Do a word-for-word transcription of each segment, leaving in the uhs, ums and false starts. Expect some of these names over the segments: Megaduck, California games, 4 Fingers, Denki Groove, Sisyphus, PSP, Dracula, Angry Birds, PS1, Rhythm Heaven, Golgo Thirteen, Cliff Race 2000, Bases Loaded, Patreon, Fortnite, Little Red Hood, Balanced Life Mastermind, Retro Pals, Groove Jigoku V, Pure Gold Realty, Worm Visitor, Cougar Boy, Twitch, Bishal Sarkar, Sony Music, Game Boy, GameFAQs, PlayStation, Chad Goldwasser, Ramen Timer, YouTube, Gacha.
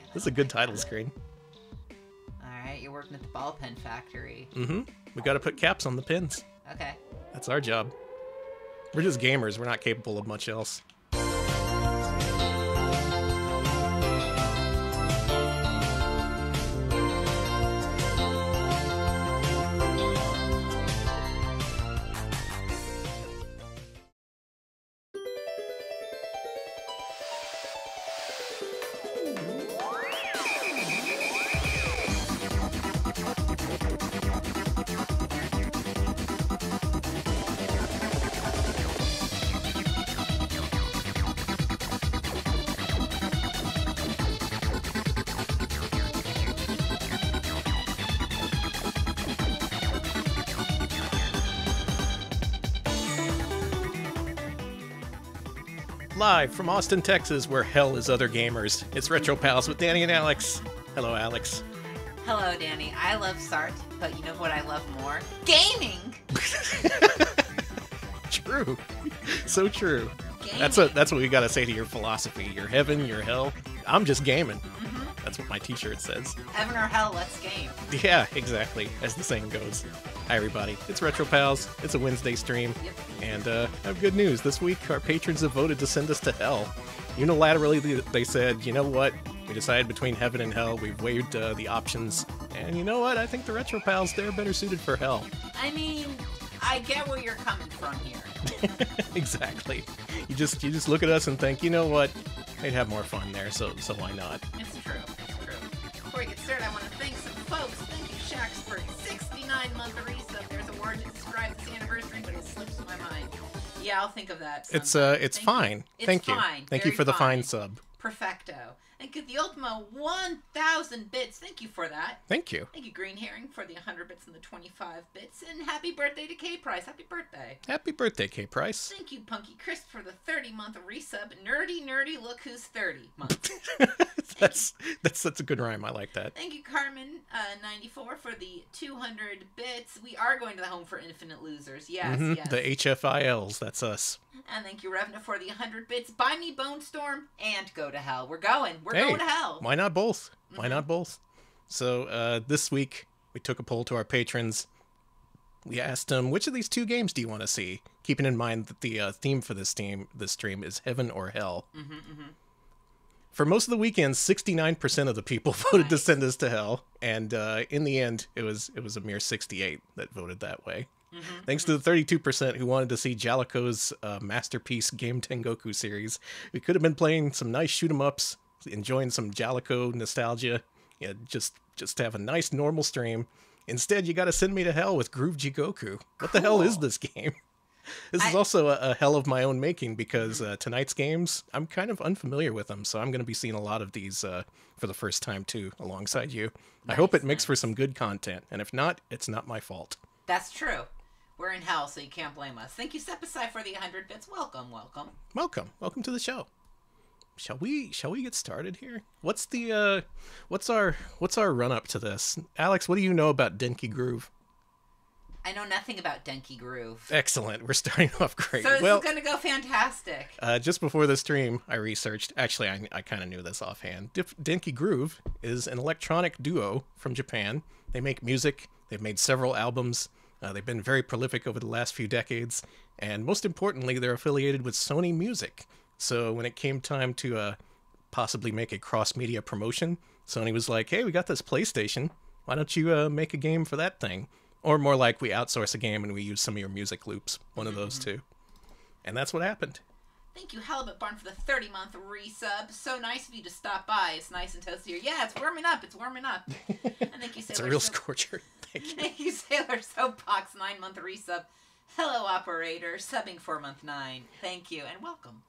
man. This is a good title screen. Alright, you're working at the ball pen factory. Mm-hmm. We gotta put caps on the pins. Okay. That's our job. We're just gamers. We're not capable of much else. Live from Austin, Texas, where hell is other gamers. It's Retro Pals with Danny and Alex. Hello, Alex. Hello, Danny. I love Sart, but you know what I love more? Gaming! True. So true. Gaming. That's what, that's what we gotta say to your philosophy. Your heaven, your hell. I'm just gaming. Mm-hmm. That's what my t-shirt says. Heaven or hell, let's game. Yeah, exactly, as the saying goes. Hi everybody, it's Retro Pals, it's a Wednesday stream, yep. And uh, I have good news. This week our patrons have voted to send us to hell. Unilaterally they said, you know what, we decided between heaven and hell, we've waived uh, the options, and you know what, I think the Retro Pals, they're better suited for hell. I mean, I get where you're coming from here. Exactly. You just, you just look at us and think, you know what, they'd have more fun there, so, so why not? It's true, it's true. Before we get started, I want to thank some folks. Thank you, Shax, for sixty-nine month resub. There's a word that describes this anniversary, but it slips my mind. Yeah, I'll think of that sometime. It's uh, it's thank fine. You. Thank it's you. Fine. Thank Very you for the fine, fine sub. Perfecto. And get the Ultimo one thousand bits. Thank you for that. Thank you. Thank you, Green Herring, for the one hundred bits and the twenty-five bits. And happy birthday to K Price. Happy birthday. Happy birthday, K Price. Thank you, Punky Crisp, for the thirty month resub. Nerdy, nerdy, look who's thirty month. that's, that's that's a good rhyme. I like that. Thank you, Carmen uh, ninety-four, for the two hundred bits. We are going to the Home for Infinite Losers. Yes, mm-hmm. Yes. The H F I Ls. That's us. And thank you, Revna, for the one hundred bits. Buy me Bone Storm and go to hell. We're going. We're hey, going to hell. Why not both? Mm-hmm. Why not both? So uh, this week, we took a poll to our patrons. We asked them, which of these two games do you want to see? Keeping in mind that the uh, theme for this, team, this stream is heaven or hell. Mm-hmm, mm-hmm. For most of the weekend, sixty-nine percent of the people voted nice. to send us to hell. And uh, in the end, it was, it was a mere sixty-eight that voted that way. Mm-hmm, Thanks mm-hmm. to the thirty-two percent who wanted to see Jaleco's uh, masterpiece Game Tengoku series. We could have been playing some nice shoot-em-ups, enjoying some Jaleco nostalgia, yeah, just just have a nice normal stream. Instead, you got to send me to hell with Groove Jigoku. What cool. the hell is this game? This I... is also a, a hell of my own making because uh, tonight's games, I'm kind of unfamiliar with them, so I'm going to be seeing a lot of these uh, for the first time, too, alongside you. Nice, I hope it nice. makes for some good content, and if not, it's not my fault. That's true. We're in hell, so you can't blame us. Thank you, Sepasai, for the one hundred bits. Welcome, welcome. Welcome. Welcome to the show. Shall we shall we get started here? What's the uh what's our what's our run up to this? Alex, what do you know about Denki Groove? I know nothing about Denki Groove. Excellent. We're starting off great. So this well, is going to go fantastic. Uh, just before the stream, I researched. Actually, I, I kind of knew this offhand. Denki Groove is an electronic duo from Japan. They make music. They've made several albums. Uh, they've been very prolific over the last few decades, and most importantly, they're affiliated with Sony Music. So when it came time to uh, possibly make a cross-media promotion, Sony was like, hey, we got this PlayStation. Why don't you uh, make a game for that thing? Or more like, we outsource a game and we use some of your music loops. One of those two. And that's what happened. Thank you, Halibut Barn, for the thirty month resub. So nice of you to stop by. It's nice and toasty here. Yeah, it's warming up. It's warming up. And thank you, Sailor. It's a real so scorcher. Thank you. Thank you, Sailor Soapbox, nine month resub. Hello, Operator, subbing four month nine. Thank you, and welcome.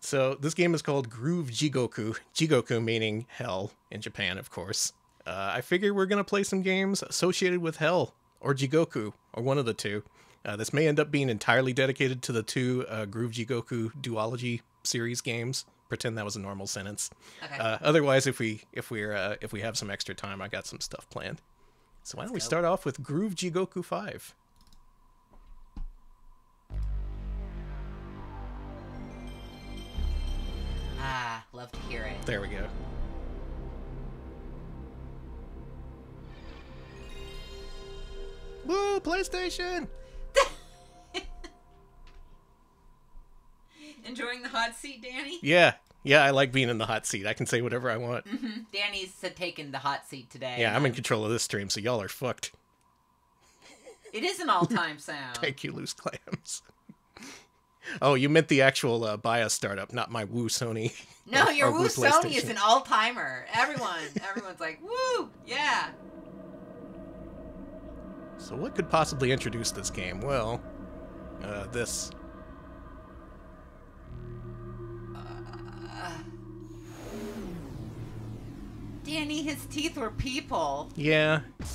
So this game is called Groove Jigoku. Jigoku meaning hell in Japan, of course. Uh, I figure we're going to play some games associated with hell or Jigoku or one of the two. Uh, this may end up being entirely dedicated to the two uh, Groove Jigoku duology series games. Pretend that was a normal sentence. Okay. Uh, otherwise, if we if we uh, if we have some extra time, I got some stuff planned. So why don't we start off with Groove Jigoku five? Ah, love to hear it. There we go. Woo, PlayStation! Enjoying the hot seat, Danny? Yeah. Yeah, I like being in the hot seat. I can say whatever I want. Mm-hmm. Danny's taking the hot seat today. Yeah, I'm in control of this stream, so y'all are fucked. It is an all-time sound. Thank you, Loose Clams. Oh, you meant the actual uh, BIOS startup, not my Woo Sony. No, or, your or Woo, Woo Sony is an all-timer. Everyone, everyone's like, woo, yeah. So what could possibly introduce this game? Well, uh, this. Uh, Danny, his teeth were people. Yeah. This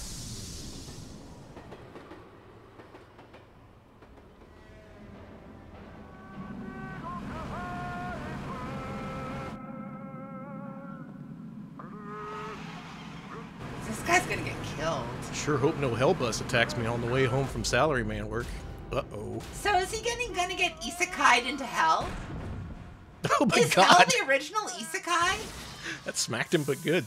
guy's gonna get killed. Sure hope no Hellbus attacks me on the way home from salaryman work. Uh-oh. So is he gonna, gonna get isekai'd into hell? Oh my is god. Is hell the original isekai? That smacked him but good.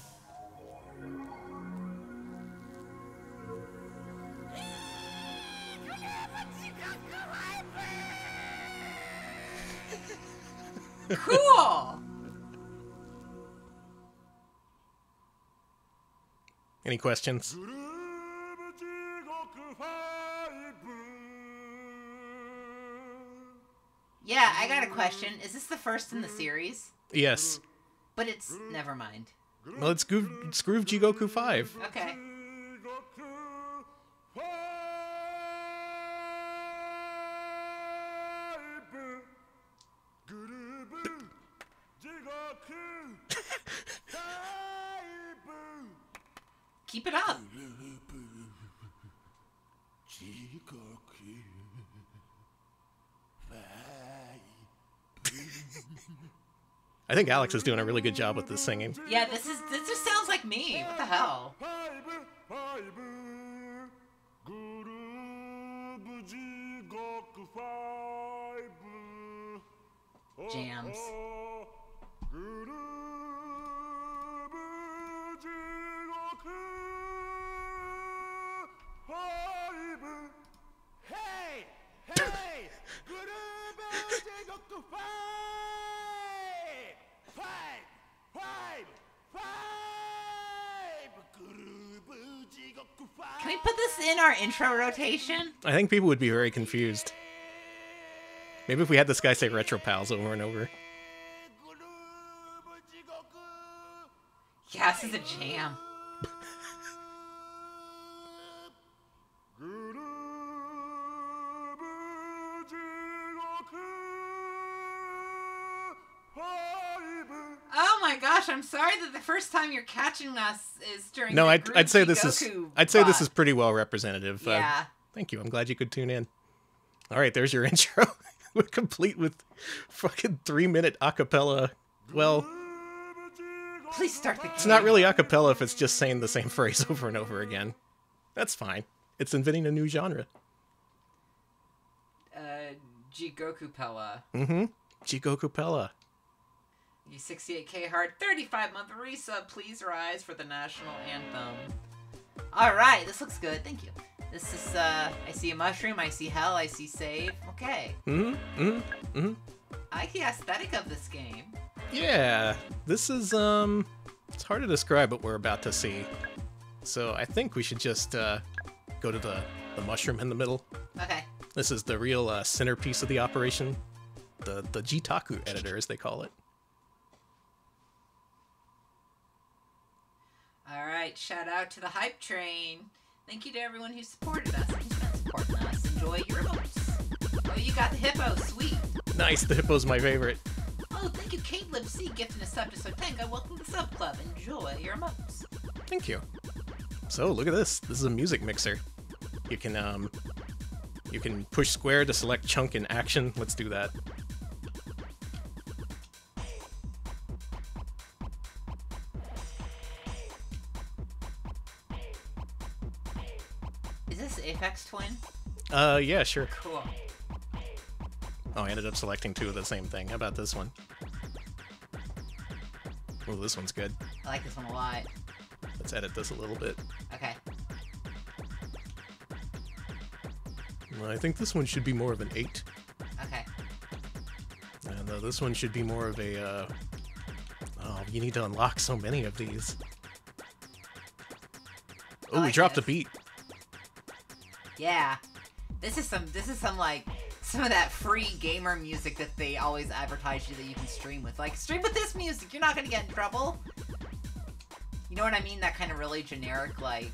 Cool! Any questions? Yeah, I got a question. Is this the first in the series? Yes. But it's... never mind. Well, it's Groove, it's Groove Jigoku five. Okay. Keep it up. I think Alex is doing a really good job with this singing. Yeah, this is this just sounds like me. What the hell? Jams. Can we put this in our intro rotation? I think people would be very confused. Maybe if we had this guy say Retro Pals over and over. Yeah, this is a jam. I'm sorry that the first time you're catching us is during. No, the I'd, I'd say Jigoku this is. I'd say bot. This is pretty well representative. Yeah. Uh, thank you. I'm glad you could tune in. All right, there's your intro. We're complete with fucking three-minute acapella. Well, please start the game. It's not really acapella if it's just saying the same phrase over and over again. That's fine. It's inventing a new genre. Uh, Jigokupella. Mm-hmm. Jigokupella. You sixty-eight K hard, thirty-five month resub, please rise for the national anthem. All right, this looks good, thank you. This is, uh, I see a mushroom, I see hell, I see save. Okay. Mm-hmm, mm-hmm, mm-hmm. I like the aesthetic of this game. Yeah, this is, um, it's hard to describe what we're about to see. So I think we should just, uh, go to the, the mushroom in the middle. Okay. This is the real, uh, centerpiece of the operation. The, the Jitaku editor, as they call it. All right, shout out to the hype train. Thank you to everyone who supported us. Thanks for supporting us. Enjoy your emotes. Oh, you got the hippo. Sweet. Nice. The hippo's my favorite. Oh, thank you, Caitlin C. Gifting a sub to Sotenga. Welcome to the sub club. Enjoy your emotes. Thank you. So, look at this. This is a music mixer. You can, um, you can push square to select chunk in action. Let's do that. Apex Twin? Uh, yeah, sure. Cool. Oh, I ended up selecting two of the same thing. How about this one? Oh, this one's good. I like this one a lot. Let's edit this a little bit. Okay. I think this one should be more of an eight. Okay. And uh, this one should be more of a, uh, oh, you need to unlock so many of these. Oh, like we dropped this. a beat. Yeah. This is some, this is some, like, some of that free gamer music that they always advertise you that you can stream with. Like, stream with this music, you're not gonna get in trouble. You know what I mean? That kind of really generic, like,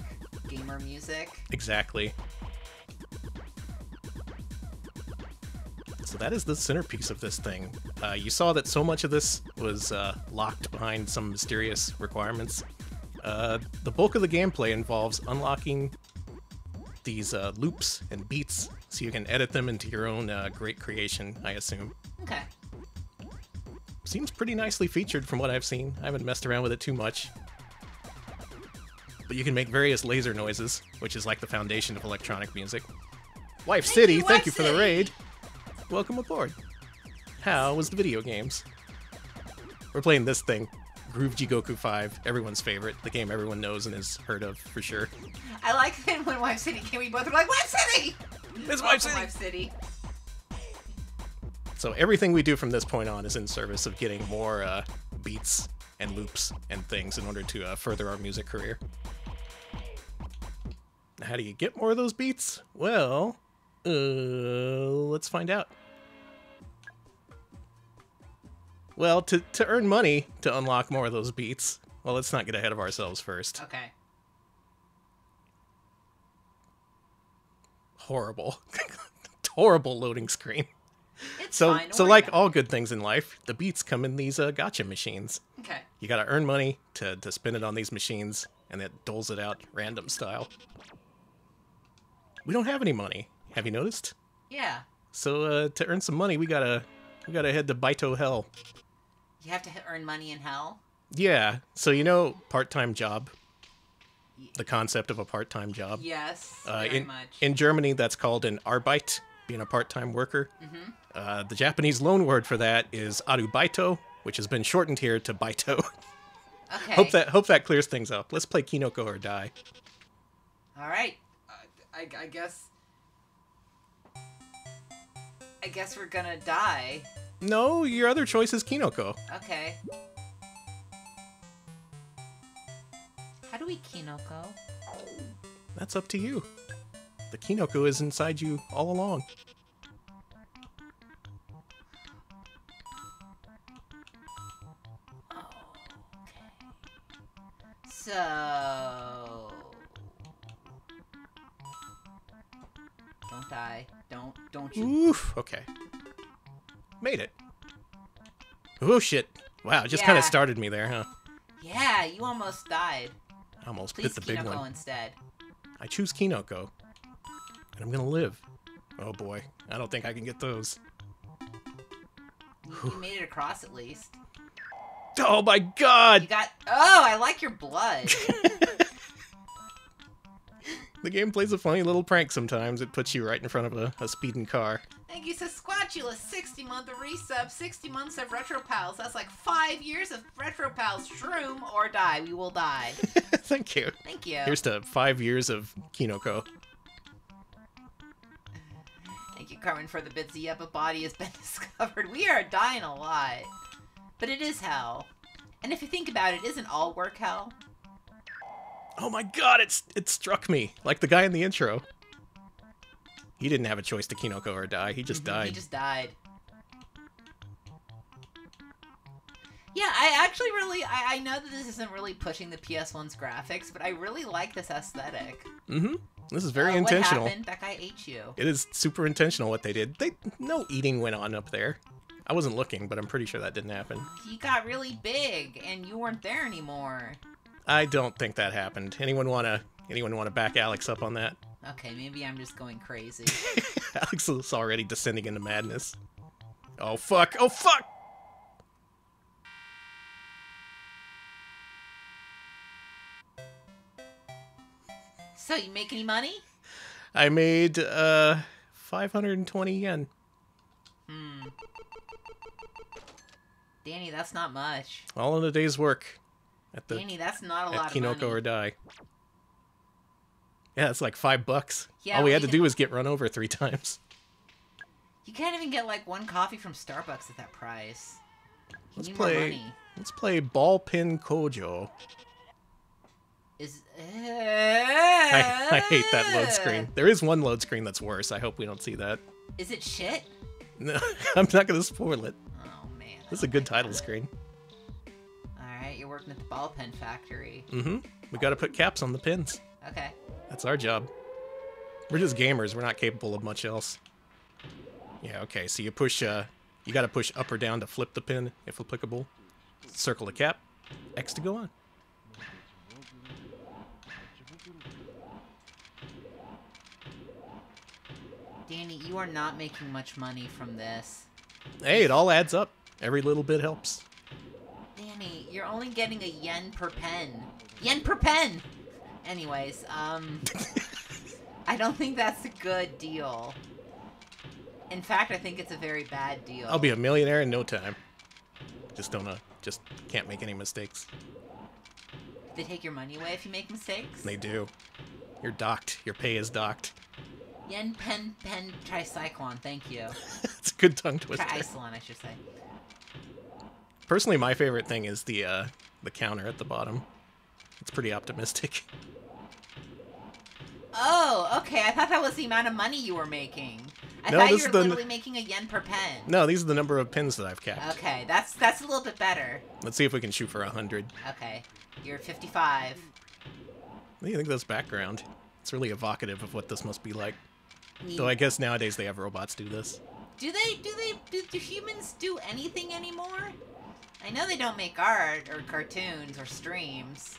gamer music. Exactly. So that is the centerpiece of this thing. Uh, you saw that so much of this was uh, locked behind some mysterious requirements. Uh, the bulk of the gameplay involves unlocking these uh, loops and beats so you can edit them into your own uh, great creation, I assume. Okay. Seems pretty nicely featured from what I've seen. I haven't messed around with it too much. But you can make various laser noises, which is like the foundation of electronic music. Wife City, thank you for the raid. Welcome aboard. How was the video games? We're playing this thing, Groove Jigoku V, everyone's favorite, the game everyone knows and has heard of for sure. I like that when Wife City came, we both were like, Wife City! It's Wife City! Wife City. So everything we do from this point on is in service of getting more uh, beats and loops and things in order to uh, further our music career. How do you get more of those beats? Well, uh, let's find out. Well, to, to earn money to unlock more of those beats, well, let's not get ahead of ourselves first. Okay. Horrible. Horrible loading screen. It's so fine, so like all good things in life, the beats come in these uh, gacha machines. Okay. You gotta earn money to, to spend it on these machines, and it doles it out random style. We don't have any money. Have you noticed? Yeah. So uh, to earn some money, we gotta we gotta head to Baito Hell. You have to earn money in hell? Yeah. So you know part-time job? The concept of a part-time job? Yes, uh, very in, much. In Germany, that's called an Arbeit, being a part-time worker. Mm-hmm. Uh, the Japanese loan word for that is arubaito, which has been shortened here to baito. Okay. Hope that, hope that clears things up. Let's play Kinoko or Die. All right. Uh, I, I guess... I guess we're gonna die. No, your other choice is Kinoko. Okay. How do we Kinoko? That's up to you. The Kinoko is inside you all along. Oh, okay. So... Don't die. Don't, don't you. Oof, okay. Made it. Oh, shit. Wow, it just yeah. kind of started me there, huh? Yeah, you almost died. I almost Please, hit the Kinoko big one. Instead. I choose Kinoko. And I'm gonna live. Oh, boy. I don't think I can get those. You, you made it across, at least. Oh, my God! You got... Oh, I like your blood. The game plays a funny little prank sometimes. It puts you right in front of a, a speeding car. Thank you, Sasquatchula. sixty month resub. sixty months of Retro Pals. That's like five years of Retro Pals. Shroom or die. We will die. Thank you. Thank you. Here's to five years of Kinoko. Thank you, Carmen, for the bits. The upper body has been discovered. We are dying a lot. But it is hell. And if you think about it, isn't all work hell? Oh my God, it's it struck me. Like the guy in the intro. He didn't have a choice to Kinoko or die. He just mm-hmm. died. He just died. Yeah, I actually really... I, I know that this isn't really pushing the P S one's graphics, but I really like this aesthetic. Mm-hmm. This is very uh, intentional. What happened? That guy ate you. It is super intentional what they did. They No eating went on up there. I wasn't looking, but I'm pretty sure that didn't happen. He got really big, and you weren't there anymore. I don't think that happened. Anyone wanna anyone wanna back Alex up on that? Okay, maybe I'm just going crazy. Alex is already descending into madness. Oh fuck! Oh fuck! So you make any money? I made uh five hundred twenty yen. Hmm. Danny, that's not much. All in a day's work. At the, Danny, that's not a lot of money. Kinoko or Die. Yeah, it's like five bucks. Yeah, all we had to do was get run over three times. You can't even get like one coffee from Starbucks at that price. You let's need play. More money. Let's play Ball Pin Kojo. Is uh, I, I hate that load screen. There is one load screen that's worse. I hope we don't see that. Is it shit? No, I'm not gonna spoil it. Oh man, this is a good title screen. All right, you're working at the ball pen factory. Mm-hmm. We gotta put caps on the pins. Okay. That's our job. We're just gamers. We're not capable of much else. Yeah. Okay. So you push. Uh, you gotta push up or down to flip the pin, if applicable. Circle the cap. X to go on. Danny, you are not making much money from this. Hey, it all adds up. Every little bit helps. Danny, you're only getting a yen per pen. Yen per pen! Anyways, um... I don't think that's a good deal. In fact, I think it's a very bad deal. I'll be a millionaire in no time. Just don't, uh, just can't make any mistakes. They take your money away if you make mistakes? They do. You're docked. Your pay is docked. Yen pen pen tricyclon, thank you. It's a good tongue twister. Tricyclon, I should say. Personally, my favorite thing is the uh, the counter at the bottom. It's pretty optimistic. Oh, okay. I thought that was the amount of money you were making. I no, thought you were the... literally making a yen per pen. No, these are the number of pins that I've capped. Okay, that's that's a little bit better. Let's see if we can shoot for a hundred. Okay, you're fifty-five. What do you think of this background? It's really evocative of what this must be like. Neat. Though I guess nowadays they have robots do this. Do they? Do they? Do, do humans do anything anymore? I know they don't make art or cartoons or streams.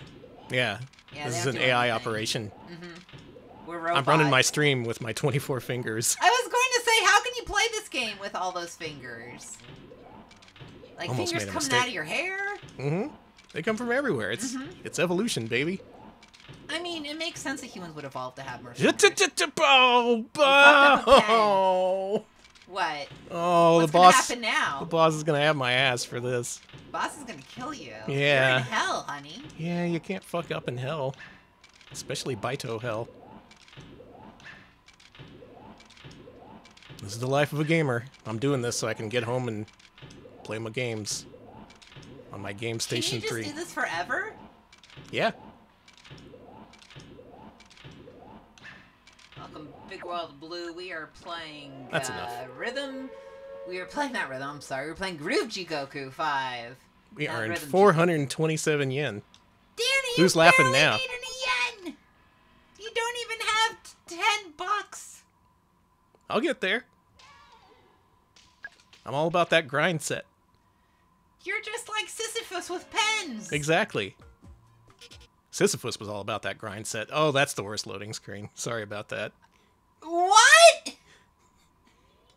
Yeah. Yeah, this is an A I anything. Operation. Mm-hmm. We're robots. I'm running my stream with my twenty-four fingers. I was going to say, how can you play this game with all those fingers? Like almost fingers coming mistake. Out of your hair? Mm-hmm. They come from everywhere. It's mm-hmm. it's evolution, baby. I mean, it makes sense that humans would evolve to have more fingers. What? Oh, What's the boss. What's gonna happen now? The boss is gonna have my ass for this. The boss is gonna kill you. Yeah. You're in hell, honey. Yeah, you can't fuck up in hell. Especially Baito Hell. This is the life of a gamer. I'm doing this so I can get home and play my games. On my Game Station three. Can you just do this forever? Yeah. Welcome, Big World Blue. We are playing That's uh, enough. Rhythm. We are playing that Rhythm. I'm sorry. We're playing Groove Jigoku five. We not earned four hundred twenty-seven Jigoku. Yen. Danny, who's you laughing now? Need yen. You don't even have ten bucks. I'll get there. I'm all about that grind set. You're just like Sisyphus with pens. Exactly. Sisyphus was all about that grind set. Oh, that's the worst loading screen. Sorry about that. What?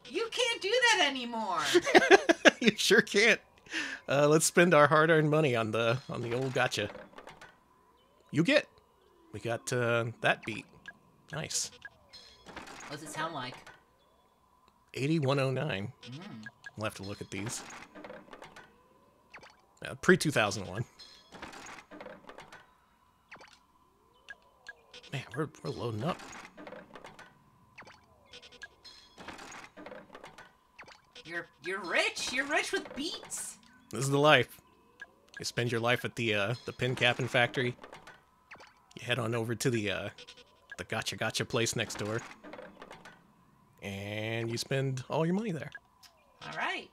You can't do that anymore. You sure can't. Uh, let's spend our hard-earned money on the on the old gotcha. You get. We got uh, that beat. Nice. What does it sound like? eighty-one oh nine. Mm. We'll have to look at these. Uh, pre two thousand one. Man, we're, we're loading up. You're you're rich. You're rich with beats. This is the life. You spend your life at the uh, the pin capping factory. You head on over to the uh, the gotcha gotcha place next door, and you spend all your money there. All right.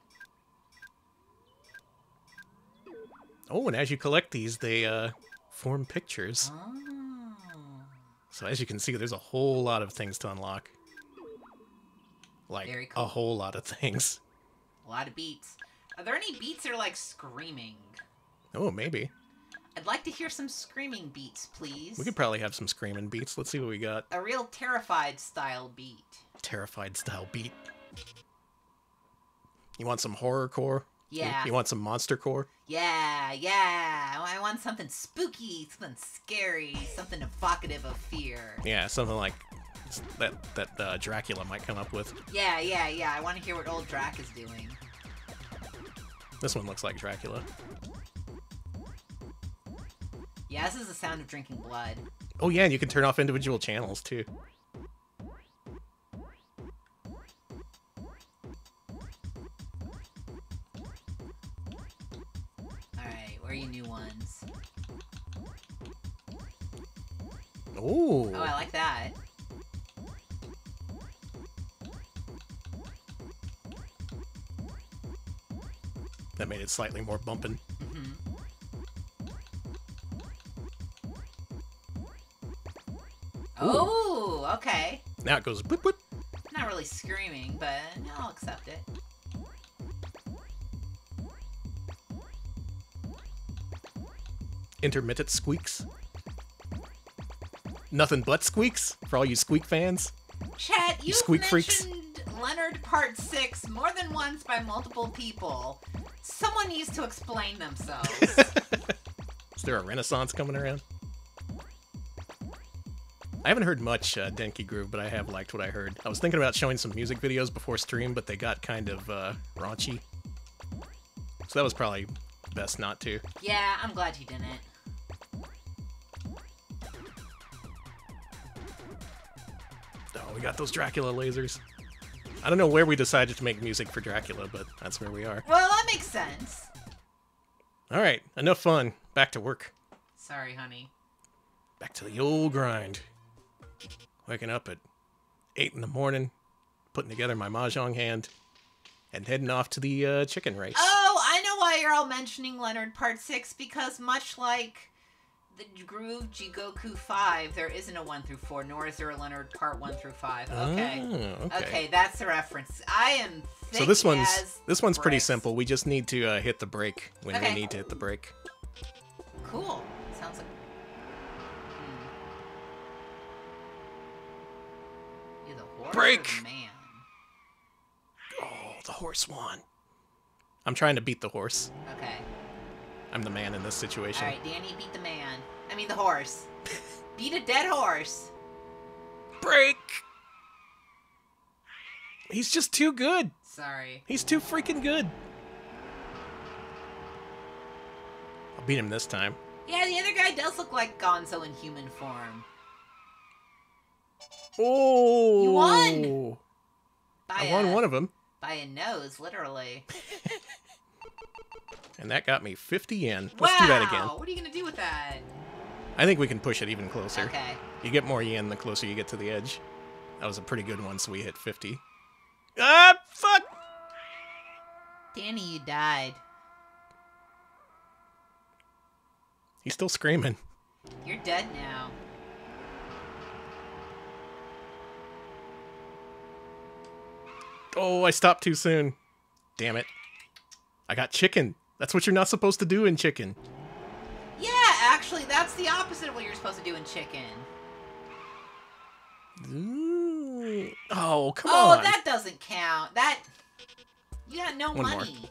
Oh, and as you collect these, they uh, form pictures. Oh. So as you can see, there's a whole lot of things to unlock. Like, Very cool. a whole lot of things. A lot of beats. Are there any beats that are, like, screaming? Oh, maybe. I'd like to hear some screaming beats, please. We could probably have some screaming beats. Let's see what we got. A real terrified-style beat. Terrified-style beat. You want some horrorcore? Yeah. You, you want some monstercore? Yeah, yeah. I want something spooky, something scary, something evocative of fear. Yeah, something like that that uh, Dracula might come up with. Yeah, yeah, yeah. I want to hear what old Drac is doing. This one looks like Dracula. Yeah, this is the sound of drinking blood. Oh yeah, and you can turn off individual channels too. Alright, where are your new ones? Ooh. Oh, I like that. That made it slightly more bumping. Mm-hmm. Oh, okay. Now it goes boop boop. Not really screaming, but I'll accept it. Intermittent squeaks. Nothing but squeaks for all you squeak fans. Chat, you squeak freaks. Leonard Part Six more than once by multiple people. Someone needs to explain themselves. Is there a renaissance coming around? I haven't heard much uh, Denki Groove, but I have liked what I heard. I was thinking about showing some music videos before stream, but they got kind of uh, raunchy. So that was probably best not to. Yeah, I'm glad you didn't. Oh, we got those Dracula lasers. I don't know where we decided to make music for Dracula, but that's where we are. Well, that makes sense. All right, enough fun. Back to work. Sorry, honey. Back to the old grind. Waking up at eight in the morning, putting together my mahjong hand, and heading off to the uh, chicken race. Oh, I know why you're all mentioning Leonard Part Six, because much like the Groove Jigoku five, there isn't a one through four, nor is there a Leonard Part one through five. Okay. Oh, okay. Okay, that's the reference. I am thick. So this one's as this one's bricks. Pretty simple. We just need to uh, hit the brake when okay. we need to hit the brake. Cool. Sounds like hmm. You're the horse brake. Or the man. Oh, the horse won. I'm trying to beat the horse. Okay. I'm the man in this situation. All right, Danny, beat the man. I mean the horse. Beat a dead horse. Break. He's just too good. Sorry. He's too freaking good. I'll beat him this time. Yeah, the other guy does look like Gonzo in human form. Oh. You won. By I won a, one of them. By a nose, literally. And that got me fifty yen. Let's wow. do that again. What are you going to do with that? I think we can push it even closer. Okay. You get more yen the closer you get to the edge. That was a pretty good one, so we hit fifty. Ah, fuck! Danny, you died. He's still screaming. You're dead now. Oh, I stopped too soon. Damn it. I got chicken. That's what you're not supposed to do in chicken. Yeah, actually, that's the opposite of what you're supposed to do in chicken. Ooh. Oh, come oh, on. Oh, that doesn't count. That... You got no One money. More.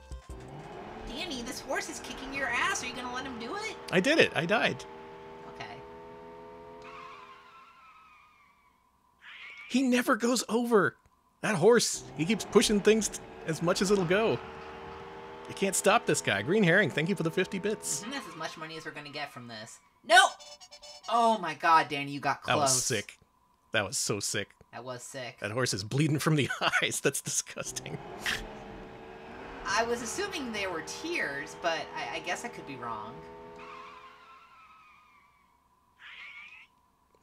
Danny, this horse is kicking your ass. Are you going to let him do it? I did it. I died. Okay. He never goes over. That horse, he keeps pushing things as much as it'll go. You can't stop this guy. Green herring, thank you for the fifty bits. Mm-hmm, that's as much money as we're going to get from this. No! Oh my god, Danny, you got close. That was sick. That was so sick. That was sick. That horse is bleeding from the eyes. That's disgusting. I was assuming they were tears, but I, I guess I could be wrong.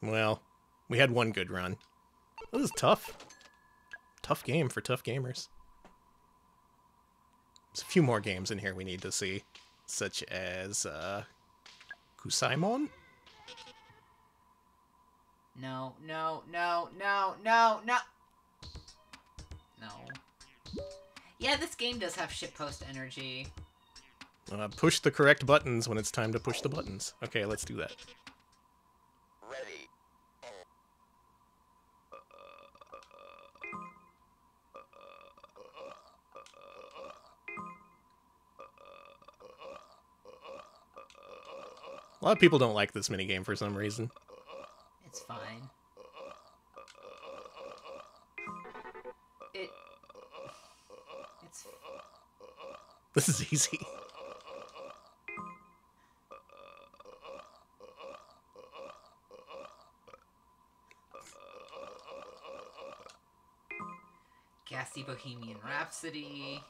Well, we had one good run. This is tough. Tough game for tough gamers. There's a few more games in here we need to see, such as uh, Kusaimon? No, no, no, no, no, no! No. Yeah, this game does have shitpost energy. Uh, push the correct buttons when it's time to push the buttons. Okay, let's do that. Ready. A lot of people don't like this minigame for some reason. It's fine. It... It's... This is easy. Cassie Bohemian Rhapsody.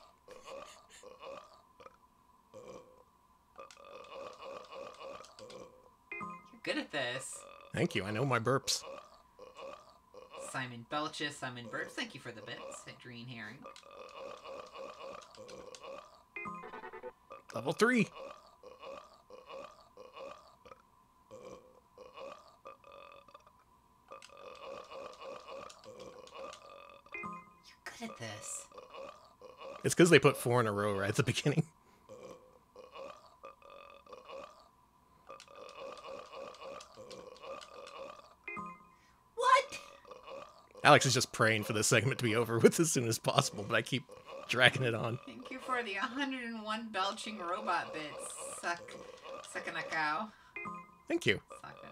You're good at this. Thank you, I know my burps. Simon Belches, Simon Burps, thank you for the bits. Green Herring. Level three. You're good at this. It's because they put four in a row right at the beginning. Alex is just praying for this segment to be over with as soon as possible, but I keep dragging it on. Thank you for the one hundred and one belching robot bits, Suck, Suckanakao. Thank you. Sucka.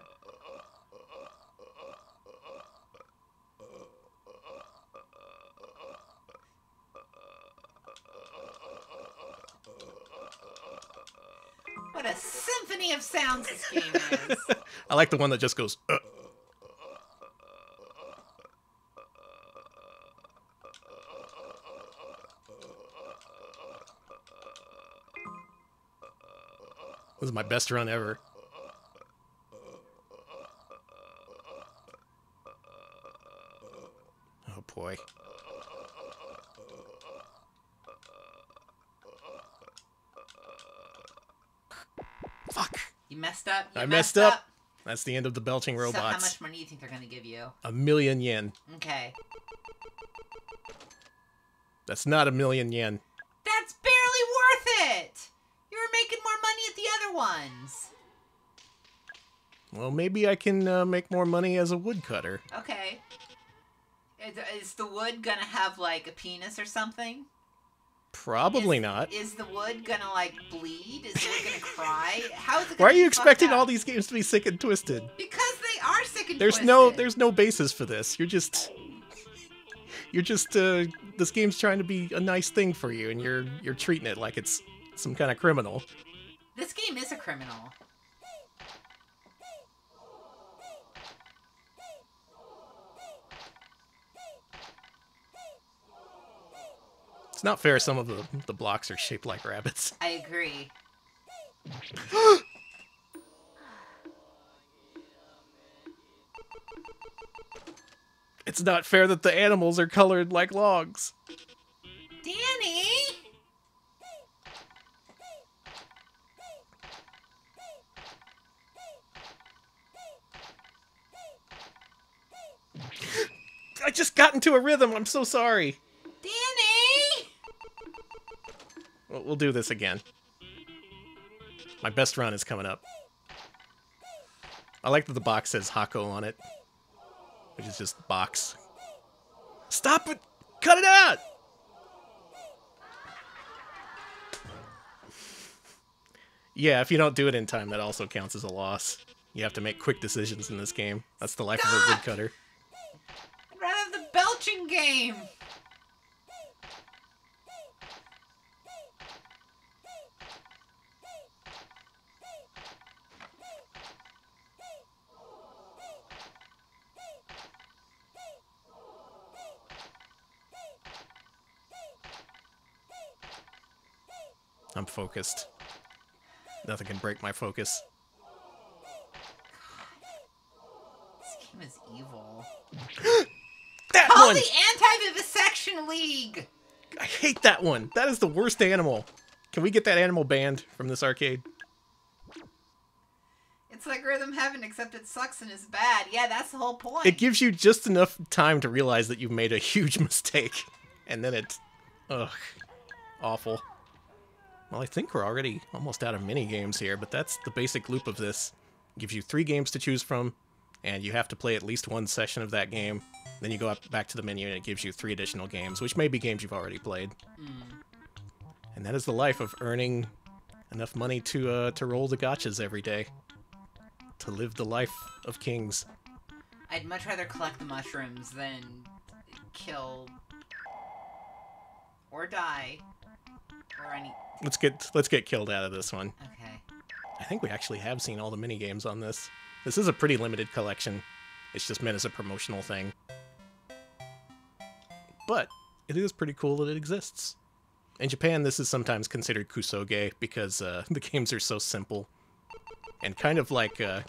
What a symphony of sounds this game is. I like the one that just goes, uh. This is my best run ever. Oh boy. Fuck. You messed up. You I messed, messed up. up. That's the end of the belching robots. So how much money do you think they're going to give you? A million yen. Okay. That's not a million yen. That's barely worth it. You were making more money at the other ones. Well, maybe I can uh, make more money as a woodcutter. Okay. Is the wood gonna have, like, a penis or something? Probably is, not. Is the wood gonna, like, bleed? Is it gonna cry? How is it gonna Why are you expecting all these games to be sick and twisted? Because they are sick and there's twisted. No, there's no basis for this. You're just... You're just, uh... This game's trying to be a nice thing for you, and you're you're treating it like it's... some kind of criminal. This game is a criminal. It's not fair some of the, the blocks are shaped like rabbits. I agree. It's not fair that the animals are colored like logs. Danny! I just got into a rhythm. I'm so sorry. Danny! Well, we'll do this again. My best run is coming up. I like that the box says Hako on it, which is just box. Stop it! Cut it out! Yeah, if you don't do it in time, that also counts as a loss. You have to make quick decisions in this game. That's the life Stop! Of a woodcutter. Game. I'm focused. Nothing can break my focus. God. This game is evil. That Call one. the anti-vivisection league. I hate that one. That is the worst animal. Can we get that animal banned from this arcade? It's like Rhythm Heaven, except it sucks and is bad. Yeah, that's the whole point. It gives you just enough time to realize that you've made a huge mistake, and then it's, ugh, awful. Well, I think we're already almost out of mini games here, but that's the basic loop of this. It gives you three games to choose from, and you have to play at least one session of that game. Then you go up back to the menu and it gives you three additional games, which may be games you've already played. Mm. And that is the life of earning enough money to uh, to roll the gachas every day. To live the life of kings. I'd much rather collect the mushrooms than kill or die or any. Let's get let's get killed out of this one. Okay. I think we actually have seen all the mini games on this. This is a pretty limited collection. It's just meant as a promotional thing. But it is pretty cool that it exists. In Japan, this is sometimes considered kusoge because uh, the games are so simple and kind of like uh,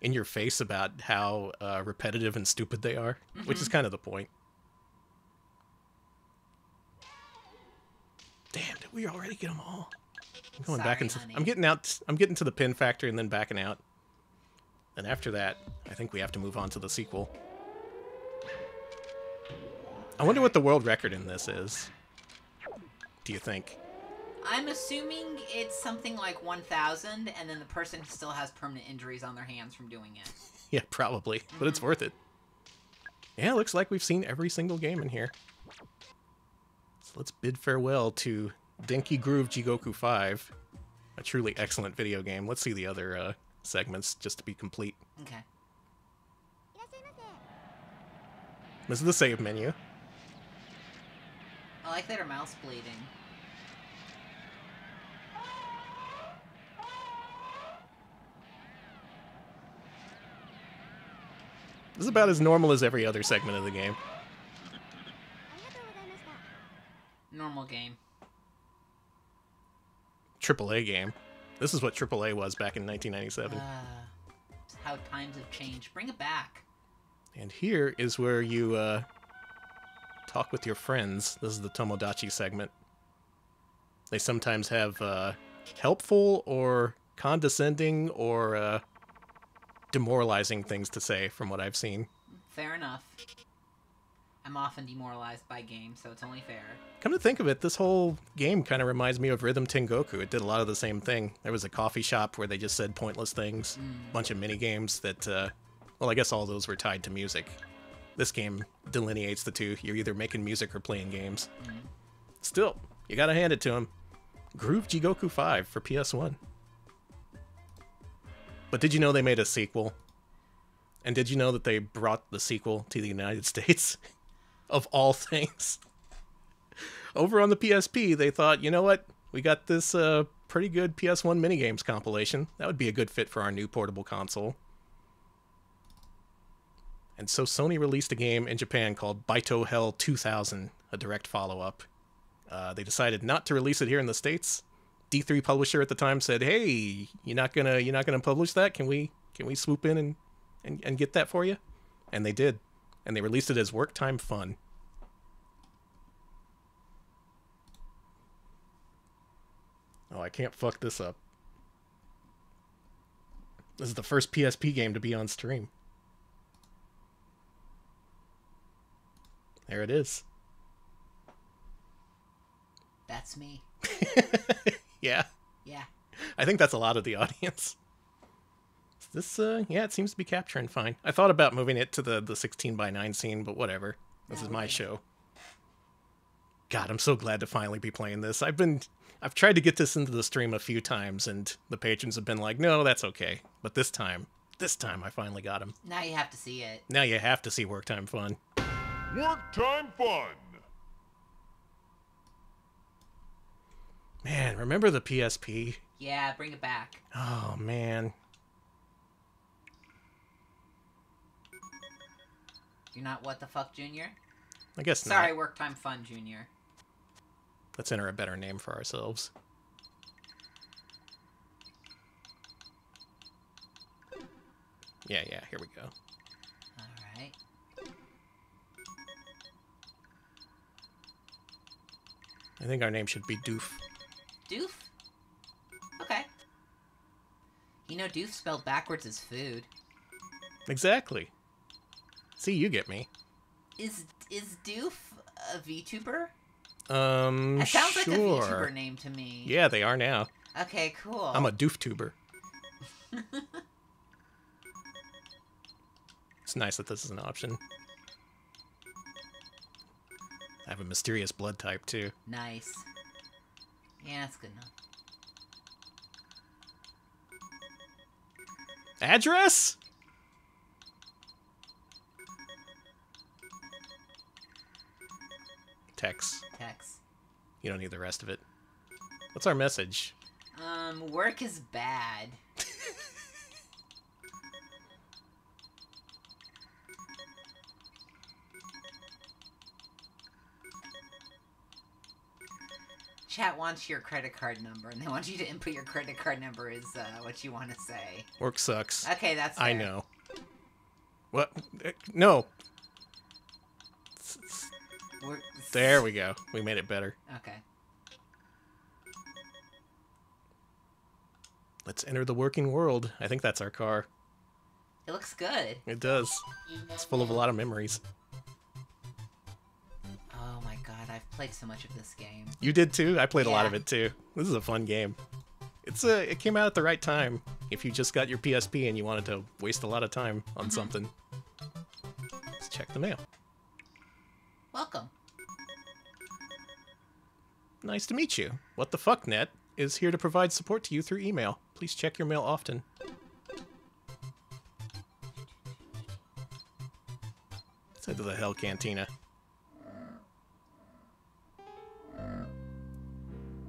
in your face about how uh, repetitive and stupid they are, mm-hmm. which is kind of the point. Damn, did we already get them all? I'm going Sorry, back into. Honey. I'm getting out. I'm getting to the pin factory and then backing out. And after that, I think we have to move on to the sequel. I wonder what the world record in this is. Do you think? I'm assuming it's something like one thousand, and then the person still has permanent injuries on their hands from doing it. Yeah, probably. Mm-hmm. But it's worth it. Yeah, looks like we've seen every single game in here. So let's bid farewell to Denki Groove Jigoku five, a truly excellent video game. Let's see the other uh, segments just to be complete. Okay. This is the save menu. I like that her mouth's bleeding. This is about as normal as every other segment of the game. Normal game. triple A game. This is what triple A was back in nineteen ninety-seven. Uh, how times have changed. Bring it back. And here is where you... Uh, talk with your friends. This is the Tomodachi segment. They sometimes have uh, helpful or condescending or uh, demoralizing things to say, from what I've seen. Fair enough. I'm often demoralized by games, so it's only fair. Come to think of it, this whole game kind of reminds me of Rhythm Tengoku. It did a lot of the same thing. There was a coffee shop where they just said pointless things, mm. a bunch of mini-games that, uh, well, I guess all those were tied to music. This game delineates the two. You're either making music or playing games. Mm. Still, you gotta hand it to him. Groove Jigoku five for P S one. But did you know they made a sequel? And did you know that they brought the sequel to the United States? Of all things. Over on the P S P, they thought, you know what? We got this uh, pretty good P S one minigames compilation. That would be a good fit for our new portable console. And so Sony released a game in Japan called Baito Hell two thousand, a direct follow-up. Uh, they decided not to release it here in the States. D three Publisher at the time said, "Hey, you're not gonna you're not gonna publish that? Can we can we swoop in and, and and get that for you?" And they did, and they released it as Work Time Fun. Oh, I can't fuck this up. This is the first P S P game to be on stream. There it is. That's me. Yeah. Yeah. I think that's a lot of the audience. Is this, uh, yeah, it seems to be capturing fine. I thought about moving it to the the sixteen by nine scene, but whatever. This no, is my okay. show. God, I'm so glad to finally be playing this. I've been, I've tried to get this into the stream a few times, and the patrons have been like, "No, that's okay." But this time, this time, I finally got him. Now you have to see it. Now you have to see Work Time Fun. Work Time Fun! Man, remember the P S P? Yeah, bring it back. Oh, man. You're not what the fuck, Junior? I guess Sorry, not. Sorry, Work Time Fun, Junior. Let's enter a better name for ourselves. Yeah, yeah, here we go. Alright. I think our name should be Doof. Doof? Okay. You know, Doof spelled backwards is food. Exactly. See, you get me. Is is Doof a VTuber? Um, That sounds sure. like a VTuber name to me. Yeah, they are now. Okay, cool. I'm a Dooftuber. It's nice that this is an option. I have a mysterious blood type, too. Nice. Yeah, that's good enough. Address? Text. Text. You don't need the rest of it. What's our message? Um, work is bad. Chat wants your credit card number, and they want you to input your credit card number is uh, what you want to say. Work sucks. Okay, that's fair. I know. What? No. Work... There we go. We made it better. Okay. Let's enter the working world. I think that's our car. It looks good. It does. It's full of a lot of memories. Oh my god, I've played so much of this game. You did too? I played yeah. a lot of it too. This is a fun game. It's a, it came out at the right time. If you just got your P S P and you wanted to waste a lot of time on mm-hmm. something. Let's check the mail. Welcome. Nice to meet you. What the Fuck Net is here to provide support to you through email. Please check your mail often. Let's head to the Hell Cantina.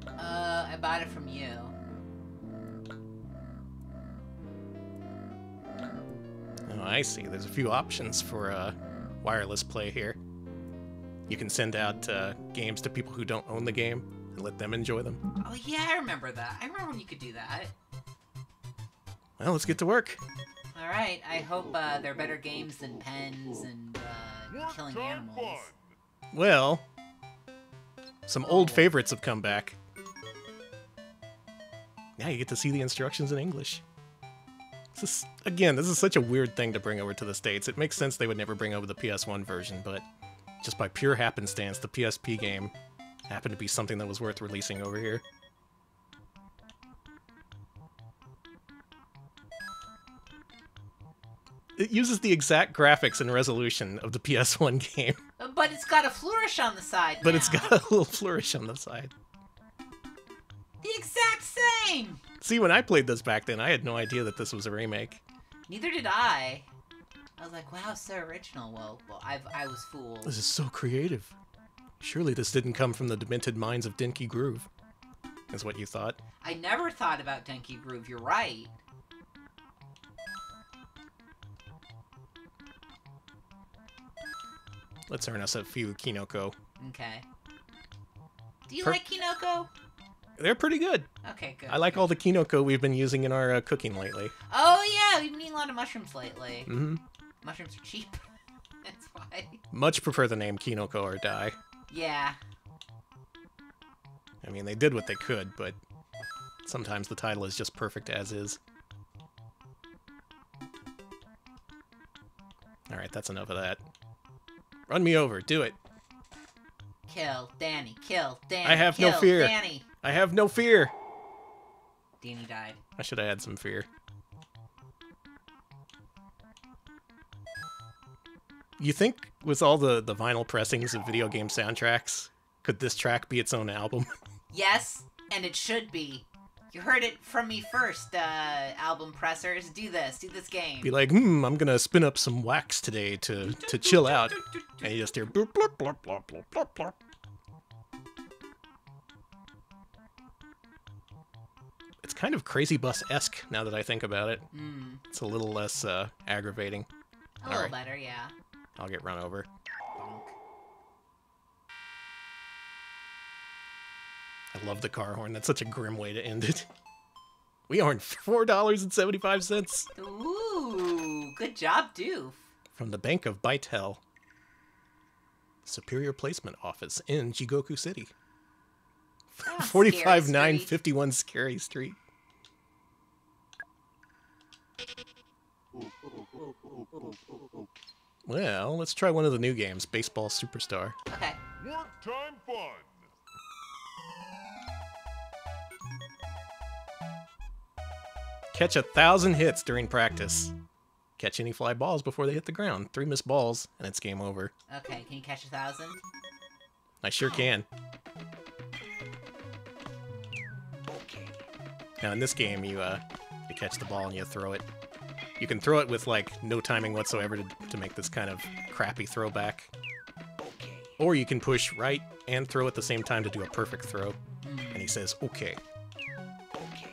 Uh, I bought it from you. Oh, I see. There's a few options for uh, wireless play here. You can send out uh, games to people who don't own the game and let them enjoy them. Oh yeah, I remember that. I remember when you could do that. Well, let's get to work. All right. I hope uh, they're better games than pens and uh, killing animals. Well, some old favorites have come back. Now you get to see the instructions in English. This is, again, this is such a weird thing to bring over to the States. It makes sense they would never bring over the P S one version, but just by pure happenstance, the P S P game happened to be something that was worth releasing over here. It uses the exact graphics and resolution of the P S one game. But it's got a flourish on the side now. But it's got a little flourish on the side. The exact same! See, when I played this back then, I had no idea that this was a remake. Neither did I. I was like, wow, so original. Well, well I've, I was fooled. This is so creative. Surely this didn't come from the demented minds of Denki Groove, is what you thought. I never thought about Denki Groove, you're right. Let's earn us a few Kinoko. Okay. Do you per like Kinoko? They're pretty good. Okay, good. I like good. all the Kinoko we've been using in our uh, cooking lately. Oh, yeah. We've been eating a lot of mushrooms lately. Mm-hmm. Mushrooms are cheap. That's why. Much prefer the name Kinoko or Die. Yeah. I mean, they did what they could, but sometimes the title is just perfect as is. All right, that's enough of that. Run me over. Do it. Kill Danny. Kill Danny. I have kill no fear. Danny. I have no fear. Danny died. I should have had some fear. You think with all the, the vinyl pressings of video game soundtracks, could this track be its own album? Yes, and it should be. You heard it from me first, uh, album pressers. Do this. Do this game. Be like, hmm, I'm going to spin up some wax today to, to chill out. And you just hear bloop, bloop, bloop, bloop, bloop, bloop, bloop. It's kind of Crazy Bus-esque, now that I think about it. Mm. It's a little less uh, aggravating. A little right. better, yeah. I'll get run over. Bonk. I love the car horn. That's such a grim way to end it. We earned four dollars and seventy-five cents. Ooh, good job, Doof. From the Bank of Baito Hell. Superior Placement Office in Jigoku City. Oh, forty-five nine fifty-one Scary Street. Well, let's try one of the new games, Baseball Superstar. Okay. Work Time Fun. Catch a thousand hits during practice. Catch any fly balls before they hit the ground. Three missed balls, and it's game over. Okay, can you catch a thousand? I sure can. Now, in this game, you, uh, you catch the ball and you throw it. You can throw it with, like, no timing whatsoever to, to make this kind of crappy throwback. Okay. Or you can push right and throw at the same time to do a perfect throw. Mm. And he says, okay. Okay.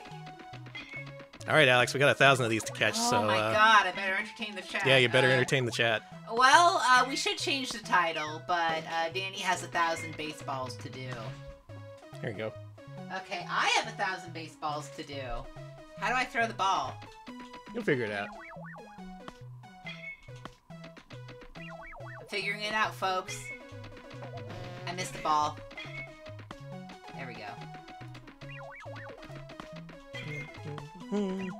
All right, Alex, we got a thousand of these to catch, oh so... Oh, my uh, God, I better entertain the chat. Yeah, you better uh, entertain the chat. Well, uh, we should change the title, but uh, Danny has a thousand baseballs to do. There you go. Okay, I have a thousand baseballs to do. How do I throw the ball? You'll figure it out. I'm figuring it out, folks. I missed the ball. There we go.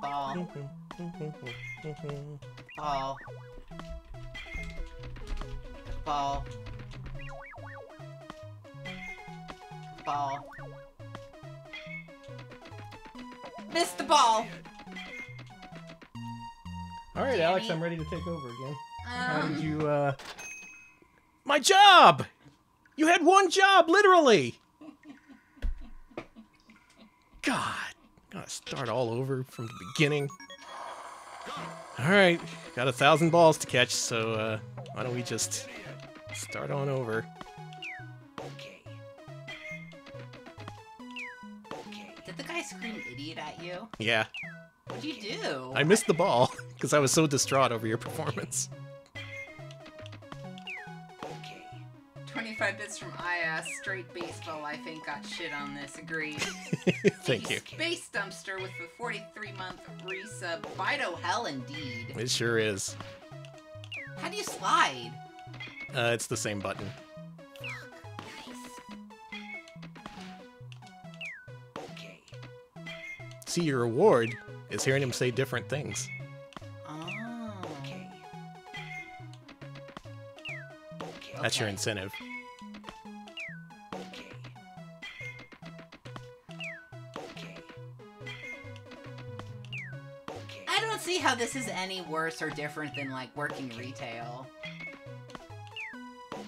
Ball. Ball. Ball. Ball. Missed the ball! Alright, Alex, I'm ready to take over again. Um, How did you, uh... My job! You had one job, literally! God. I'm gonna start all over from the beginning. Alright, got a thousand balls to catch, so, uh, why don't we just start on over. Scream idiot at you? Yeah. What'd you do? I missed the ball because I was so distraught over your performance. Okay. twenty-five bits from I S, straight baseball, I think, got shit on this. Agreed. Thank you. Space Dumpster with the forty-three month resub. Baito Hell, indeed. It sure is. How do you slide? Uh, it's the same button. See, your reward is hearing him say different things. Oh. Okay. Okay. That's your incentive. Okay. Okay. Okay. I don't see how this is any worse or different than like working retail.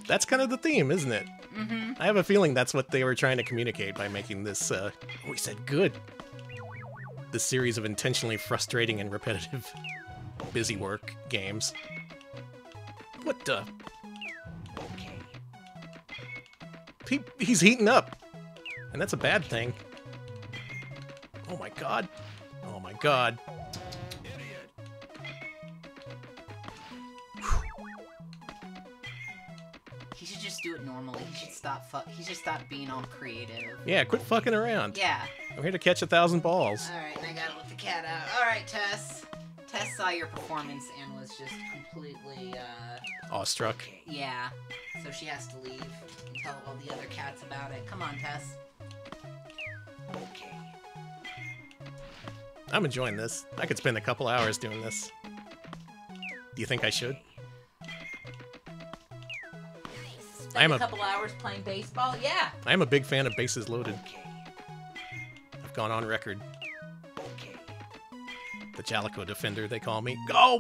That's kind of the theme, isn't it? Mm-hmm. I have a feeling that's what they were trying to communicate by making this. Uh, we said good. The series of intentionally frustrating and repetitive busy work games. What the? Okay. He, he's heating up, and that's a bad thing. Oh my god. Oh my god. He should just do it normally. He should stop fuck. He should stop being all creative. Yeah, quit fucking around. Yeah. I'm here to catch a thousand balls. All right, and I gotta let the cat out. All right, Tess. Tess saw your performance and was just completely, uh... awestruck. Yeah. So she has to leave and tell all the other cats about it. Come on, Tess. Okay. I'm enjoying this. I could spend a couple hours doing this. Do you think I should? Spend I am a couple a... hours playing baseball? Yeah. I am a big fan of Bases Loaded. Okay. Gone on record. Okay. The Jaleco defender, they call me. Go!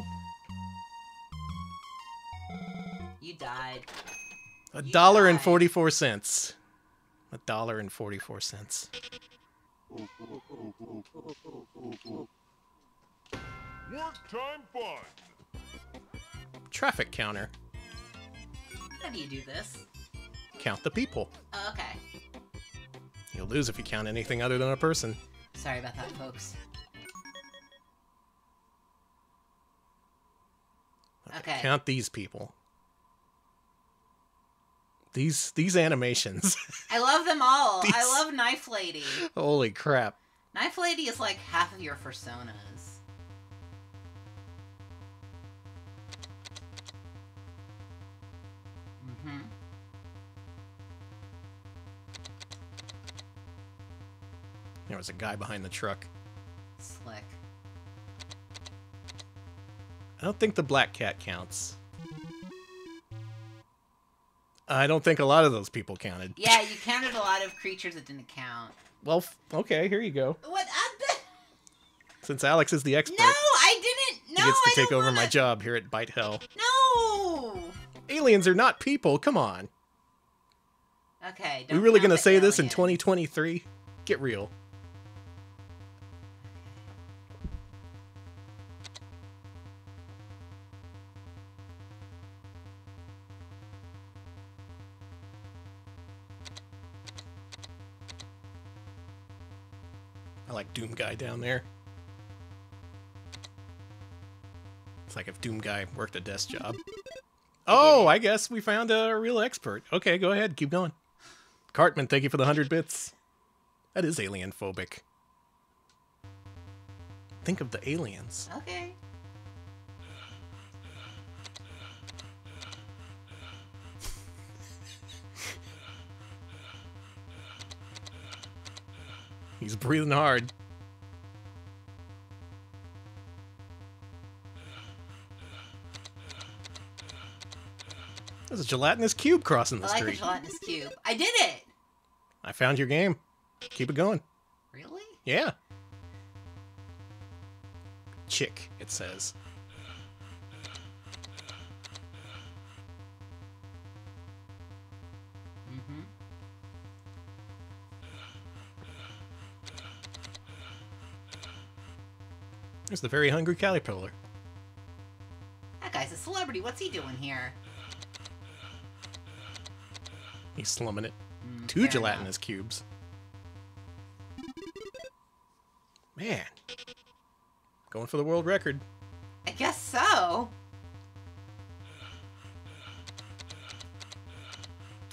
You died. A you dollar died. and forty-four cents. A dollar and forty-four cents. Work time fun. Traffic counter. How do you do this? Count the people. Oh, okay. You'll lose if you count anything other than a person. Sorry about that, folks. Okay. Count these people. These these animations. I love them all. These... I love Knife Lady. Holy crap. Knife Lady is like half of your personas. There was a guy behind the truck. Slick. I don't think the black cat counts. I don't think a lot of those people counted. Yeah, you counted a lot of creatures that didn't count. Well, f okay, here you go. What? I Since Alex is the expert. No, I didn't. No, he gets to I take over wanna... my job here at Baito Hell. No. Aliens are not people. Come on. Okay. Don't we really gonna say this alien. In twenty twenty-three? Get real. I like Doom Guy down there. It's like if Doom Guy worked a desk job. Oh, I guess we found a real expert. Okay, go ahead, keep going. Cartman, thank you for the one hundred bits. That is alien phobic. Think of the aliens. Okay. He's breathing hard. There's a gelatinous cube crossing the street. I like a gelatinous cube. I did it! I found your game. Keep it going. Really? Yeah. Chick, it says. Mm-hmm. There's the very hungry caterpillar. That guy's a celebrity. What's he doing here? He's slumming it. Mm, Two gelatinous enough. cubes. Man. Going for the world record. I guess so.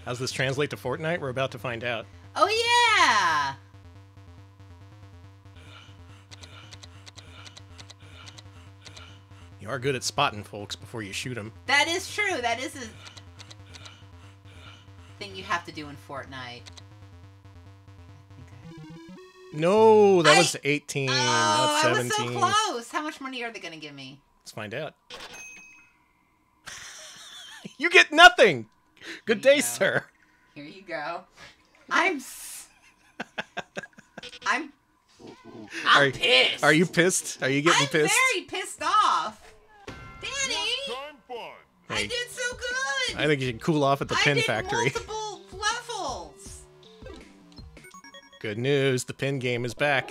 How's this translate to Fortnite? We're about to find out. Oh, yeah! You are good at spotting folks before you shoot them. That is true. That is a thing you have to do in Fortnite. No, that I, was eighteen, oh, not seventeen. I was so close. How much money are they going to give me? Let's find out. You get nothing. Good day, go. sir. Here you go. I'm s I'm I'm are, pissed. Are you pissed? Are you getting I'm pissed? I'm very pissed off. Danny, hey. I did so good. I think you should cool off at the I pin did factory. Multiple Good news, the pin game is back,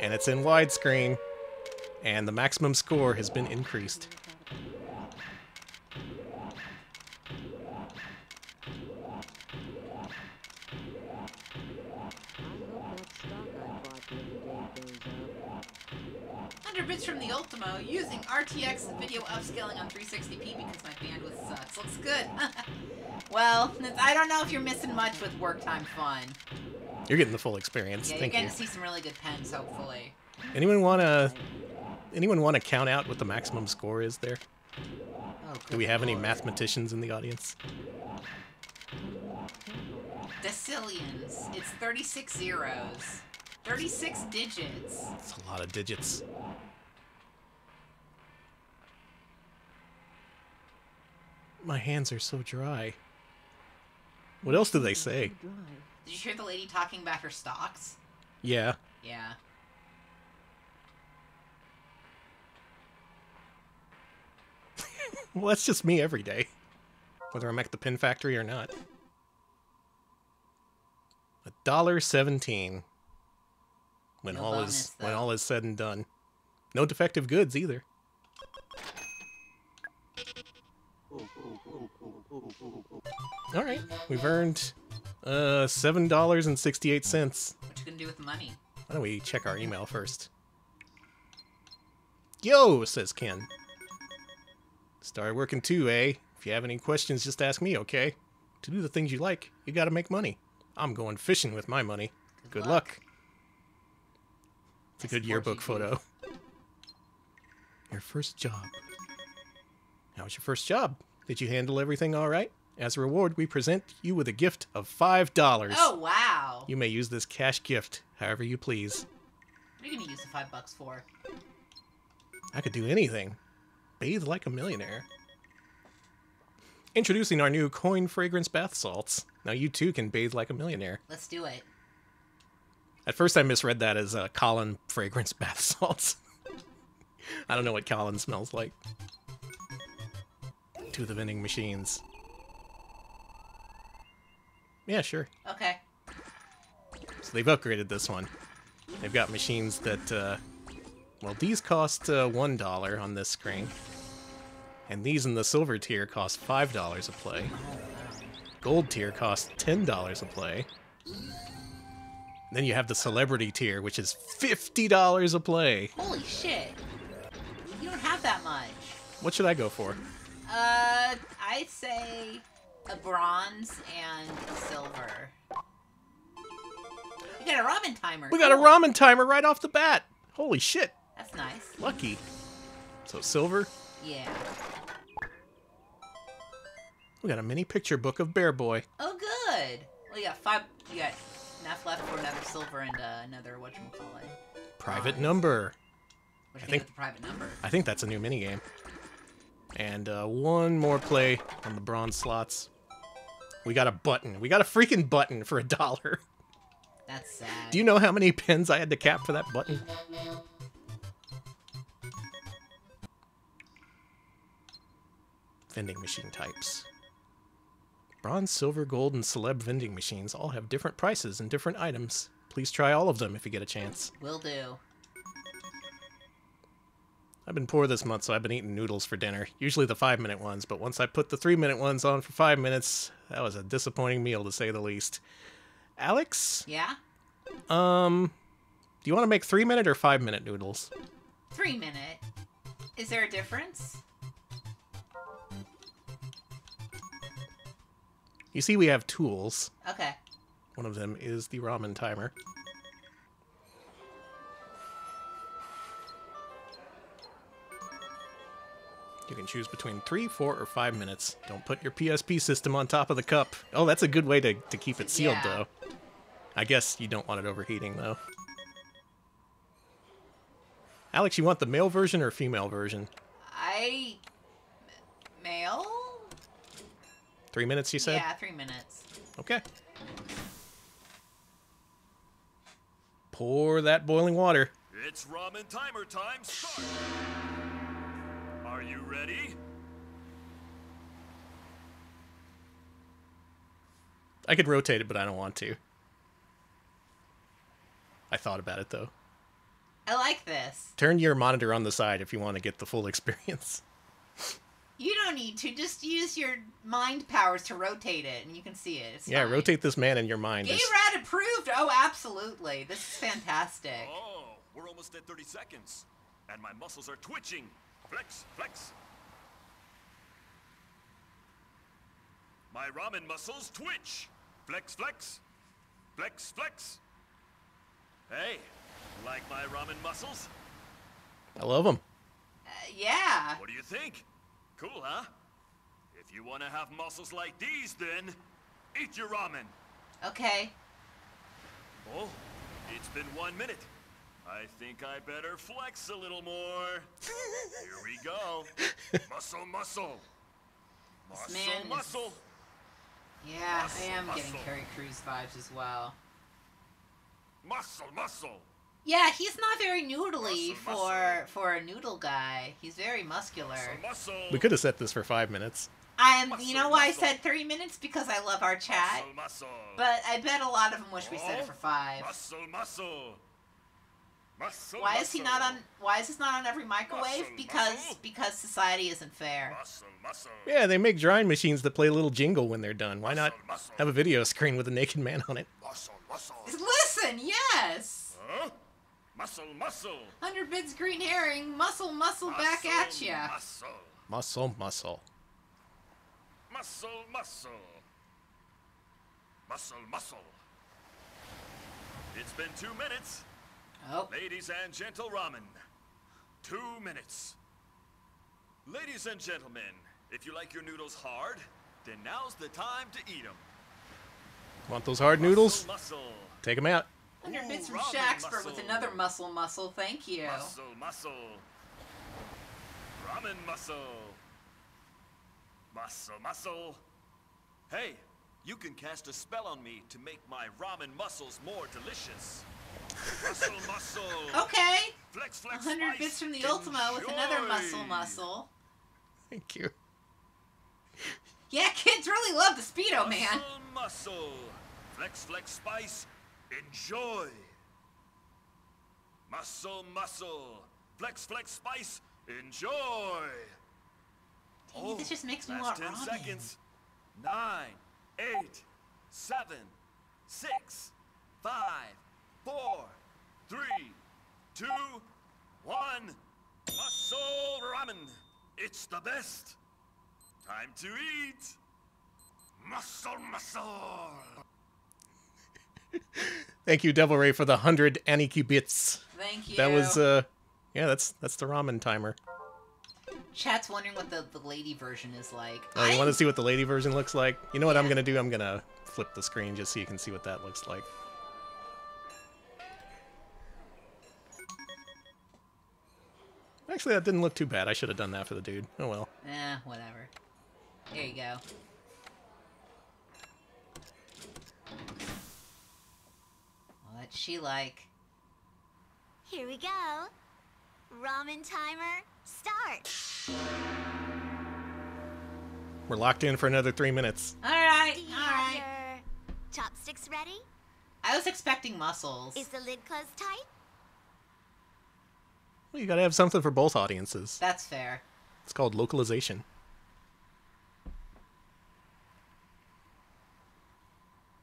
and it's in widescreen, and the maximum score has been increased. one hundred bits from the Ultimo, using R T X video upscaling on three sixty p because my bandwidth sucks. Looks good. Well, I don't know if you're missing much with Work Time Fun. You're getting the full experience. Yeah, Thank you're going to see some really good pens, hopefully. Anyone wanna, anyone wanna count out what the maximum score is there? Oh, Do we have Lord. any mathematicians in the audience? Decillions. It's thirty-six zeros. Thirty-six digits. That's a lot of digits. My hands are so dry. What else do they say? Did you hear the lady talking about her stocks? Yeah. Yeah. Well, that's just me every day. Whether I'm at the pin factory or not. A dollar seventeen. When no all bonus, is though. when all is said and done. No defective goods either. Alright, we've earned Uh, seven dollars and sixty-eight cents. What you gonna do with the money? Why don't we check our email first? Yo, says Ken. Started working too, eh? If you have any questions, just ask me, okay? To do the things you like, you gotta make money. I'm going fishing with my money. Good, Good luck. luck. It's a good yearbook photo. Your first job. How was your first job? Did you handle everything all right? As a reward, we present you with a gift of five dollars. Oh, wow. You may use this cash gift however you please. What are you going to use the five bucks for? I could do anything. Bathe like a millionaire. Introducing our new coin fragrance bath salts. Now you too can bathe like a millionaire. Let's do it. At first I misread that as uh, Colin fragrance bath salts. I don't know what Colin smells like. To the vending machines. Yeah, sure. Okay. So they've upgraded this one. They've got machines that, uh, well, these cost uh, one dollar on this screen. And these in the silver tier cost five dollars a play. Gold tier costs ten dollars a play. Then you have the celebrity tier, which is fifty dollars a play. Holy shit. You don't have that much. What should I go for? Uh, I'd say a bronze and a silver. got a ramen timer. We got cool. a ramen timer right off the bat. Holy shit. That's nice. Lucky. So silver? Yeah. We got a mini picture book of Bear Boy. Oh, good. Well, you got five. You got enough left for another silver and uh, another whatchamacallit. Private Bronze. number. What do you I think, think of the private number? I think that's a new minigame. And uh, one more play on the bronze slots. We got a button. We got a freaking button for a dollar. That's sad. Do you know how many pins I had to cap for that button? Vending machine types. Bronze, silver, gold, and celeb vending machines all have different prices and different items. Please try all of them if you get a chance. Will do. I've been poor this month, so I've been eating noodles for dinner. Usually the five-minute ones, but once I put the three-minute ones on for five minutes, that was a disappointing meal, to say the least. Alex? Yeah? Um, do you want to make three-minute or five-minute noodles? Three-minute? Is there a difference? You see, we have tools. Okay. One of them is the ramen timer. You can choose between three, four, or five minutes. Don't put your P S P system on top of the cup. Oh, that's a good way to, to keep it sealed, yeah. though. I guess you don't want it overheating, though. Alex, you want the male version or female version? I... male? Three minutes, you said? Yeah, three minutes. Okay. Pour that boiling water. It's ramen timer time. Start. Are you ready? I could rotate it, but I don't want to. I thought about it, though. I like this. Turn your monitor on the side if you want to get the full experience. You don't need to. Just use your mind powers to rotate it, and you can see it. It's yeah, fine. Rotate this man in your mind. Gay-Rad approved! Oh, absolutely. This is fantastic. Oh, we're almost at thirty seconds, and my muscles are twitching. Flex, flex. My ramen muscles twitch. Flex, flex. Flex, flex. Hey, like my ramen muscles? I love them. Uh, yeah. What do you think? Cool, huh? If you want to have muscles like these, then eat your ramen. Okay. Oh, it's been one minute. I think I better flex a little more. Here we go. Muscle, muscle. Muscle, man muscle. Is... Yeah, muscle, I am muscle. Getting Terry Crews vibes as well. Muscle, muscle. Yeah, he's not very noodly muscle, for muscle. for a noodle guy. He's very muscular. Muscle, muscle. We could have set this for five minutes. I'm. Muscle, you know why muscle. I said three minutes? Because I love our chat. Muscle, muscle. But I bet a lot of them wish oh, we set it for five. Muscle, muscle. Muscle, why muscle. is he not on? Why is this not on every microwave? Muscle, because muscle. because society isn't fair. Muscle, muscle. Yeah, they make drying machines that play a little jingle when they're done. Why not muscle, muscle. have a video screen with a naked man on it? Muscle, muscle. Listen, yes. Huh? Muscle, muscle. Hundred bids, green herring. Muscle, muscle, muscle back at ya. Muscle, muscle, muscle. Muscle, muscle. Muscle, muscle. It's been two minutes. Oh. Ladies and gentle ramen. Two minutes. Ladies and gentlemen, if you like your noodles hard, then now's the time to eat them. Want those hard muscle, noodles? Muscle. Take them out. one hundred bits from Shaxford with another muscle muscle. Thank you. Muscle muscle. Ramen muscle. Muscle muscle. Hey, you can cast a spell on me to make my ramen muscles more delicious. Muscle, muscle. Okay. Flex, flex, one hundred bits from the enjoy. Ultima with another muscle muscle. Thank you. Yeah, kids really love the Speedo, muscle, man. Muscle, muscle. Flex, flex, spice. Enjoy. Muscle, muscle. Flex, flex, spice. Enjoy. Dang, oh, this just makes me want ramen. ten seconds. Nine, eight, seven, six, five. Four, three, two, one. Muscle ramen. It's the best. Time to eat. Muscle, muscle. Thank you, Devil Ray, for the hundred Aniki bits. Thank you. That was, uh, yeah, that's that's the ramen timer. Chat's wondering what the, the lady version is like. Oh, you I... want to see what the lady version looks like? You know what yeah. I'm going to do? I'm going to flip the screen just so you can see what that looks like. Actually, that didn't look too bad. I should have done that for the dude. Oh, well. Eh, whatever. There you go. What's she like? Here we go. Ramen timer, start. We're locked in for another three minutes. All right, all right. Your chopsticks ready? I was expecting mussels. Is the lid closed tight? Well, you gotta have something for both audiences. That's fair. It's called localization.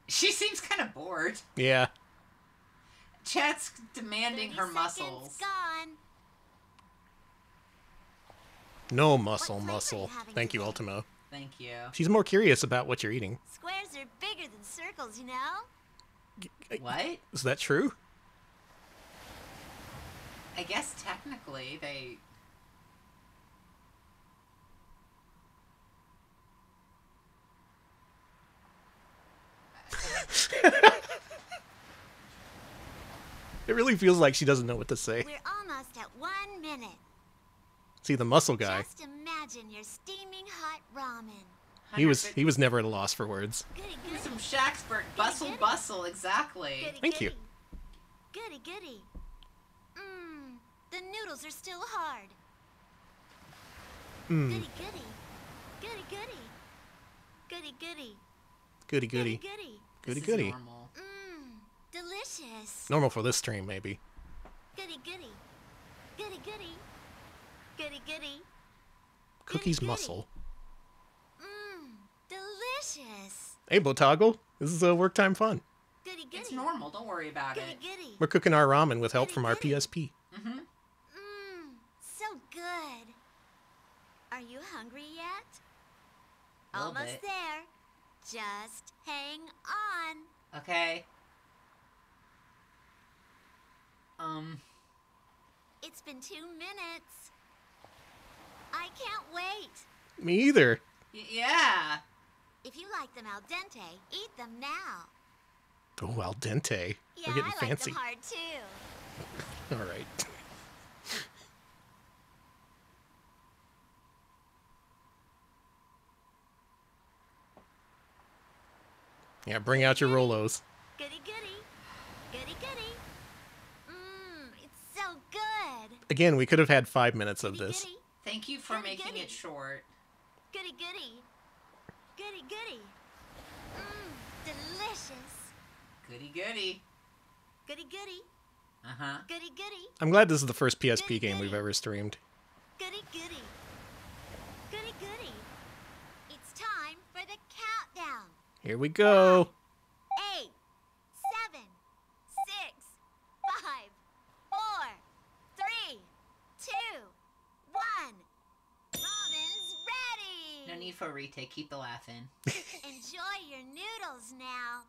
She seems kind of bored. Yeah. Chat's demanding her muscles. Gone. No muscle, muscle. Thank you, Ultimo. Thank you. She's more curious about what you're eating. Squares are bigger than circles, you know? What? Is that true? I guess technically they... It really feels like she doesn't know what to say. We're almost at one minute. See, the muscle guy. Just imagine your steaming hot ramen. He was he was never at a loss for words. Goody, goody. Some Shaxburg bustle goody, goody. bustle exactly. Goody, Thank goody. you. Goody goody. Mmm, the noodles are still hard. Mm. Goody goody, goody goody, goody goody, goody goody, goody goody. goody. Delicious. Normal for this stream, maybe. Goody goody, goody goody, goody goody. Cookie's goody, muscle. Mmm, delicious. Hey, Botoggle, this is a uh, work time fun. Goody goody. It's normal. Don't worry about goody, it. Goody. We're cooking our ramen with help goody, from our goody. P S P. Mm-hmm. Mmm, so good. Are you hungry yet? Almost bit. there. Just hang on. Okay. Um. It's been two minutes. I can't wait. Me either. Y yeah. If you like them al dente, eat them now. Oh, al dente. Yeah, We're getting I fancy. Like them hard too. All right. Yeah, bring out your Rolos. Goody goody. Goody goody. Again, we could have had five minutes of this. Goody, goody. Thank you for goody, making goody. it short. Goody goody. Goody goody. Mmm, delicious. Goody goody. Goody goody. Uh-huh. Goody goody. I'm glad this is the first P S P goody, game goody. we've ever streamed. Goody goody. Goody goody. It's time for the countdown. Here we go. Five, eight, seven, six, five, four. Three, two, one. Ramen's ready. No need for a retake. Keep the laugh in. Enjoy your noodles now.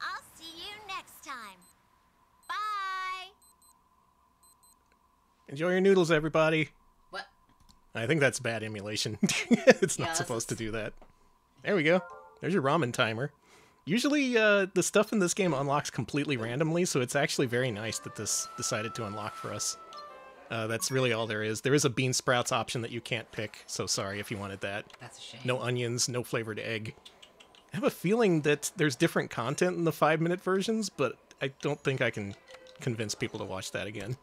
I'll see you next time. Bye. Enjoy your noodles, everybody. What? I think that's bad emulation. It's not yeah, supposed that's... to do that. There we go. There's your ramen timer. Usually, uh, the stuff in this game unlocks completely randomly, so it's actually very nice that this decided to unlock for us. Uh, that's really all there is. There is a bean sprouts option that you can't pick, so sorry if you wanted that. That's a shame. No onions, no flavored egg. I have a feeling that there's different content in the five-minute versions, but I don't think I can convince people to watch that again.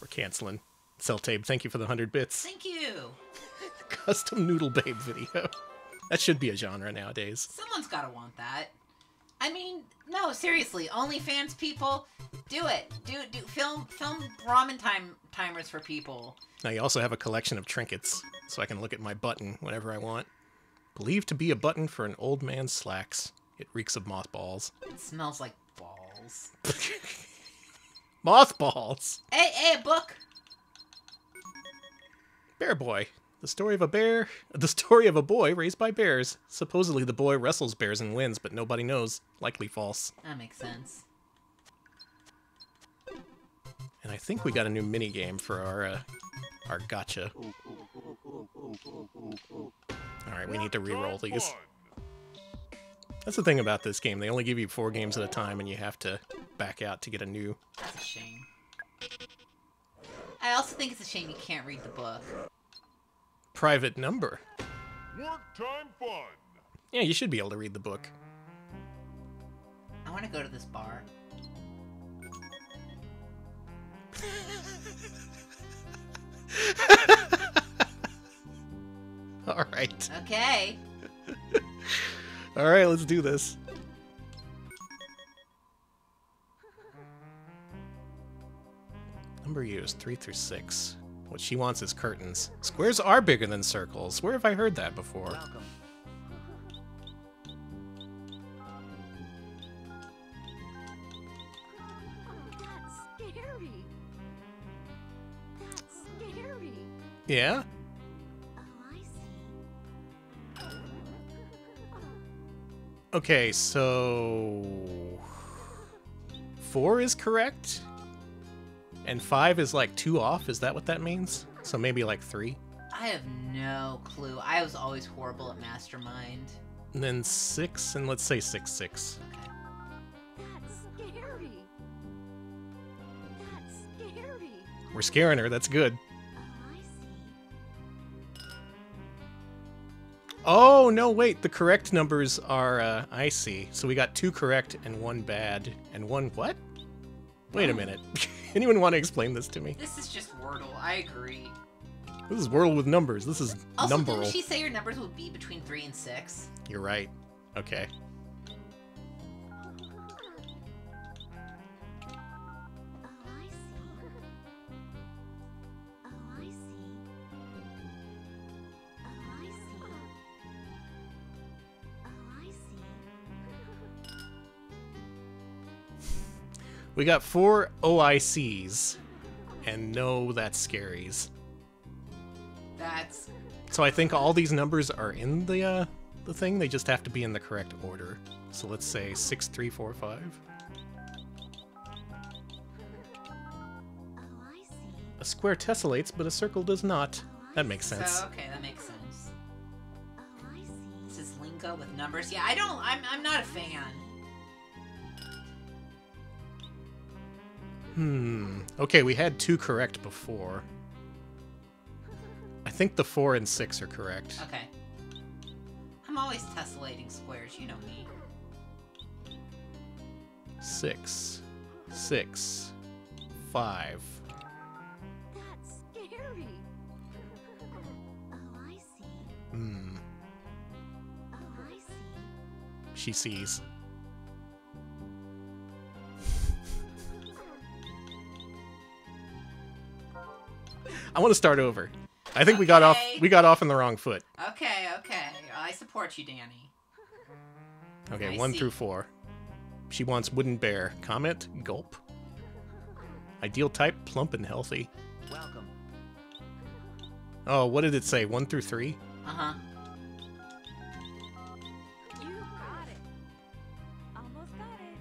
We're canceling. Celltape, thank you for the hundred bits. Thank you! Custom Noodle Babe video. That should be a genre nowadays. Someone's gotta want that. I mean, no, seriously, OnlyFans people, do it. Do do film film ramen time timers for people. Now you also have a collection of trinkets, so I can look at my button whenever I want. Believed to be a button for an old man's slacks. It reeks of mothballs. It smells like balls. Mothballs. Hey, hey, book. Bear Boy. The story of a bear, the story of a boy raised by bears. Supposedly the boy wrestles bears and wins, but nobody knows. Likely false. That makes sense. And I think we got a new mini game for our uh, our gacha. All right, we need to re-roll these. That's the thing about this game. They only give you four games at a time, and you have to back out to get a new. That's a shame. I also think it's a shame you can't read the book. Private Number. Work Time Fun. Yeah, you should be able to read the book. I want to go to this bar. All right. Okay. All right, let's do this. Number used three through six. What she wants is curtains. Squares are bigger than circles. Where have I heard that before? Welcome. Oh, that's scary. That's scary. Yeah? Okay, so four is correct, and five is like two off. Is that what that means? So maybe like three? I have no clue. I was always horrible at Mastermind. And then six, and let's say six, six. Okay. That's scary. That's scary. We're scaring her. That's good. Oh, no, wait, the correct numbers are, uh, I see. So we got two correct and one bad. And one what? Wait a minute. Anyone want to explain this to me? This is just Wordle, I agree. This is Wordle with numbers. This is also, numberal. Also, didn't she say your numbers would be between three and six? You're right. Okay. We got four O I Cs, and no, that's scaries. That's... So I think all these numbers are in the, uh, the thing, they just have to be in the correct order. So let's say six, three, four, five. A square tessellates, but a circle does not. That makes sense. So, okay, that makes sense. This is lingo with numbers. Yeah, I don't, I'm, I'm not a fan. Hmm. Okay, we had two correct before. I think the four and six are correct. Okay. I'm always tessellating squares, you know me. Six. Six. Five. That's scary. Oh, I see. Hmm. Oh, I see. She sees. I want to start over. I think okay. we got off we got off on the wrong foot. Okay, okay. I support you, Danny. Okay, I one see. through four. She wants wooden bear. Comment, gulp. Ideal type, plump and healthy. Welcome. Oh, what did it say? One through three? Uh-huh. You got it. Almost got it.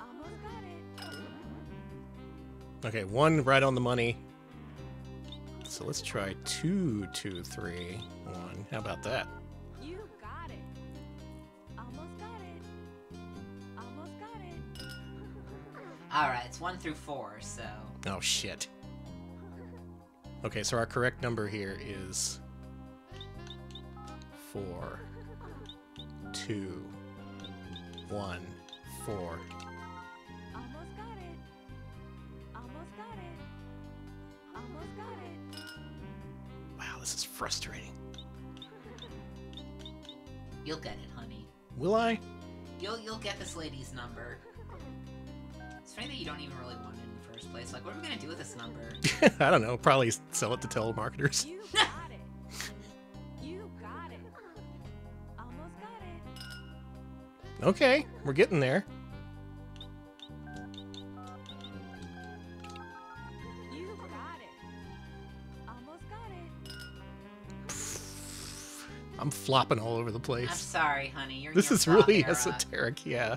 Almost got it. Okay, one right on the money. So let's try two, two, three, one. How about that? You got it. Almost got it. Almost got it. All right, it's one through four, so. Oh, shit. Okay, so our correct number here is four, two, one, four. Almost got it. Almost got it. Almost got it. Wow, this is frustrating. You'll get it, honey. Will I? You'll you'll get this lady's number. It's funny that you don't even really want it in the first place. Like, what are we gonna do with this number? I don't know. Probably sell it to telemarketers. You got it. You got it. Almost got it. Okay, we're getting there. You got it. Almost got it. I'm flopping all over the place. I'm sorry, honey. You're this is really era. esoteric, yeah.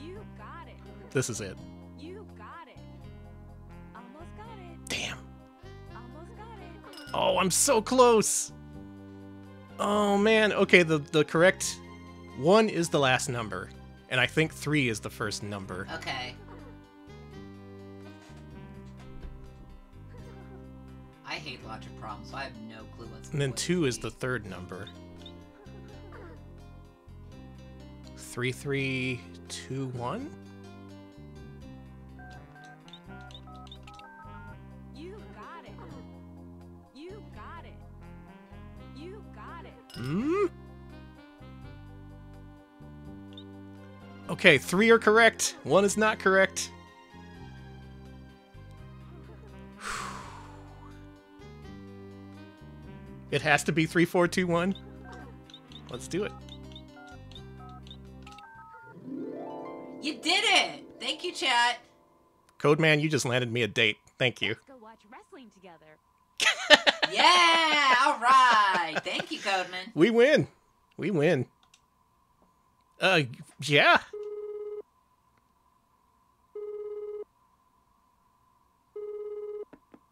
You got it. This is it. You got it. Almost got it. Damn. Almost got it. Oh, I'm so close. Oh man, okay, the, the correct one is the last number, and I think three is the first number. Okay. I hate logic problems, so I have no clue what's going on. And then two is the third number. Three, three, two, one? Hmm? Okay, three are correct. One is not correct. It has to be three, four, two, one. Let's do it. You did it! Thank you, chat. Codeman, you just landed me a date. Thank you. Let's go watch wrestling together. Yeah, all right. Thank you, Codeman. We win. We win. Uh, yeah.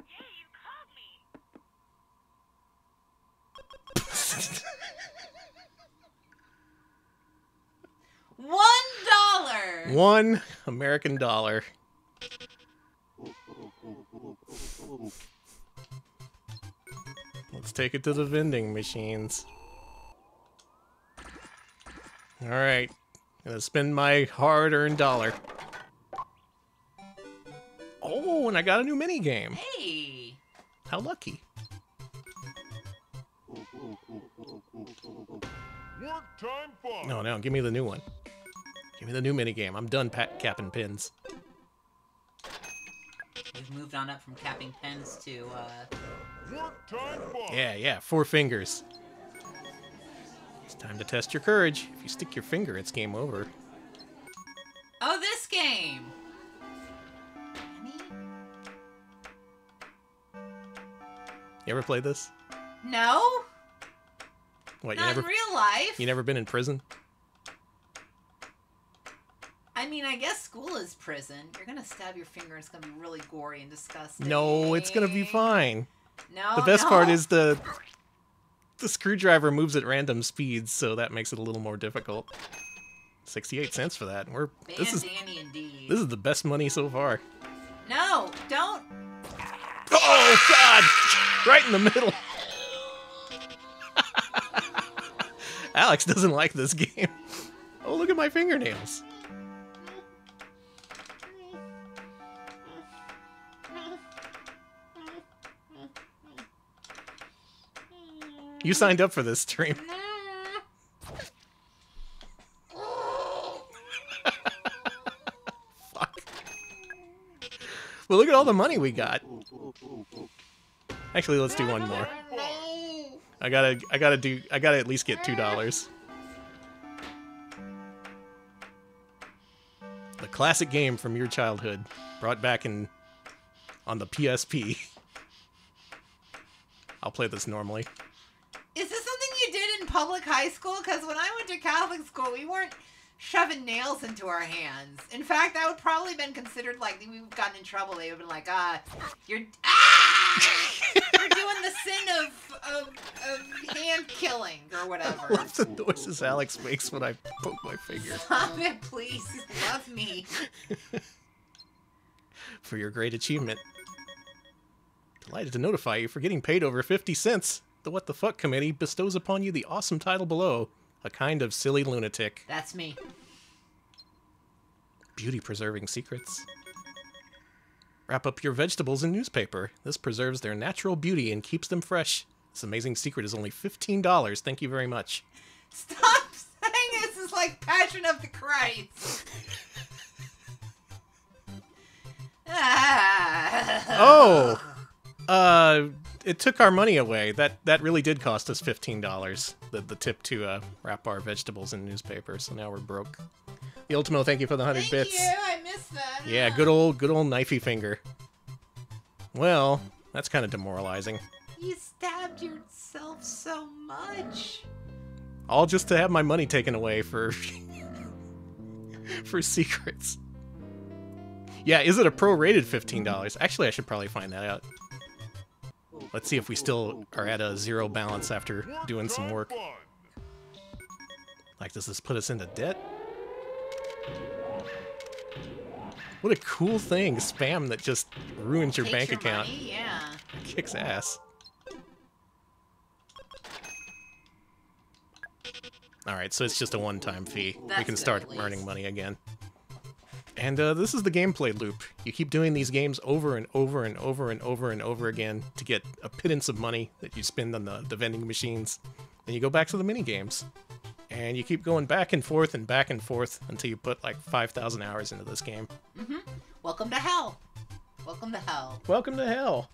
Hey, you called me. One dollar. One American dollar. Let's take it to the vending machines. Alright. Gonna spend my hard-earned dollar. Oh, and I got a new minigame! Hey! How lucky. Work Time Fun! No, no, give me the new one. Give me the new minigame. I'm done capping pins. We've moved on up from capping pens to, uh... Work Time Fun! Yeah, yeah, four fingers. It's time to test your courage. If you stick your finger, it's game over. Oh, this game! You ever played this? No! What, Not you never, in real life! You never been in prison? I mean, I guess school is prison. You're gonna stab your finger, it's gonna be really gory and disgusting. No, it's gonna be fine. No, The best no. part is the the screwdriver moves at random speeds, so that makes it a little more difficult. sixty-eight cents for that. We're Band this is Danny indeed. This is the best money so far. No, don't. Oh God! Right in the middle. Alex doesn't like this game. Oh, look at my fingernails. You signed up for this stream. Fuck. Well, look at all the money we got. Actually, let's do one more. I gotta, I gotta do, I gotta at least get two dollars. The classic game from your childhood, brought back in on the P S P. I'll play this normally. Is this something you did in public high school? Because when I went to Catholic school, we weren't shoving nails into our hands. In fact, that would probably have been considered like we've gotten in trouble. They would have been like, ah, you're, ah! You're doing the sin of, of, of hand killing or whatever. I love the noises Alex makes when I poke my finger. Stop it, please. Love me. For your great achievement. Delighted to notify you for getting paid over fifty cents. The What the Fuck Committee bestows upon you the awesome title below, a kind of silly lunatic. That's me. Beauty preserving secrets. Wrap up your vegetables in newspaper. This preserves their natural beauty and keeps them fresh. This amazing secret is only fifteen dollars. Thank you very much. Stop saying this is like Passion of the Christ. Ah. Oh. Uh... it took our money away. That that really did cost us fifteen dollars, the, the tip to uh, wrap our vegetables in newspaper, so now we're broke. The Ultimo, thank you for the one hundred thank bits. Thank you, I missed that. Yeah, good old, good old knifey finger. Well, that's kind of demoralizing. You stabbed yourself so much. All just to have my money taken away for... for secrets. Yeah, is it a prorated fifteen dollars? Actually, I should probably find that out. Let's see if we still are at a zero balance after doing some work. Like, does this put us into debt? What a cool thing, spam that just ruins your bank account. Yeah. Kicks ass. Alright, so it's just a one-time fee. We can start earning money again. And uh, this is the gameplay loop. You keep doing these games over and over and over and over and over again to get a pittance of money that you spend on the, the vending machines. Then you go back to the mini-games. And you keep going back and forth and back and forth until you put like five thousand hours into this game. Mm-hmm. Welcome to hell. Welcome to hell. Welcome to hell.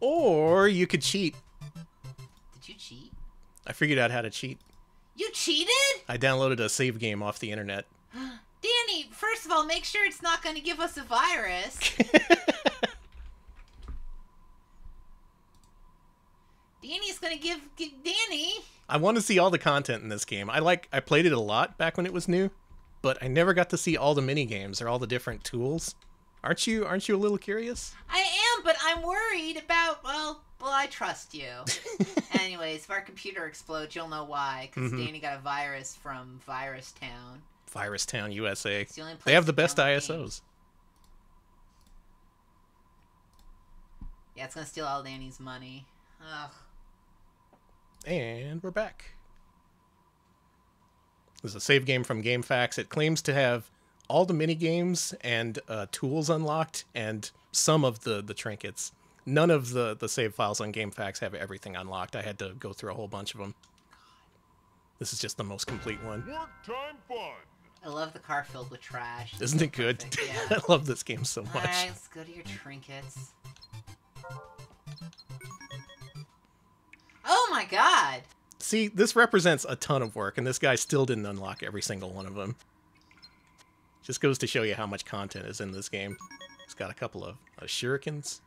Or you could cheat. Did you cheat? I figured out how to cheat. You cheated? I downloaded a save game off the internet. Danny, first of all, make sure it's not going to give us a virus. Danny's going to give, give Danny. I want to see all the content in this game. I like I played it a lot back when it was new, but I never got to see all the mini games or all the different tools. Aren't you aren't you a little curious? I am, but I'm worried about well, well I trust you. Anyways, if our computer explodes, you'll know why, cuz mm-hmm. Danny got a virus from Virus Town. Virus Town U S A. The they have the best I S Os. Yeah, it's going to steal all Danny's money. Ugh. And we're back. This is a save game from GameFAQs. It claims to have all the mini-games and uh, tools unlocked and some of the, the trinkets. None of the, the save files on GameFAQs have everything unlocked. I had to go through a whole bunch of them. This is just the most complete one. Work Time Fun. I love the car filled with trash. Isn't it good? Yeah. I love this game so much. All right, let's go to your trinkets. Oh my god! See, this represents a ton of work, and this guy still didn't unlock every single one of them. Just goes to show you how much content is in this game. He's got a couple of uh, shurikens.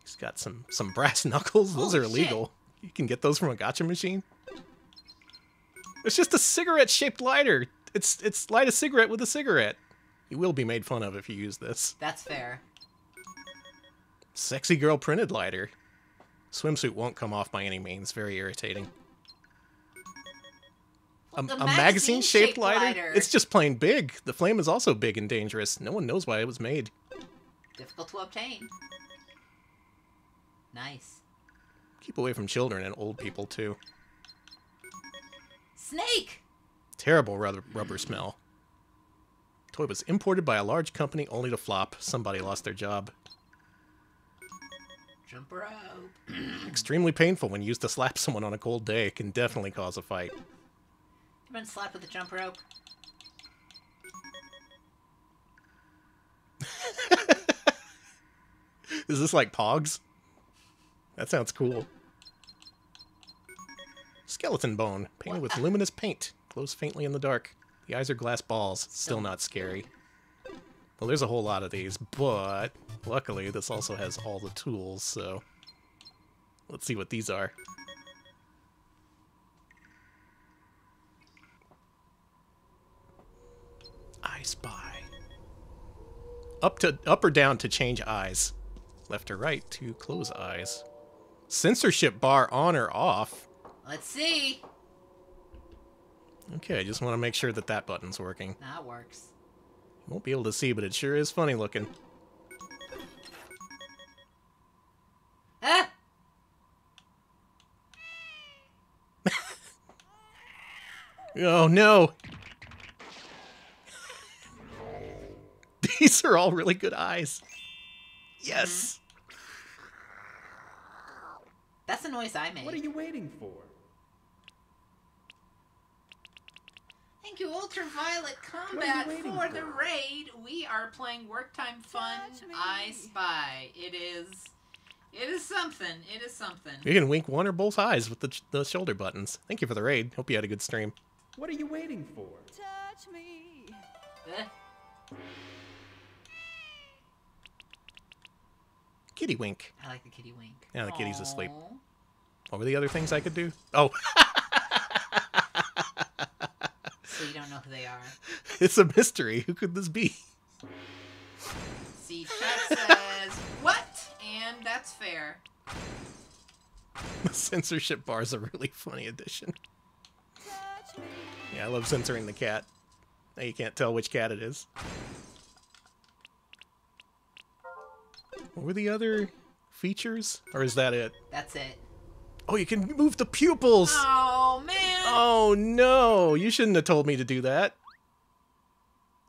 He's got some, some brass knuckles. Those Holy are illegal. Shit. You can get those from a gacha machine. It's just a cigarette-shaped lighter. It's it's light a cigarette with a cigarette. You will be made fun of if you use this. That's fair. Sexy girl printed lighter. Swimsuit won't come off by any means. Very irritating. Well, a a magazine-shaped magazine lighter? lighter? It's just plain big. The flame is also big and dangerous. No one knows why it was made. Difficult to obtain. Nice. Keep away from children and old people, too. Snake! Terrible rubber, rubber smell. Toy was imported by a large company only to flop. Somebody lost their job. Jump rope. Extremely painful when used to slap someone on a cold day. It can definitely cause a fight. You've been slapped with a jump rope. Is this like Pogs? That sounds cool. Skeleton bone, painted with luminous paint, glows faintly in the dark. The eyes are glass balls, still not scary. Well, there's a whole lot of these, but luckily this also has all the tools, so let's see what these are. I spy. Up to up or down to change eyes. Left or right to close eyes. Censorship bar on or off. Let's see. Okay, I just want to make sure that that button's working. That works. You won't be able to see, but it sure is funny looking. Ah! Oh, no! These are all really good eyes. Yes! Mm-hmm. That's the noise I made. What are you waiting for? Thank you, Ultraviolet Combat, for, for the raid. We are playing Work Time Fun, I Spy. It is, it is something. It is something. You can wink one or both eyes with the, the shoulder buttons. Thank you for the raid. Hope you had a good stream. What are you waiting for? Touch me. Uh. Kitty wink. I like the kitty wink. Now the Aww. kitty's asleep. What were the other things I could do? Oh. So you don't know who they are. It's a mystery. Who could this be? See, Chuck says, what? And that's fair. The censorship bar is a really funny addition. Yeah, I love censoring the cat. Now you can't tell which cat it is. What were the other features? Or is that it? That's it. Oh, you can move the pupils! Oh, man! Oh, no! You shouldn't have told me to do that.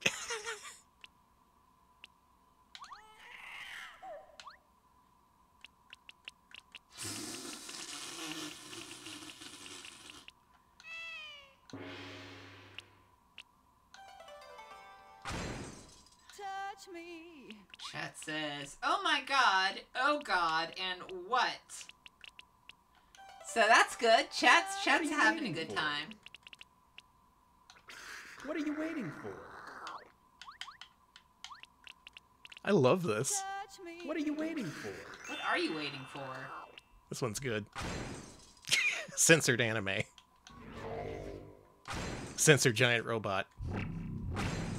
Touch me! Chat says, oh my god, oh god, and what? So that's good. Chat's chat's having a good time. What are you waiting for? I love this. What are you waiting for? What are you waiting for? This one's good. Censored anime. Censored giant robot.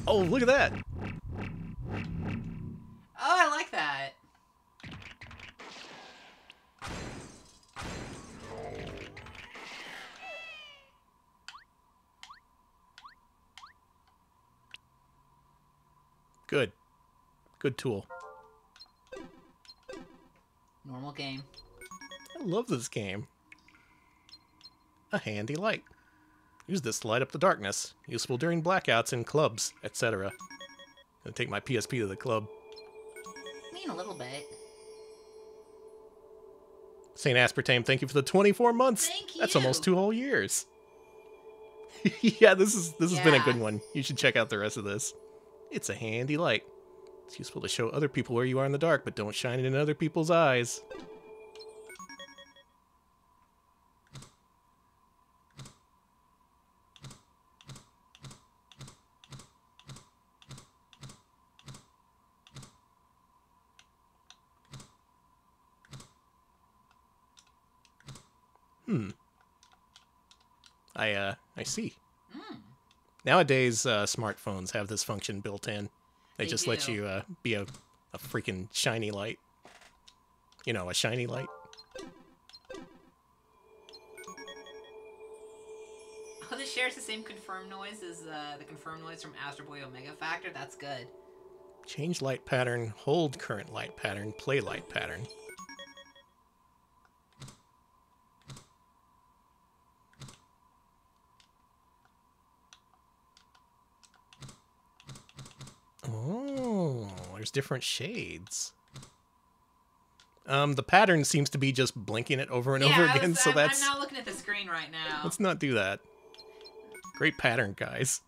Oh, look at that. Oh, I like that. Good. Good tool. Normal game. I love this game. A handy light. Use this to light up the darkness. Useful during blackouts in clubs, et cetera. I'm gonna take my P S P to the club. I mean, a little bit. Saint Aspartame, thank you for the twenty-four months. Thank you. That's almost two whole years. yeah, this is this yeah. has been a good one. You should check out the rest of this. It's a handy light. It's useful to show other people where you are in the dark, but don't shine it in other people's eyes. Hmm. I, uh, I see. Hmm. Nowadays, uh, smartphones have this function built in. They, they just do. let you uh, be a, a freaking shiny light. You know, a shiny light. Oh, this shares the same confirm noise as uh, the confirm noise from Astro Boy Omega Factor. That's good. Change light pattern, hold current light pattern, play light pattern. Oh, there's different shades. Um, the pattern seems to be just blinking it over and yeah, over again, was, so I'm, that's... I'm not looking at the screen right now. Let's not do that. Great pattern, guys.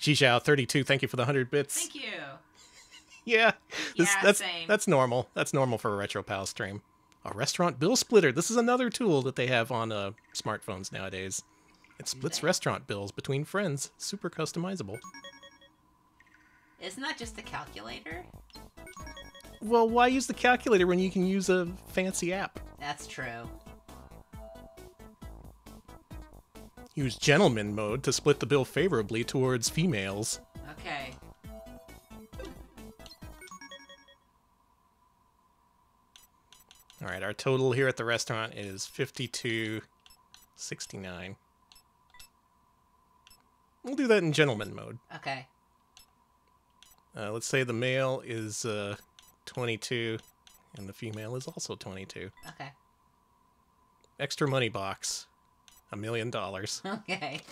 Zhizhao thirty-two, thank you for the one hundred bits. Thank you. yeah, this, yeah that's, same. that's normal. That's normal for a RetroPal stream. A restaurant bill splitter. This is another tool that they have on uh, smartphones nowadays. It splits Dang. restaurant bills between friends. Super customizable. Isn't that just a calculator? Well, why use the calculator when you can use a fancy app? That's true. Use gentleman mode to split the bill favorably towards females. Okay. All right, our total here at the restaurant is fifty-two sixty-nine. We'll do that in gentleman mode. Okay. Uh, let's say the male is uh, twenty-two, and the female is also twenty-two. Okay. Extra money box. A million dollars. Okay.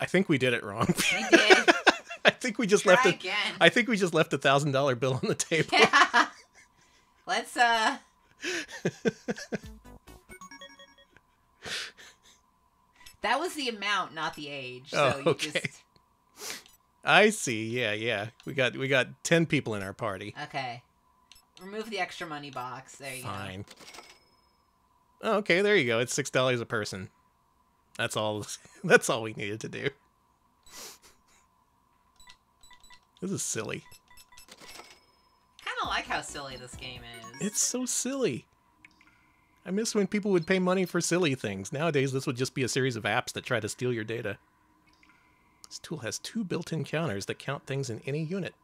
I think we did it wrong. We did. I think we just Try left it. Again. I think we just left a thousand dollar bill on the table. Yeah. Let's uh. That was the amount, not the age. So oh, okay. You just... I see. Yeah, yeah. We got we got ten people in our party. Okay. Remove the extra money box. There you Fine. go. Fine. Oh, okay, there you go. It's six dollars a person. That's all. That's all we needed to do. This is silly. I kind of like how silly this game is. It's so silly. I miss when people would pay money for silly things. Nowadays, this would just be a series of apps that try to steal your data. This tool has two built-in counters that count things in any unit.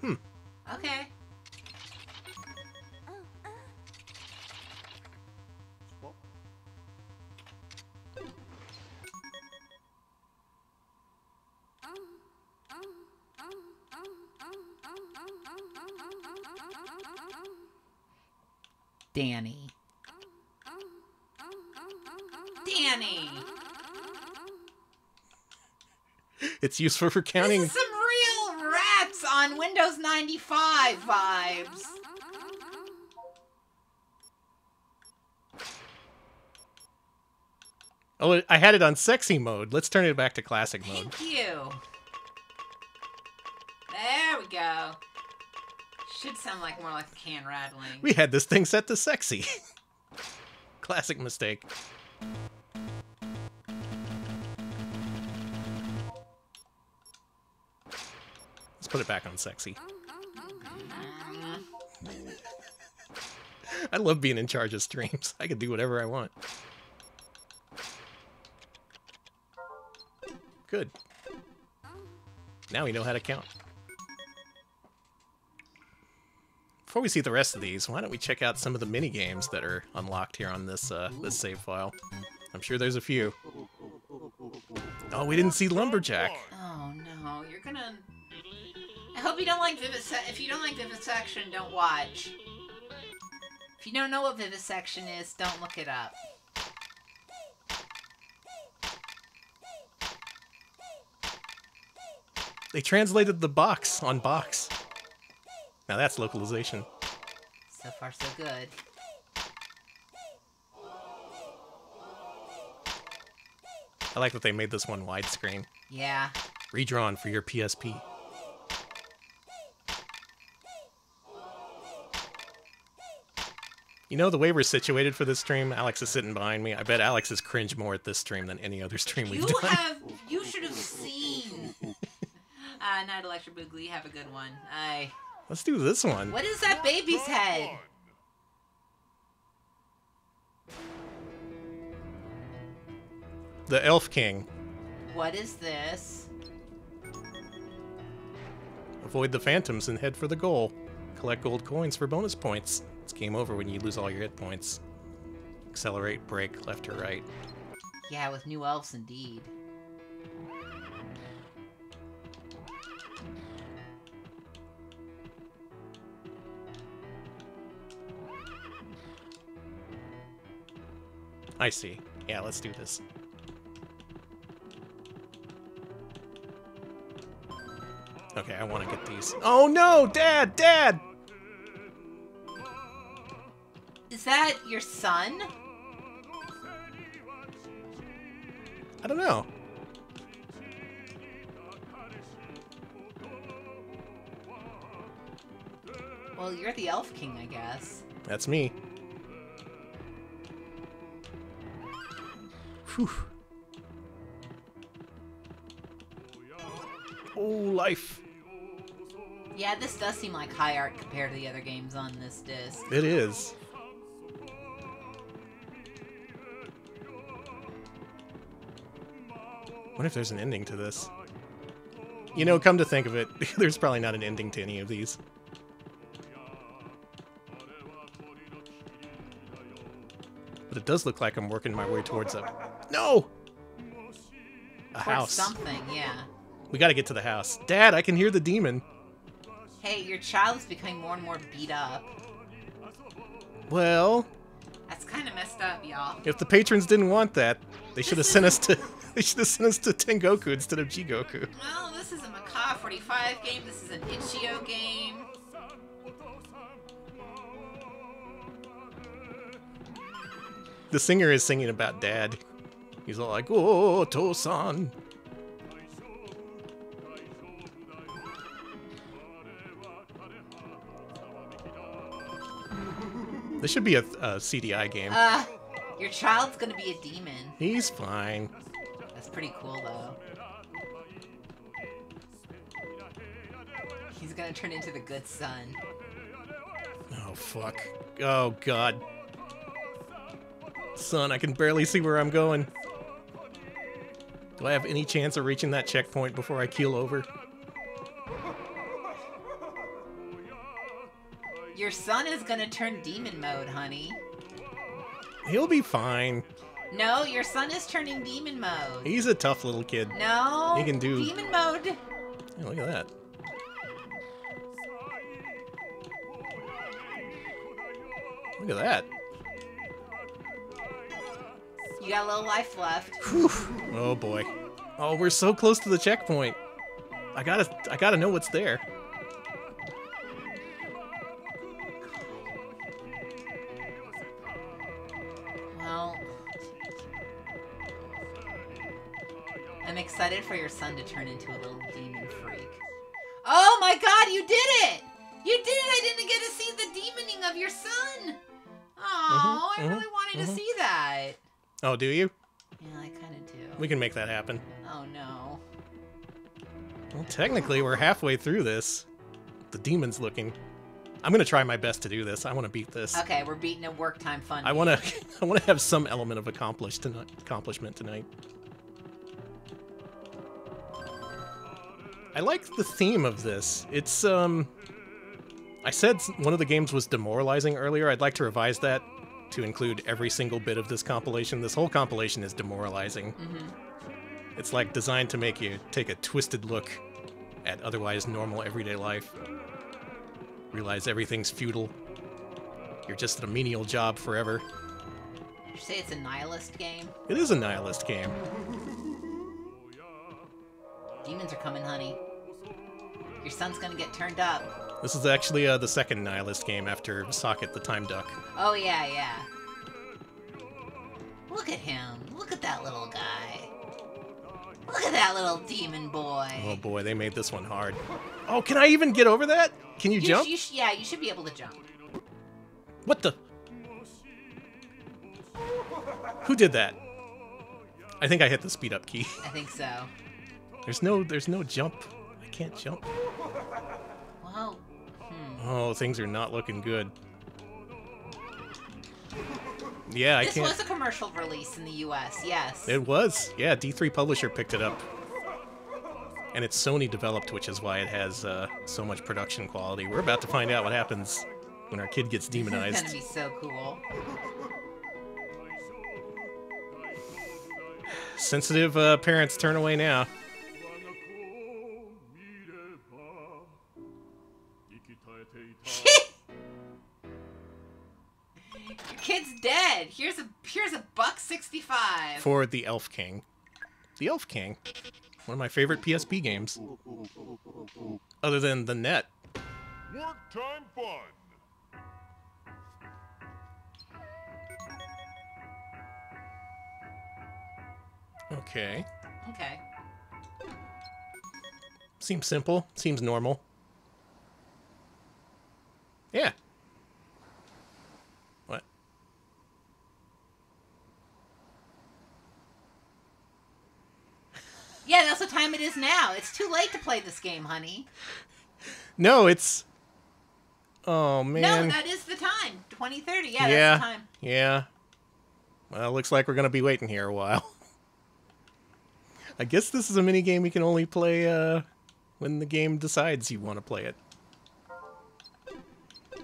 Hmm. Okay. Danny. Danny! It's useful for counting. This is some real rats on Windows ninety-five vibes. Oh, I had it on sexy mode. Let's turn it back to classic mode. Thank you. There we go. Should sound like more like a can rattling. We had this thing set to sexy. Classic mistake. Let's put it back on sexy. I love being in charge of streams. I can do whatever I want. Good. Now we know how to count. Before we see the rest of these, why don't we check out some of the mini games that are unlocked here on this uh, this save file? I'm sure there's a few. Oh, we didn't see Lumberjack. Oh no, you're gonna. I hope you don't like vivisection. If you don't like vivisection, don't watch. If you don't know what vivisection is, don't look it up. They translated the box on box. Now that's localization. So far, so good. I like that they made this one widescreen. Yeah. Redrawn for your P S P. You know, the way we're situated for this stream, Alex is sitting behind me. I bet Alex is cringe more at this stream than any other stream we've you done. You have... You should have seen... uh, not Electro Boogly. Have a good one. I... Let's do this one. What is that baby's head? The Elf King. What is this? Avoid the phantoms and head for the goal. Collect gold coins for bonus points. It's game over when you lose all your hit points. Accelerate, break, left or right. Yeah, with new elves indeed. I see. Yeah, let's do this. Okay, I want to get these. Oh no! Dad! Dad! Is that your son? I don't know. Well, you're the Elf King, I guess. That's me. Whew. Oh, life. Yeah, this does seem like high art compared to the other games on this disc. It is. What if there's an ending to this? You know, come to think of it, there's probably not an ending to any of these. But it does look like I'm working my way towards a... No! A towards house. Something, yeah. We gotta get to the house. Dad, I can hear the demon. Hey, your child is becoming more and more beat up. Well... That's kind of messed up, y'all. If the patrons didn't want that, they should have sent us to... They should have sent us to Tengoku instead of Jigoku. Well, this This is a Macaw forty-five game. This is an Itch dot io game. The singer is singing about dad. He's all like, "Oh, Tosan." This should be a, a C D I game. Uh, your child's gonna be a demon. He's fine. That's pretty cool, though. He's gonna turn into the good son. Oh, fuck. Oh, God. Son, I can barely see where I'm going. Do I have any chance of reaching that checkpoint before I keel over? Your son is gonna turn demon mode, honey. He'll be fine. No, your son is turning demon mode. He's a tough little kid. No, he can do demon mode. Hey, look at that. Look at that. You got a little life left. Whew. Oh boy. Oh, we're so close to the checkpoint. I gotta, I gotta know what's there. Excited for your son to turn into a little demon freak. Oh my god, you did it! You did it! I didn't get to see the demoning of your son! Oh, mm-hmm, I mm-hmm, really wanted mm-hmm. to see that. Oh, do you? Yeah, I kind of do. We can make that happen. Oh no. Well, technically, we're halfway through this. The demon's looking. I'm gonna try my best to do this. I want to beat this. Okay, we're beating a work time fun. I want to. I want to have some element of accomplished tonight, accomplishment tonight. I like the theme of this. It's, um... I said one of the games was demoralizing earlier. I'd like to revise that to include every single bit of this compilation. This whole compilation is demoralizing. Mm-hmm. It's like designed to make you take a twisted look at otherwise normal everyday life. Realize everything's futile. You're just at a menial job forever. Did you say it's a nihilist game? It is a nihilist game. Demons are coming, honey. Your son's gonna get turned up. This is actually uh, the second Nihilist game after Socket the Time Duck. Oh, yeah, yeah. Look at him. Look at that little guy. Look at that little demon boy. Oh, boy, they made this one hard. Oh, can I even get over that? Can you, you jump? You yeah, you should be able to jump. What the? Who did that? I think I hit the speed up key. I think so. There's no, there's no jump. I can't jump. Wow. Hmm. Oh, things are not looking good. Yeah, I can't. This was a commercial release in the U S, yes. It was. Yeah, D three Publisher picked it up. And it's Sony developed, which is why it has uh, so much production quality. We're about to find out what happens when our kid gets demonized. This is gonna be so cool. Sensitive uh, parents, turn away now. Kid's dead. Here's a here's a buck sixty-five for the Elf King. The Elf King, one of my favorite P S P games, other than The Net. Work Time Fun. Okay. Okay. Seems simple. Seems normal. Yeah. Yeah, that's what time it is now. It's too late to play this game, honey. No, it's... Oh, man. No, that is the time. twenty thirty. Yeah, yeah, that's the time. Yeah. Well, looks like we're going to be waiting here a while. I guess this is a minigame you can only play uh, when the game decides you want to play it.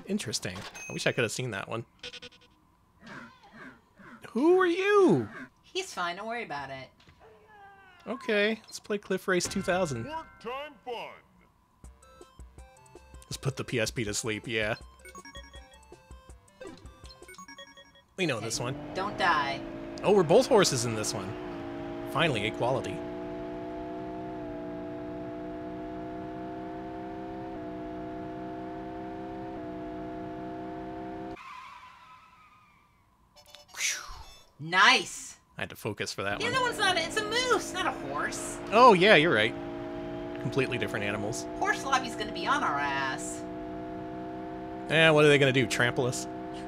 Interesting. I wish I could have seen that one. Who are you? He's fine. Don't worry about it. Okay, let's play Cliff Race two thousand. Work Time Fun. Let's put the P S P to sleep, yeah. We know okay. This one. Don't die. Oh, we're both horses in this one. Finally, equality. Nice. I had to focus for that one. The other one's not, it's a moose, not a horse. Oh, yeah, you're right. Completely different animals. Horse lobby's going to be on our ass. Eh, what are they going to do? Trample us? True.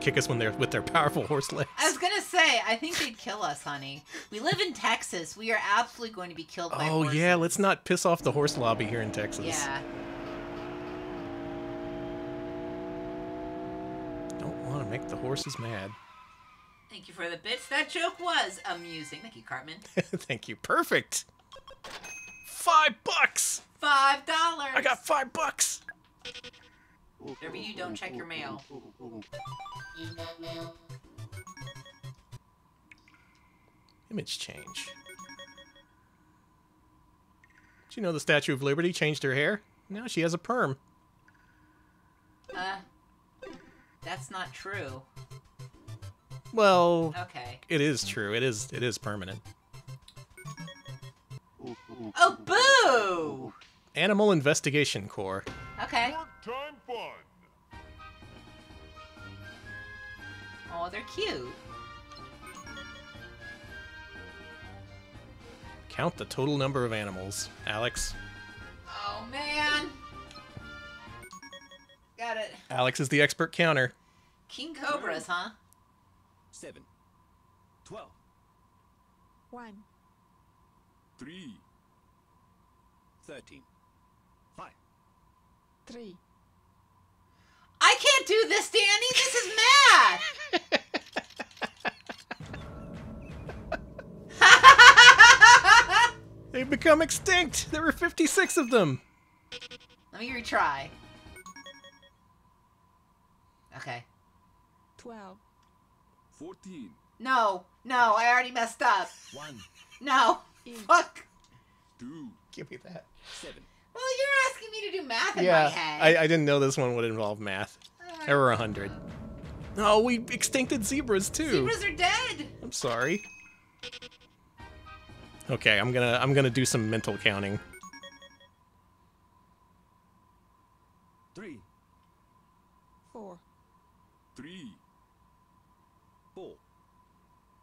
Kick us when they're with their powerful horse legs. I was going to say, I think they'd kill us, honey. We live in Texas. We are absolutely going to be killed by horses. Oh, yeah, let's not piss off the horse lobby here in Texas. Yeah. Don't want to make the horses mad. Thank you for the bits. That joke was amusing. Thank you, Cartman. Thank you. Perfect. Five bucks. Five dollars. I got five bucks. Whatever you don't check your mail. Image change. Did you know the Statue of Liberty changed her hair? Now she has a perm. Uh, that's not true. Well, okay. It is true. It is it is permanent. Oh, boo! Animal Investigation Corps. Okay. Work Time Fun. Oh, they're cute. Count the total number of animals, Alex. Oh, man. Got it. Alex is the expert counter. King Cobras, huh? Seven. Twelve. One. Three. Thirteen. Five. Three. I can't do this, Danny! This is math! They've become extinct! There were fifty-six of them! Let me retry. Okay. Twelve. Fourteen. No, no, I already messed up. One. No. Eight. Fuck. Two. Give me that. Seven. Well, you're asking me to do math in yeah, my head. I, I didn't know this one would involve math. Uh, there were a hundred. No, oh, we extincted zebras too. Zebras are dead. I'm sorry. Okay, I'm gonna I'm gonna do some mental counting. Three. Four. Three.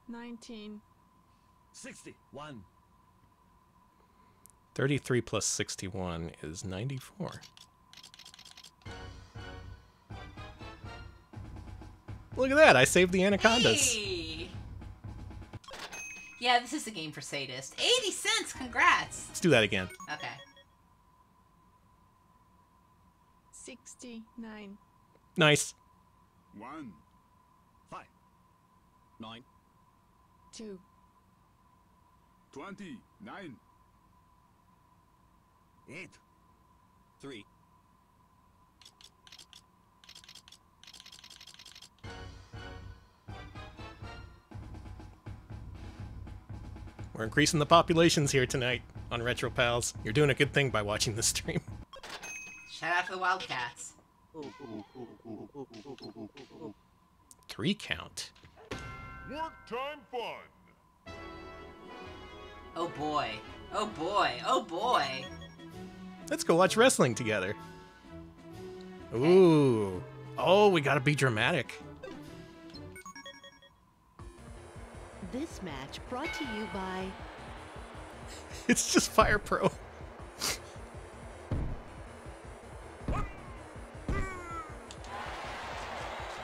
Nineteen. Sixty-one. Thirty-three plus sixty-one is ninety-four. Look at that! I saved the anacondas. Hey. Yeah, this is a game for sadists. Eighty cents. Congrats. Let's do that again. Okay. Sixty-nine. Nice. One. Five. Nine. Two. Twenty. Nine. Eight. Three. We're increasing the populations here tonight on Retro Pals. You're doing a good thing by watching this stream. Shout out to the Wildcats. Three count. Work Time Fun. Oh boy. Oh boy. Oh boy. Let's go watch wrestling together. Okay. Ooh. Oh, we gotta be dramatic. This match brought to you by... It's just Fire Pro.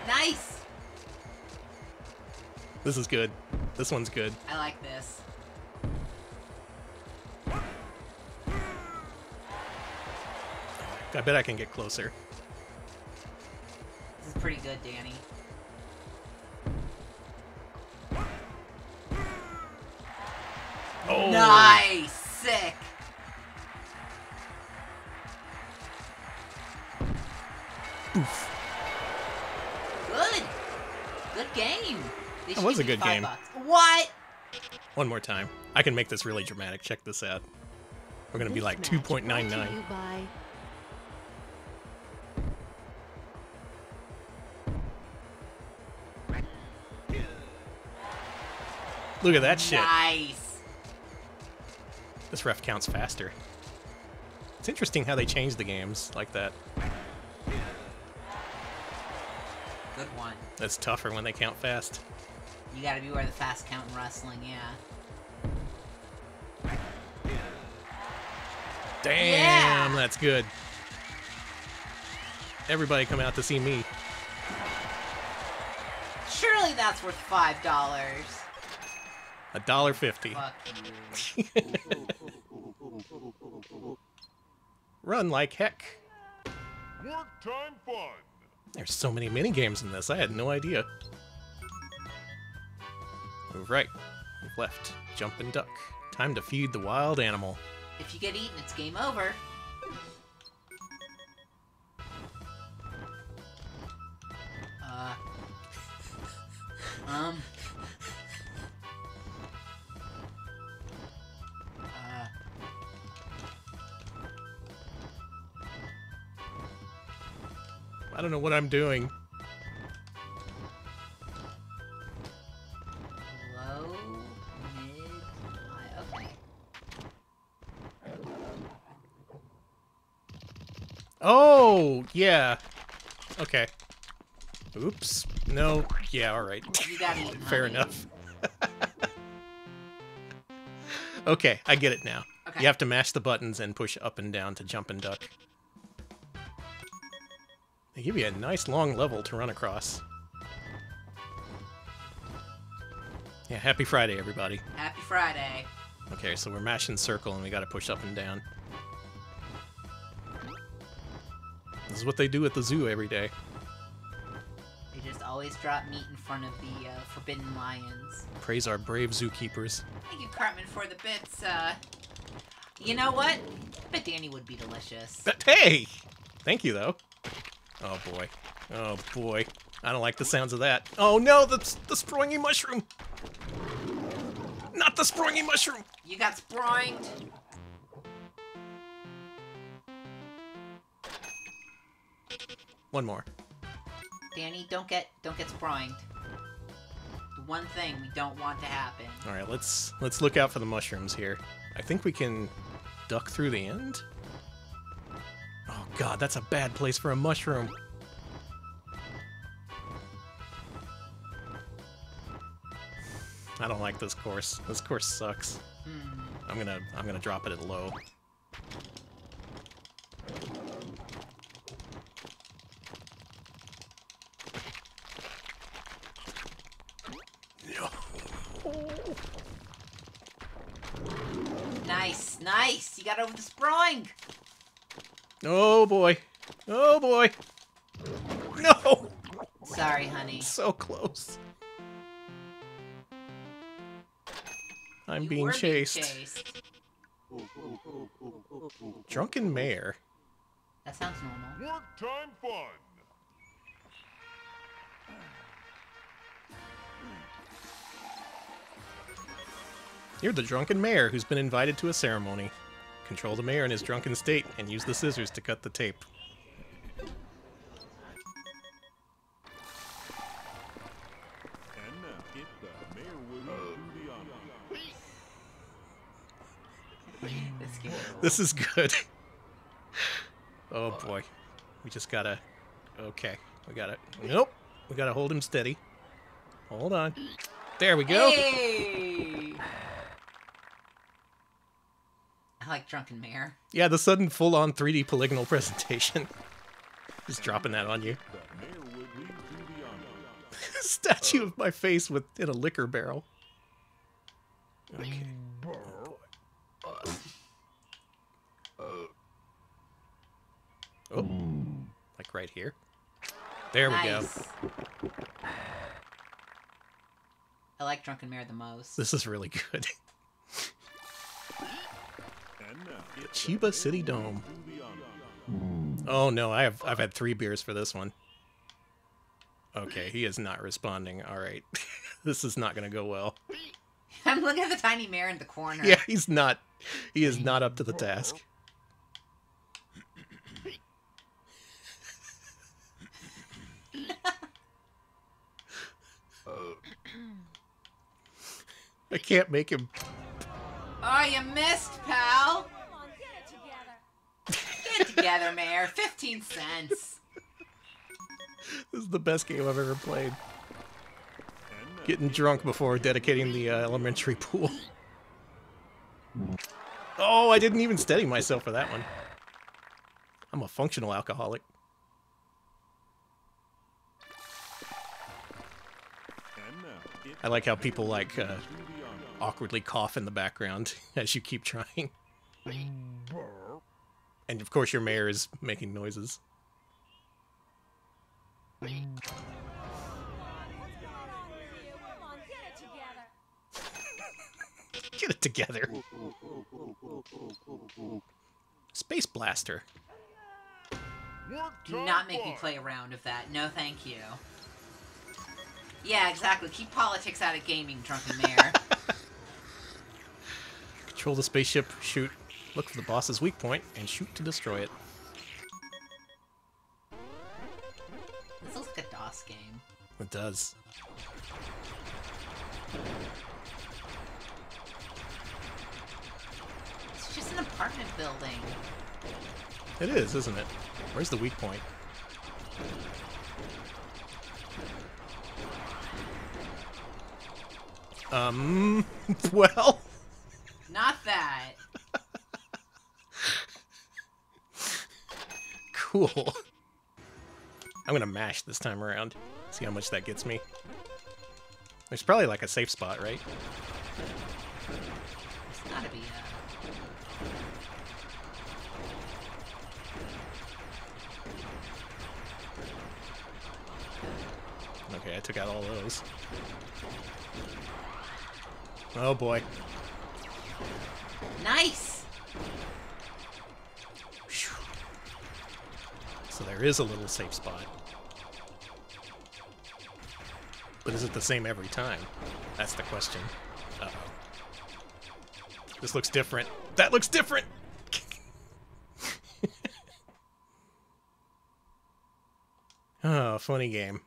Nice! This is good. This one's good. I like this. I bet I can get closer. This is pretty good, Danny. Oh! Nice! Sick! Oof. Good! Good game! That was a good game. Bucks. What? One more time. I can make this really dramatic. Check this out. We're gonna this be like two point nine nine. Look at that shit. Nice. This ref counts faster. It's interesting how they change the games like that. Good one. That's tougher when they count fast. You gotta beware the fast count and wrestling, yeah. Damn, yeah. That's good. Everybody come out to see me. Surely that's worth five dollars. A dollar fifty. Run like heck. Work Time Fun. There's so many mini games in this. I had no idea. Move right, move left, jump and duck. Time to feed the wild animal. If you get eaten, it's game over. Uh. Um. Uh. I don't know what I'm doing. Low, mid, high. Okay. Oh, yeah. Okay. Oops. No. Yeah, alright. Fair enough. Okay, I get it now. Okay. You have to mash the buttons and push up and down to jump and duck. They give you a nice long level to run across. Yeah, happy Friday, everybody. Happy Friday. Okay, so we're mashing circle and we gotta push up and down. This is what they do at the zoo every day. Always drop meat in front of the uh, forbidden lions. Praise our brave zookeepers. Thank you, Cartman, for the bits. Uh, you know what? I bet Danny would be delicious. But, hey! Thank you, though. Oh, boy. Oh, boy. I don't like the sounds of that. Oh, no! The, the springy mushroom! Not the springy mushroom! You got springed! One more. Danny, don't get don't get springed. The one thing we don't want to happen. All right, let's let's look out for the mushrooms here. I think we can duck through the end. Oh god, that's a bad place for a mushroom. I don't like this course. This course sucks. Mm. I'm gonna I'm gonna drop it at low. Nice, nice! You got over the sprawling! Oh boy. Oh boy! No! Sorry, honey. So close. I'm being chased. being chased. Drunken Mare. That sounds normal. Work Time Fun! You're the drunken mayor who's been invited to a ceremony. Control the mayor in his drunken state and use the scissors to cut the tape. This is good. Oh boy. We just gotta... Okay. We gotta... Nope. We gotta hold him steady. Hold on. There we go. Hey! I like Drunken Mare. Yeah, the sudden full-on three D polygonal presentation. Just dropping that on you. Statue of my face with in a liquor barrel. Okay. Oh, like right here. There we nice. go. I like Drunken Mare the most. This is really good. The Chiba City Dome. Oh no, I have I've had three beers for this one. Okay, he is not responding. All right, this is not gonna go well. I'm looking at the tiny mare in the corner. Yeah, he's not. He is not up to the task. I can't make him. Oh, you missed, pal! Come on, get it together. Get it together, Mayor. fifteen cents. This is the best game I've ever played. Getting drunk before dedicating the uh, elementary pool. Oh, I didn't even steady myself for that one. I'm a functional alcoholic. I like how people, like, uh, awkwardly cough in the background as you keep trying. And, of course, your mayor is making noises. Get it together. Space blaster. Do not make me play a round of that. No, thank you. Yeah, exactly. Keep politics out of gaming, drunken mayor. Control the spaceship, shoot, look for the boss's weak point, and shoot to destroy it. This looks like a DOS game. It does. It's just an apartment building. It is, isn't it? Where's the weak point? Um, well... Not that. Cool. I'm gonna mash this time around. See how much that gets me. There's probably like a safe spot, right? It's gotta be a... Okay, I took out all those. Oh boy. Nice! So there is a little safe spot. But is it the same every time? That's the question. Uh-oh. This looks different. That looks different! Oh, funny game.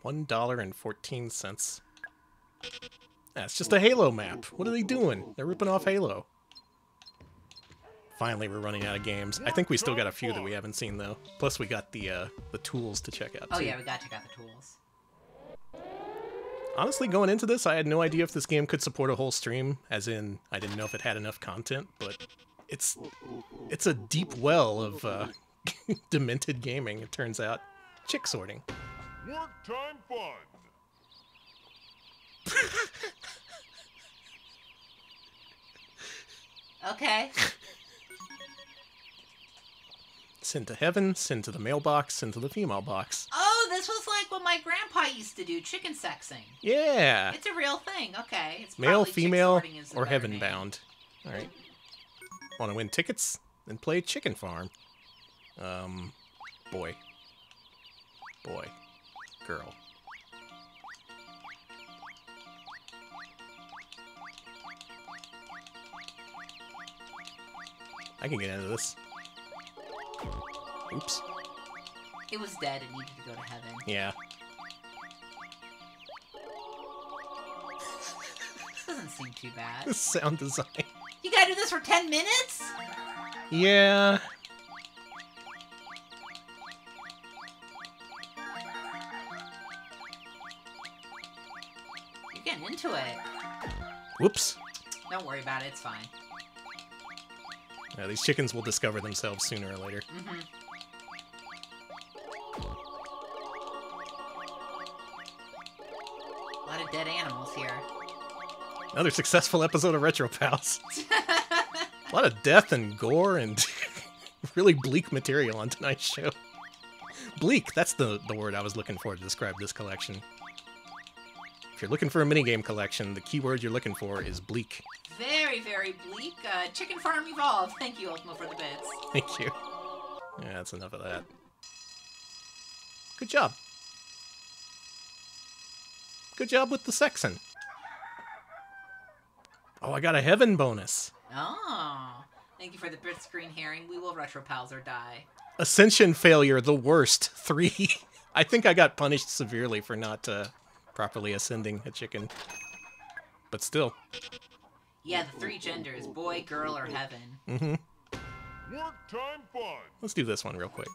One dollar and fourteen cents. That's just a Halo map. What are they doing? They're ripping off Halo. Finally, we're running out of games. I think we still got a few that we haven't seen though. Plus, we got the uh, the tools to check out. Oh too. Yeah, we got to check out the tools. Honestly, going into this, I had no idea if this game could support a whole stream. As in, I didn't know if it had enough content. But it's it's a deep well of uh, demented gaming. It turns out, chick sorting. Work Time Fun! Okay. Send to heaven, send to the mailbox, send to the female box. Oh, this was like what my grandpa used to do, chicken sexing. Yeah. It's a real thing, okay. It's male, female, or heaven bound. Alright. Wanna win tickets? Then play Chicken Farm. Um, boy. Boy. Girl. I can get into this. Oops. It was dead and needed to go to heaven. Yeah. This doesn't seem too bad. This sound design. You gotta do this for ten minutes? Yeah. Into it. Whoops. Don't worry about it, it's fine. Now, these chickens will discover themselves sooner or later. Mm-hmm. A lot of dead animals here. Another successful episode of Retro Pals. A lot of death and gore and really bleak material on tonight's show. Bleak, that's the, the word I was looking for to describe this collection. If you're looking for a minigame collection, the keyword you're looking for is bleak. Very, very bleak. Uh, Chicken Farm Evolve. Thank you, Ultimo, for the bits. Thank you. Yeah, that's enough of that. Good job. Good job with the sexing. Oh, I got a heaven bonus. Oh. Thank you for the bits, Green Herring. We will retro pals or die. Ascension failure, the worst. Three. I think I got punished severely for not... Uh, properly ascending a chicken. But still. Yeah, the three genders. Boy, girl, or heaven. Mm-hmm. Work Time Fun! Let's do this one real quick.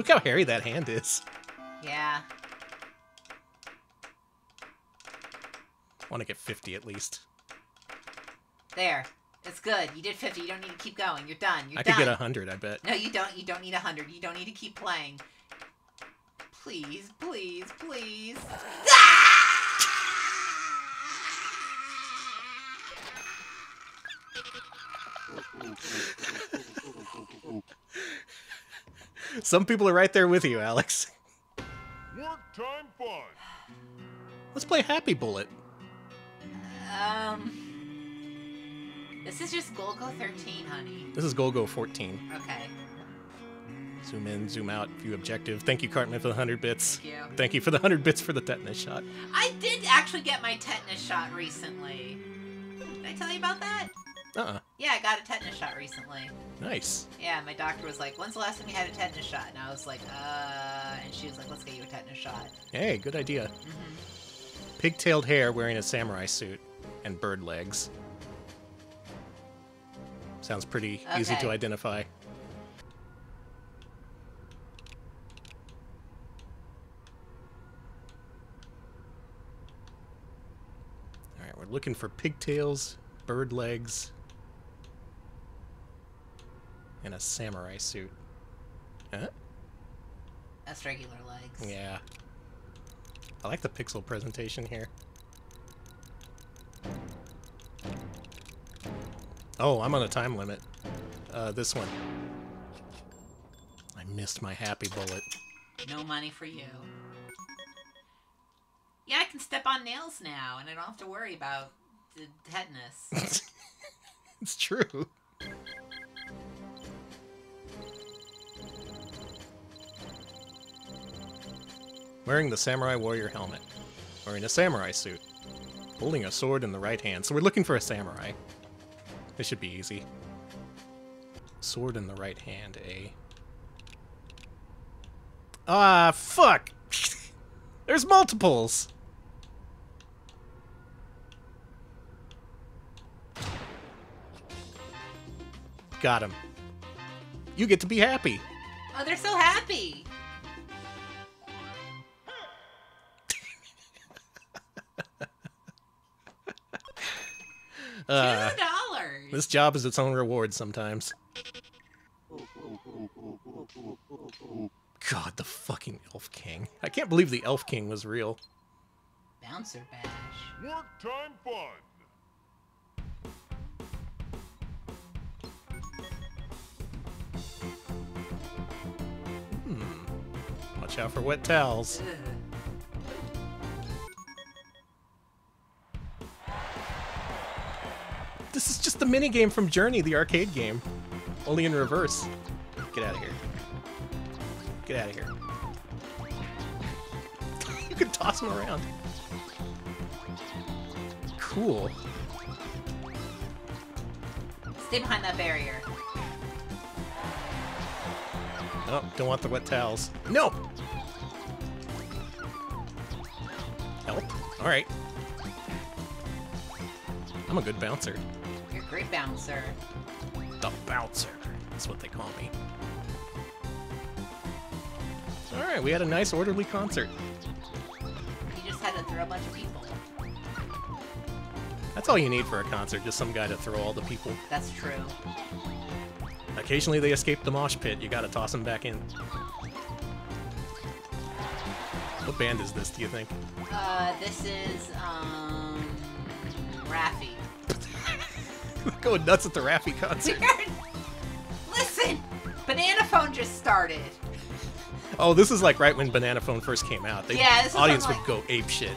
Look how hairy that hand is. Yeah. I want to get fifty at least. There. That's good. You did fifty. You don't need to keep going. You're done. You're I done. I could get one hundred, I bet. No, you don't. You don't need one hundred. You don't need to keep playing. Please, please, please. Some people are right there with you, Alex. Work Time Fun. Let's play Happy Bullet. Um... This is just Golgo thirteen, honey. This is Golgo fourteen. Okay. Zoom in, zoom out, view objective. Thank you, Cartman, for the one hundred bits. Thank you. Thank you for the one hundred bits for the tetanus shot. I did actually get my tetanus shot recently. Did I tell you about that? Uh-uh. Yeah, I got a tetanus shot recently. Nice. Yeah, my doctor was like, when's the last time you had a tetanus shot? And I was like, uh... And she was like, let's get you a tetanus shot. Hey, good idea. Mm-hmm. Pigtailed hair wearing a samurai suit and bird legs. Sounds pretty okay. easy to identify. Alright, we're looking for pigtails, bird legs, and a samurai suit. Huh? That's regular legs. Yeah. I like the pixel presentation here. Oh, I'm on a time limit. Uh, this one. I missed my Happy Bullet. No money for you. Yeah, I can step on nails now, and I don't have to worry about the tetanus. It's true. Wearing the samurai warrior helmet. Wearing a samurai suit. Holding a sword in the right hand. So we're looking for a samurai. This should be easy. Sword in the right hand, eh? Ah, fuck! There's multiples! Got him. You get to be happy! Oh, they're so happy! uh, This job is its own reward sometimes. God, the fucking Elf King. I can't believe the Elf King was real. Bouncer Bash. Work Time Fun! Hmm. Watch out for wet towels. Ugh. This is just the minigame from Journey, the arcade game. Only in reverse. Get out of here. Get out of here. You can toss them around. Cool. Stay behind that barrier. Oh, don't want the wet towels. No! Help. Alright. I'm a good bouncer. Great bouncer. The bouncer. That's what they call me. Alright, we had a nice orderly concert. You just had to throw a bunch of people. That's all you need for a concert, just some guy to throw all the people. That's true. Occasionally they escape the mosh pit. You gotta toss them back in. What band is this, do you think? Uh, this is, um... Raffi. Going nuts at the Raffi concert. Listen! Banana Phone just started. Oh, this is like right when Banana Phone first came out. They, yeah, this the audience like... would go ape shit.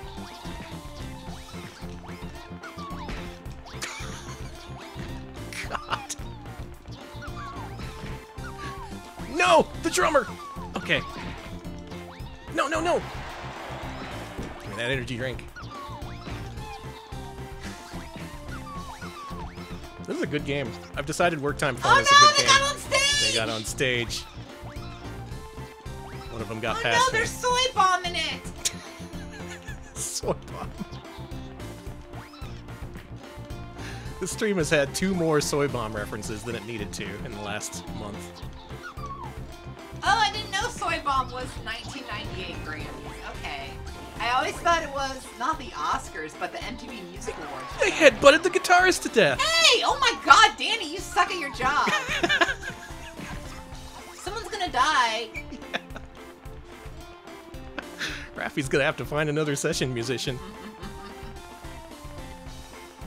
God. No! The drummer! Okay. No, no, no! Give me that energy drink. This is a good game. I've decided Work Time Fun oh is no, a good game. Oh no, they got on stage! They got on stage. One of them got oh, past no, me. There's soy bomb in it! Soy bomb. This stream has had two more soy bomb references than it needed to in the last month. Oh, I didn't know soy nineteen ninety-eight Grammys. Okay. I always thought it was not the Oscars, but the M T V Music Awards. They headbutted the guitarist to death. Hey! Oh my god, Danny, you suck at your job. Someone's gonna die. Yeah. Raffy's gonna have to find another session musician.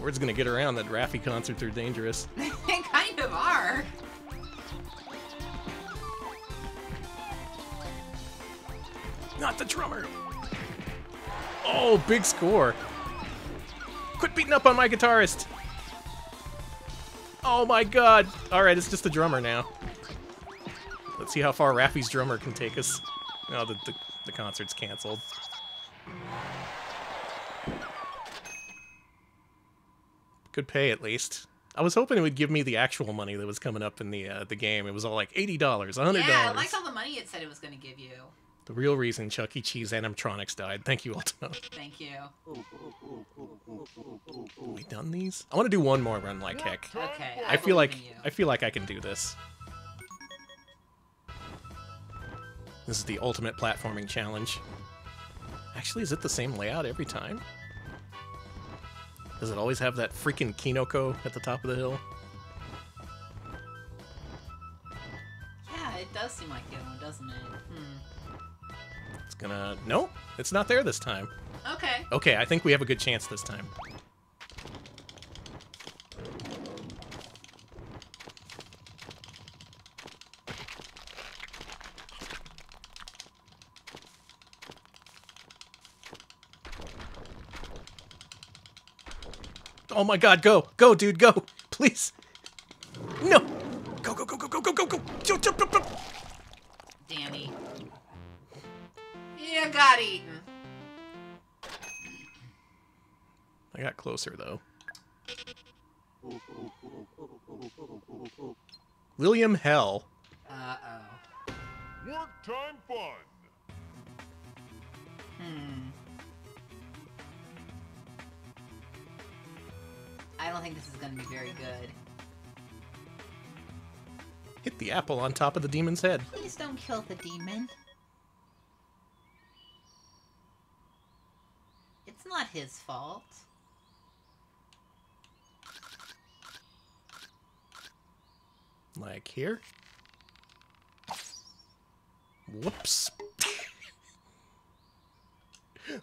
Word's gonna get around that Raffy concerts are dangerous. They kind of are. Not the drummer. Oh, big score. Quit beating up on my guitarist. Oh my god. Alright, it's just the drummer now. Let's see how far Raffy's drummer can take us. Oh, the, the, the concert's canceled. Good pay, at least. I was hoping it would give me the actual money that was coming up in the uh, the game. It was all like eighty dollars, one hundred dollars. Yeah, I liked all the money it said it was going to give you. The real reason Chuck E. Cheese animatronics died. Thank you, Ultima. Thank you. Have we done these? I want to do one more run like heck. Okay. I, I feel like you. I feel like I can do this. This is the ultimate platforming challenge. Actually, is it the same layout every time? Does it always have that freaking Kinoko at the top of the hill? Yeah, it does seem like it, doesn't it? Hmm. It's gonna... No, it's not there this time. Okay. Okay, I think we have a good chance this time. Oh my god, go! Go, dude, go! Please! No! Go, go, go, go, go, go, go, go! Jump, jump, jump, jump! Danny. You got eaten. I got closer, though. William Hell. Uh-oh. Work Time Fun! Hmm. I don't think this is going to be very good. Hit the apple on top of the demon's head. Please don't kill the demon. It's not his fault. Like here? Whoops.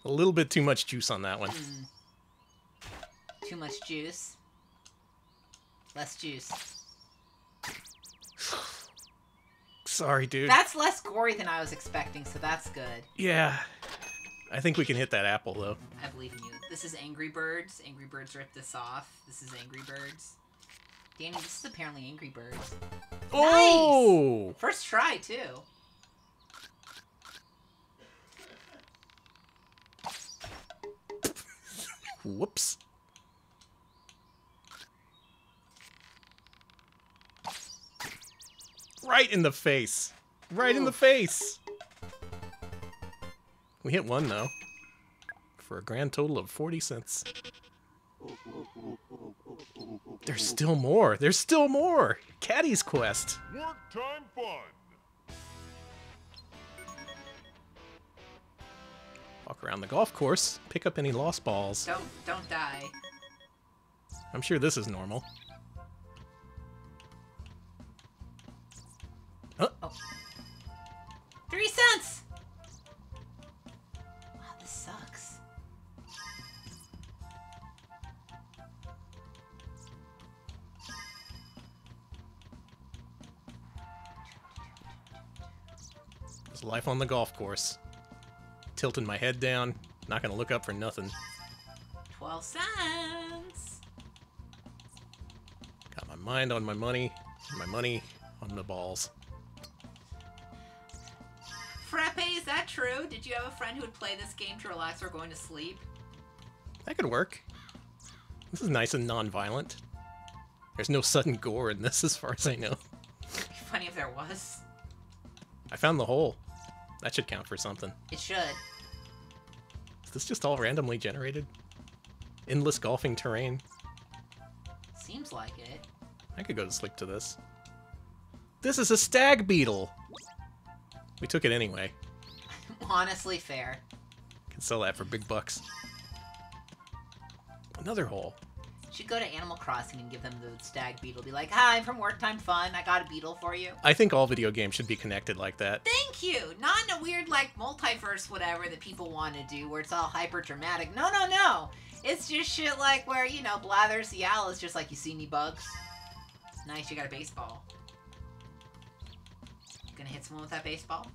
A little bit too much juice on that one. Mm. Too much juice. Less juice. Sorry, dude. That's less gory than I was expecting, so that's good. Yeah. I think we can hit that apple, though. I believe in you. This is Angry Birds. Angry Birds ripped this off. This is Angry Birds. Danny, this is apparently Angry Birds. Oh! Nice! First try, too. Whoops. Right in the face. Right Ooh. in the face. We hit one, though, for a grand total of forty cents. There's still more. There's still more. Caddy's Quest. Work Time Fun. Walk around the golf course. Pick up any lost balls. Don't, don't die. I'm sure this is normal. Huh? Oh. Three cents. Sucks. It's life on the golf course. Tilting my head down, not gonna look up for nothing. Twelve cents. Got my mind on my money, my money on the balls. Frappe, is that true? Did you have a friend who would play this game to relax or going to sleep? That could work. This is nice and non-violent. There's no sudden gore in this, as far as I know. It'd be funny if there was. I found the hole. That should count for something. It should. Is this just all randomly generated? Endless golfing terrain? Seems like it. I could go to sleep to this. This is a stag beetle! We took it anyway. honestly fair. Can sell that for big bucks. Another hole. Should go to Animal Crossing and give them the stag beetle. Be like, hi, I'm from Work Time Fun. I got a beetle for you. I think all video games should be connected like that. Thank you. Not in a weird, like, multiverse whatever that people want to do where it's all hyper-dramatic. No, no, no. It's just shit like where, you know, Blathers the Owl is just like, you see any bugs? It's nice, you got a baseball. Gonna hit someone with that baseball?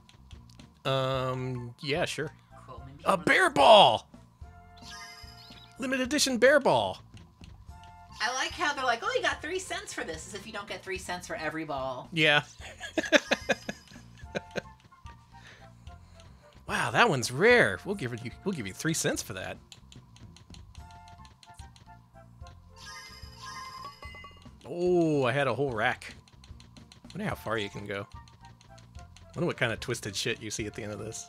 Um, yeah, sure. Cool. Maybe a bear ball! Limited edition bear ball. I like how they're like, oh, you got three cents for this, as if you don't get three cents for every ball. Yeah. Wow, that one's rare. We'll give you, we'll give you three cents for that. Oh, I had a whole rack. I wonder how far you can go. I wonder what kind of twisted shit you see at the end of this.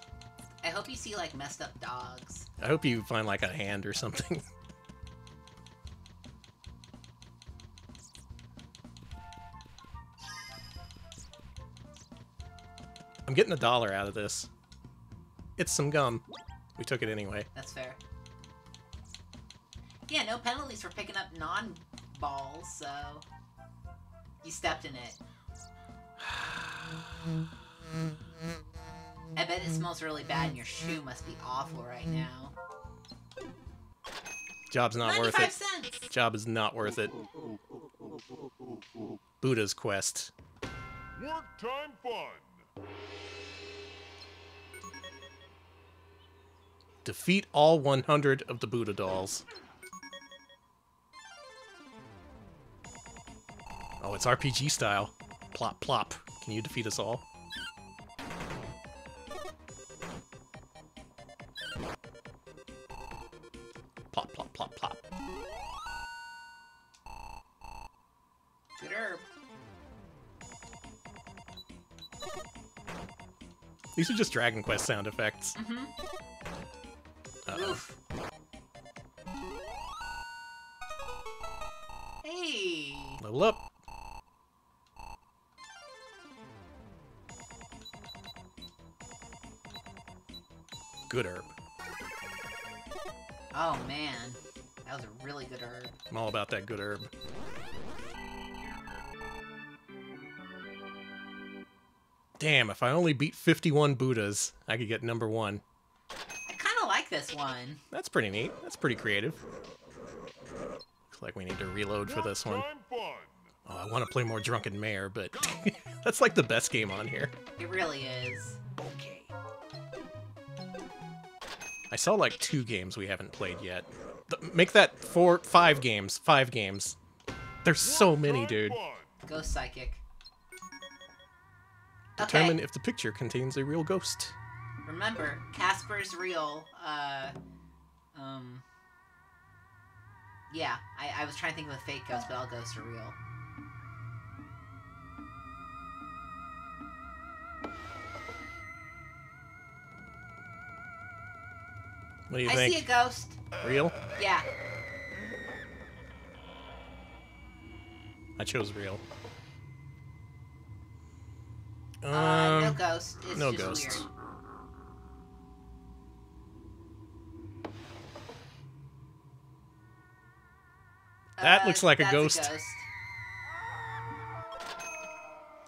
I hope you see, like, messed up dogs. I hope you find, like, a hand or something. I'm getting a dollar out of this. It's some gum. We took it anyway. That's fair. Yeah, no penalties for picking up non-balls, so... You stepped in it. I bet it smells really bad and your shoe must be awful right now. Job's not worth it. ninety-five cents! Job is not worth it. Buddha's quest. Work Time Fun! Defeat all one hundred of the Buddha dolls. Oh, it's R P G style. Plop, plop. Can you defeat us all? Plop, plop, plop, plop. Good herb. These are just Dragon Quest sound effects. Mm-hmm. Uh-oh. Oof. Hey! Level up! Good herb. Oh man, that was a really good herb. I'm all about that good herb. Damn, if I only beat fifty-one Buddhas, I could get number one. I kind of like this one. That's pretty neat. That's pretty creative. Looks like we need to reload for this one. Oh, I want to play more Drunken Mare, but that's like the best game on here. It really is. Okay. I saw like two games we haven't played yet. Th make that four, five games. Five games. There's so many, dude. Go Psychic. Determine okay. if the picture contains a real ghost. Remember, Casper's real. Uh, um, yeah, I, I was trying to think of a fake ghost, but all ghosts are real. What do you I think? I see a ghost. Real? Yeah. I chose real. Um, uh, no ghost. It's no just ghost. Weird. That uh, looks like a ghost. a ghost.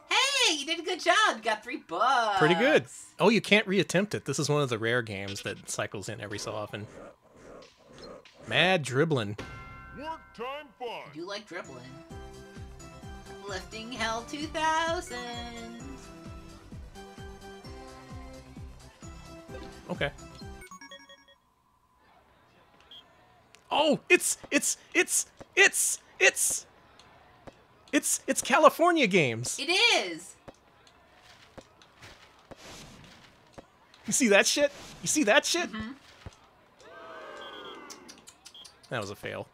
Hey, you did a good job. You got three bucks. Pretty good. Oh, you can't reattempt it. This is one of the rare games that cycles in every so often. Mad dribbling. Work Time Fun. I do like dribbling. Lifting Hell two thousand. Okay. Oh, it's it's it's it's it's it's it's California games. It is. You see that shit? You see that shit? Mm-hmm. That was a fail.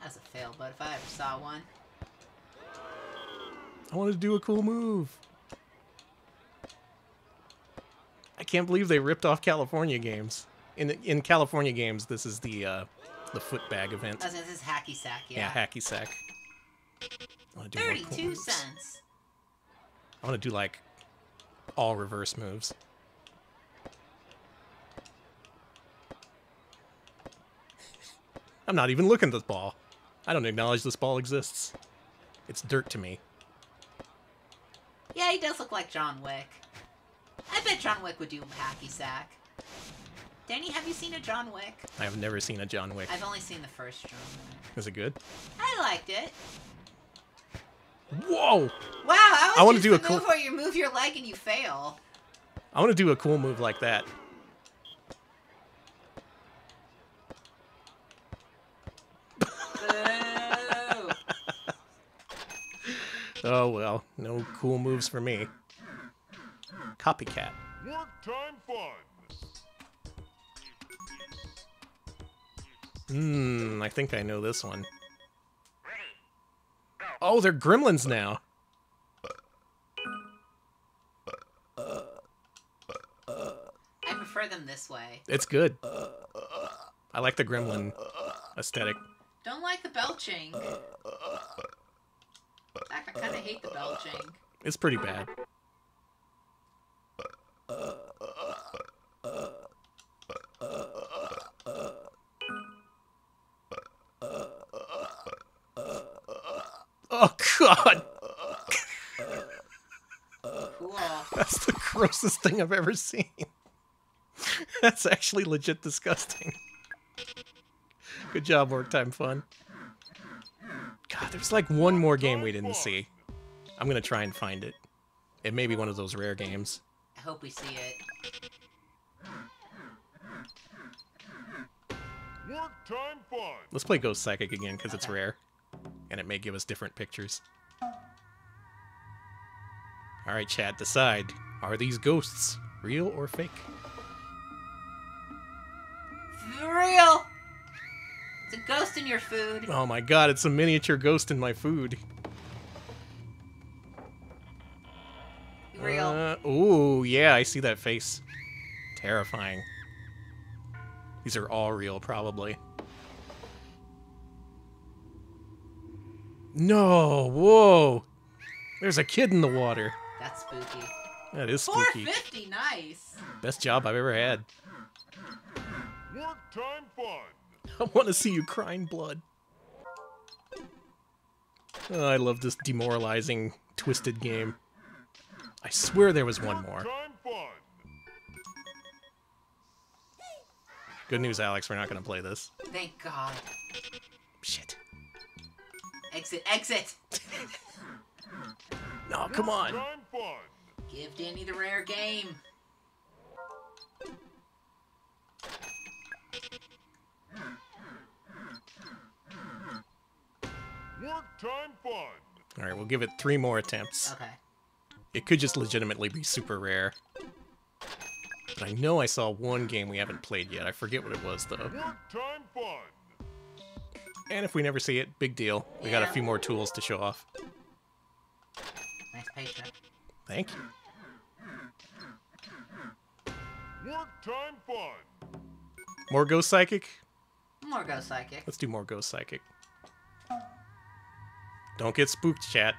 That was a fail, but if I ever saw one, I wanted to do a cool move. I can't believe they ripped off California games. In in California games, this is the uh, the footbag event. Oh, so this is hacky sack, yeah. Yeah, hacky sack. I wanna do Thirty-two more cool moves. cents. I want to do like all reverse moves. I'm not even looking at this ball. I don't acknowledge this ball exists. It's dirt to me. Yeah, he does look like John Wick. I bet John Wick would do hacky sack. Danny, have you seen a John Wick? I have never seen a John Wick. I've only seen the first John Wick. Is it good? I liked it. Whoa! Wow, I want to do a cool move where you move your leg and you fail. I want to do a cool move like that. Oh well, no cool moves for me. Copycat. Work time fun. Hmm, I think I know this one. Oh, they're gremlins now. Uh, uh, I prefer them this way. It's good. Uh, uh, I like the gremlin uh, aesthetic. Don't like the belching. Uh, uh, In fact, I kind of hate the belching. It's pretty bad. Oh, God! Cool. That's the grossest thing I've ever seen. That's actually legit disgusting. Good job, Work Time Fun. God, there's like one more game we didn't see. I'm gonna try and find it. It may be one of those rare games. I hope we see it. Work time fun. Let's play Ghost Psychic again because okay. It's rare, and it may give us different pictures. All right, chat, decide: are these ghosts real or fake? Real. It's a ghost in your food. Oh my god, it's a miniature ghost in my food. Real. Uh, ooh, yeah, I see that face. Terrifying. These are all real, probably. No, whoa. There's a kid in the water. That's spooky. That is spooky. four fifty, nice. Best job I've ever had. Work time fun. I want to see you crying blood. Oh, I love this demoralizing, twisted game. I swear there was one more. Good news, Alex, we're not going to play this. Thank God. Shit. Exit, exit! No, come on! Give Danny the rare game. Work time fun. All right, we'll give it three more attempts. Okay. It could just legitimately be super rare. But I know I saw one game we haven't played yet. I forget what it was though. Work time fun. And if we never see it, big deal. We yeah. got a few more tools to show off. Nice paycheck. Thank you. Work time fun. More Ghost Psychic. More Ghost Psychic. Let's do more Ghost Psychic. Don't get spooked, chat.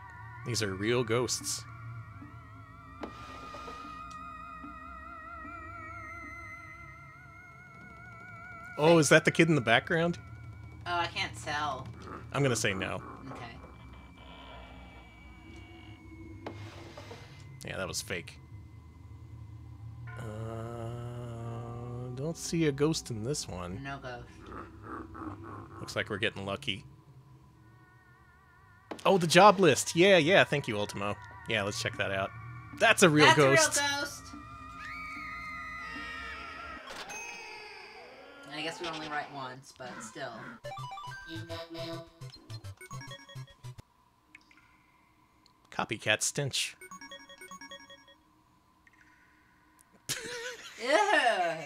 These are real ghosts. Oh, is that the kid in the background? Oh, I can't tell. I'm gonna say no. Okay. Yeah, that was fake. Uh, don't see a ghost in this one. No ghost. Looks like we're getting lucky. Oh, the job list. Yeah, yeah. Thank you, Ultimo. Yeah, let's check that out. That's a real That's ghost. That's a real ghost. I guess we only write once, but still. Copycat stench. Yeah.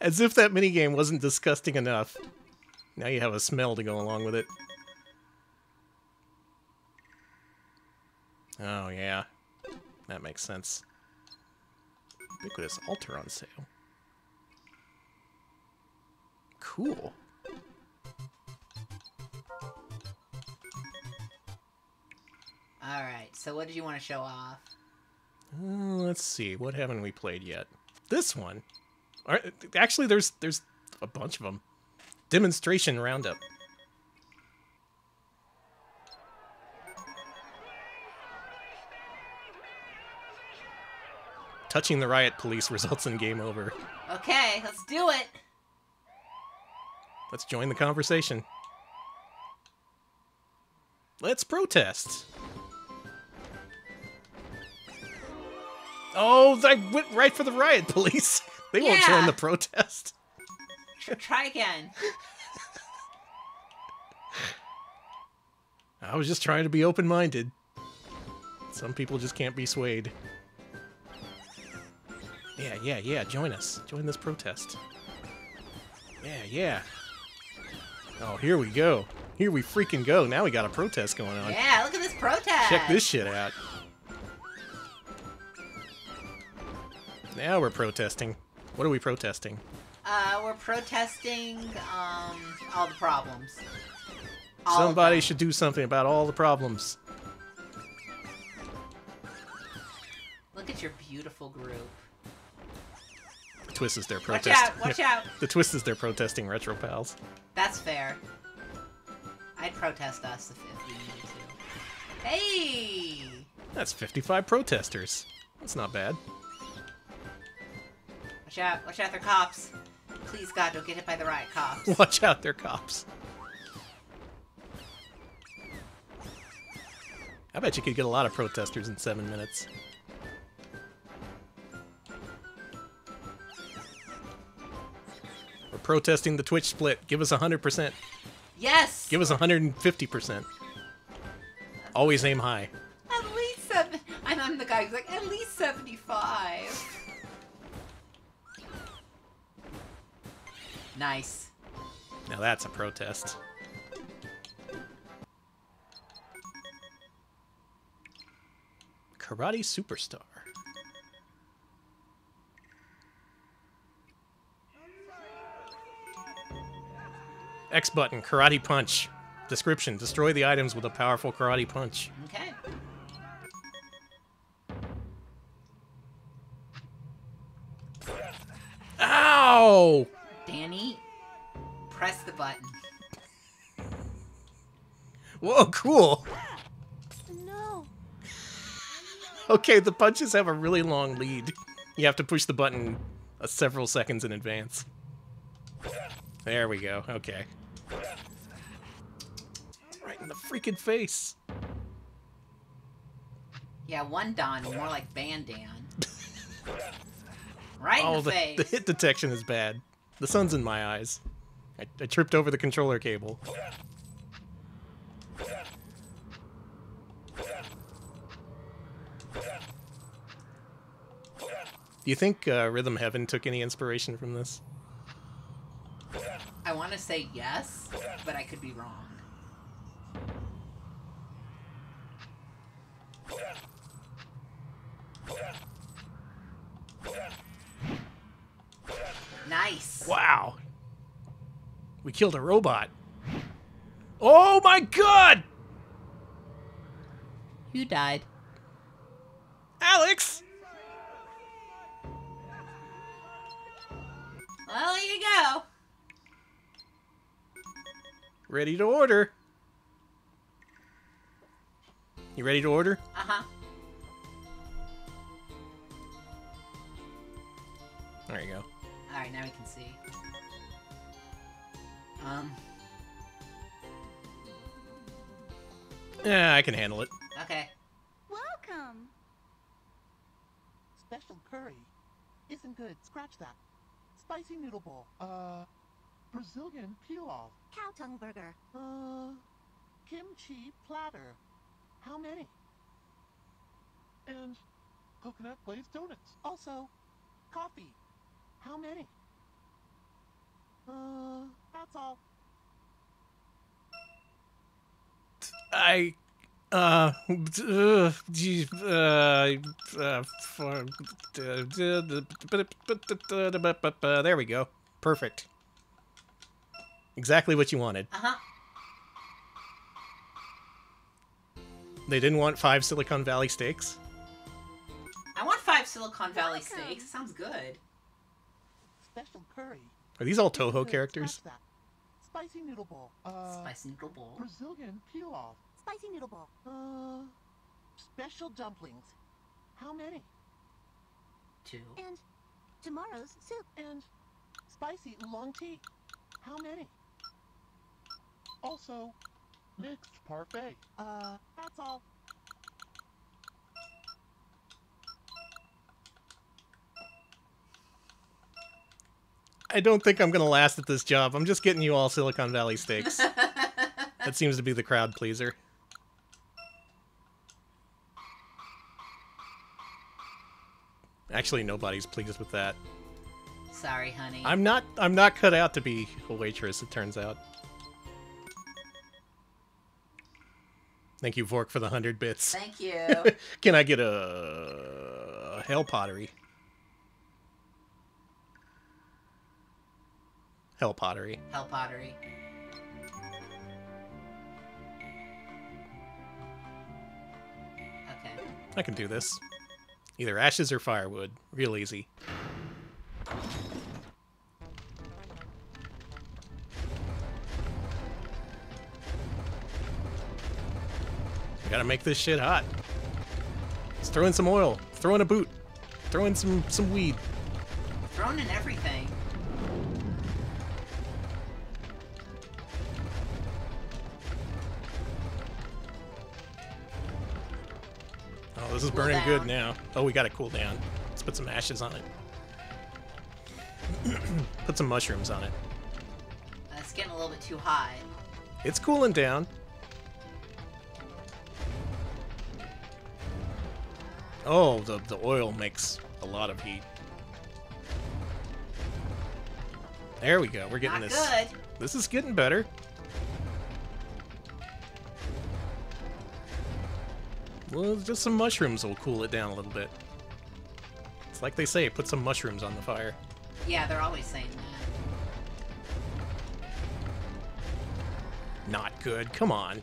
As if that minigame wasn't disgusting enough. Now you have a smell to go along with it. Oh, yeah. That makes sense. Ubiquitous altar on sale. Cool. Alright, so what did you want to show off? Uh, let's see. What haven't we played yet? This one. All right, actually, there's, there's a bunch of them. demonstration roundup. Touching the riot police results in game over. Okay, let's do it. Let's join the conversation. Let's protest. Oh, I went right for the riot police. They yeah. won't join the protest. Try again. I was just trying to be open-minded. Some people just can't be swayed. Yeah, yeah, yeah, join us. Join this protest. Yeah, yeah. Oh, here we go. Here we freaking go. Now we got a protest going on. Yeah, look at this protest. Check this shit out. Now we're protesting. What are we protesting? Uh, we're protesting, um, all the problems. All Somebody should do something about all the problems. Look at your beautiful group. The twist is they're protesting. Watch out, watch out. The twist is they're protesting Retro Pals. That's fair. I'd protest us if, if we needed to. Hey! That's fifty-five protesters. That's not bad. Watch out, watch out, they're cops. Please, God, don't get hit by the riot cops. Watch out, they're cops. I bet you could get a lot of protesters in seven minutes. We're protesting the Twitch split. Give us one hundred percent. Yes! Give us one hundred fifty percent. Always aim high. At least seven. And I'm the guy who's like, at least seventy-five. Nice. Now that's a protest. Karate Superstar. X button, karate punch. Description, destroy the items with a powerful karate punch. Okay. Ow! Danny, press the button. Whoa, cool! No. Okay, the punches have a really long lead. You have to push the button uh, several seconds in advance. There we go, okay. Right in the freaking face! Yeah, one Don, more like Bandan. Right oh, in the, the face! The hit detection is bad. The sun's in my eyes. I, I tripped over the controller cable. Do you think uh, Rhythm Heaven took any inspiration from this? I want to say yes, but I could be wrong. Nice. Wow. We killed a robot. Oh my god! Who died? Alex! Well, here you go. Ready to order. You ready to order? Uh-huh. There you go. All right, now we can see. Um. Yeah, I can handle it. Okay. Welcome. Special curry. Isn't good. Scratch that. Spicy noodle bowl. Uh, Brazilian pilaf. Cow tongue burger. Uh, kimchi platter. How many? And coconut glazed donuts. Also, coffee. How many? Uh, that's all. I, uh, uh, uh, there we go. Perfect. Exactly what you wanted. Uh-huh. They didn't want five Silicon Valley steaks? I want five Silicon Valley steaks. Sounds good. Special curry. Are these all Toho characters? Spicy noodle bowl. Uh, Spicy noodle bowl. Brazilian pilaf. Spicy noodle bowl. Uh, special dumplings. How many? Two. And tomorrow's soup. And spicy oolong tea. How many? Also, mixed parfait. Uh, that's all. I don't think I'm going to last at this job. I'm just getting you all Silicon Valley steaks. That seems to be the crowd pleaser. Actually, nobody's pleased with that. Sorry, honey. I'm not I'm not cut out to be a waitress, it turns out. Thank you, Vork, for the hundred bits. Thank you. Can I get a hell pottery? Hell pottery. Hell pottery. Okay. I can do this. Either ashes or firewood. Real easy. We gotta make this shit hot. Let's throw in some oil. Throw in a boot. Throw in some, some weed. Thrown in everything. Oh, this is burning cool good now. Oh, we got to cool down. Let's put some ashes on it. Put some mushrooms on it. That's getting a little bit too high. It's cooling down. Oh, the, the oil makes a lot of heat. There we go. We're getting Not this. Good. This is getting better. Well, just some mushrooms will cool it down a little bit. It's like they say, put some mushrooms on the fire. Yeah, they're always saying that. Not good, come on.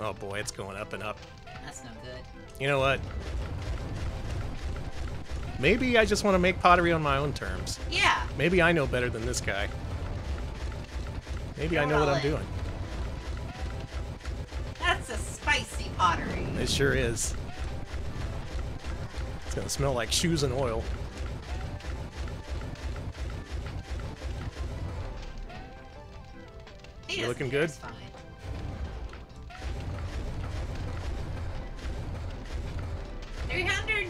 Oh boy, it's going up and up. That's no good. You know what? Maybe I just want to make pottery on my own terms. Yeah. Maybe I know better than this guy. Maybe You're I know what I'm in. doing. That's a spicy pottery. It sure is. It's gonna smell like shoes and oil. He you looking good? Fine. three hundred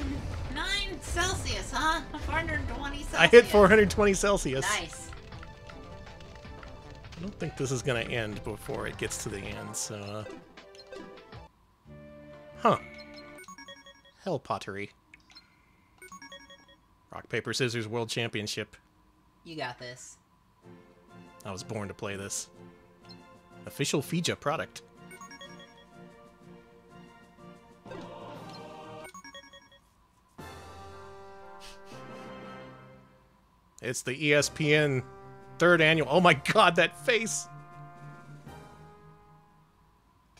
nine Celsius, huh? four hundred twenty Celsius. I hit four hundred twenty Celsius. Nice. I don't think this is gonna end before it gets to the end, so... Huh. Hell pottery. Rock, paper, scissors, world championship. You got this. I was born to play this. Official Fija product. It's the E S P N third annual. Oh my god, that face!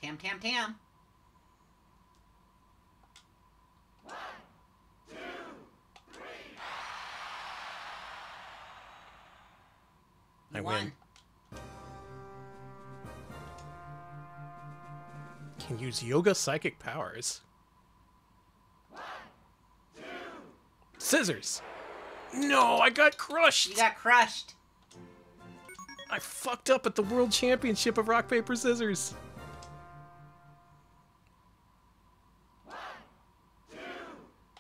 Tam, tam, tam. I win. Can use yoga psychic powers. One, two, scissors! No, I got crushed! You got crushed. I fucked up at the World Championship of Rock, Paper, Scissors. One, two,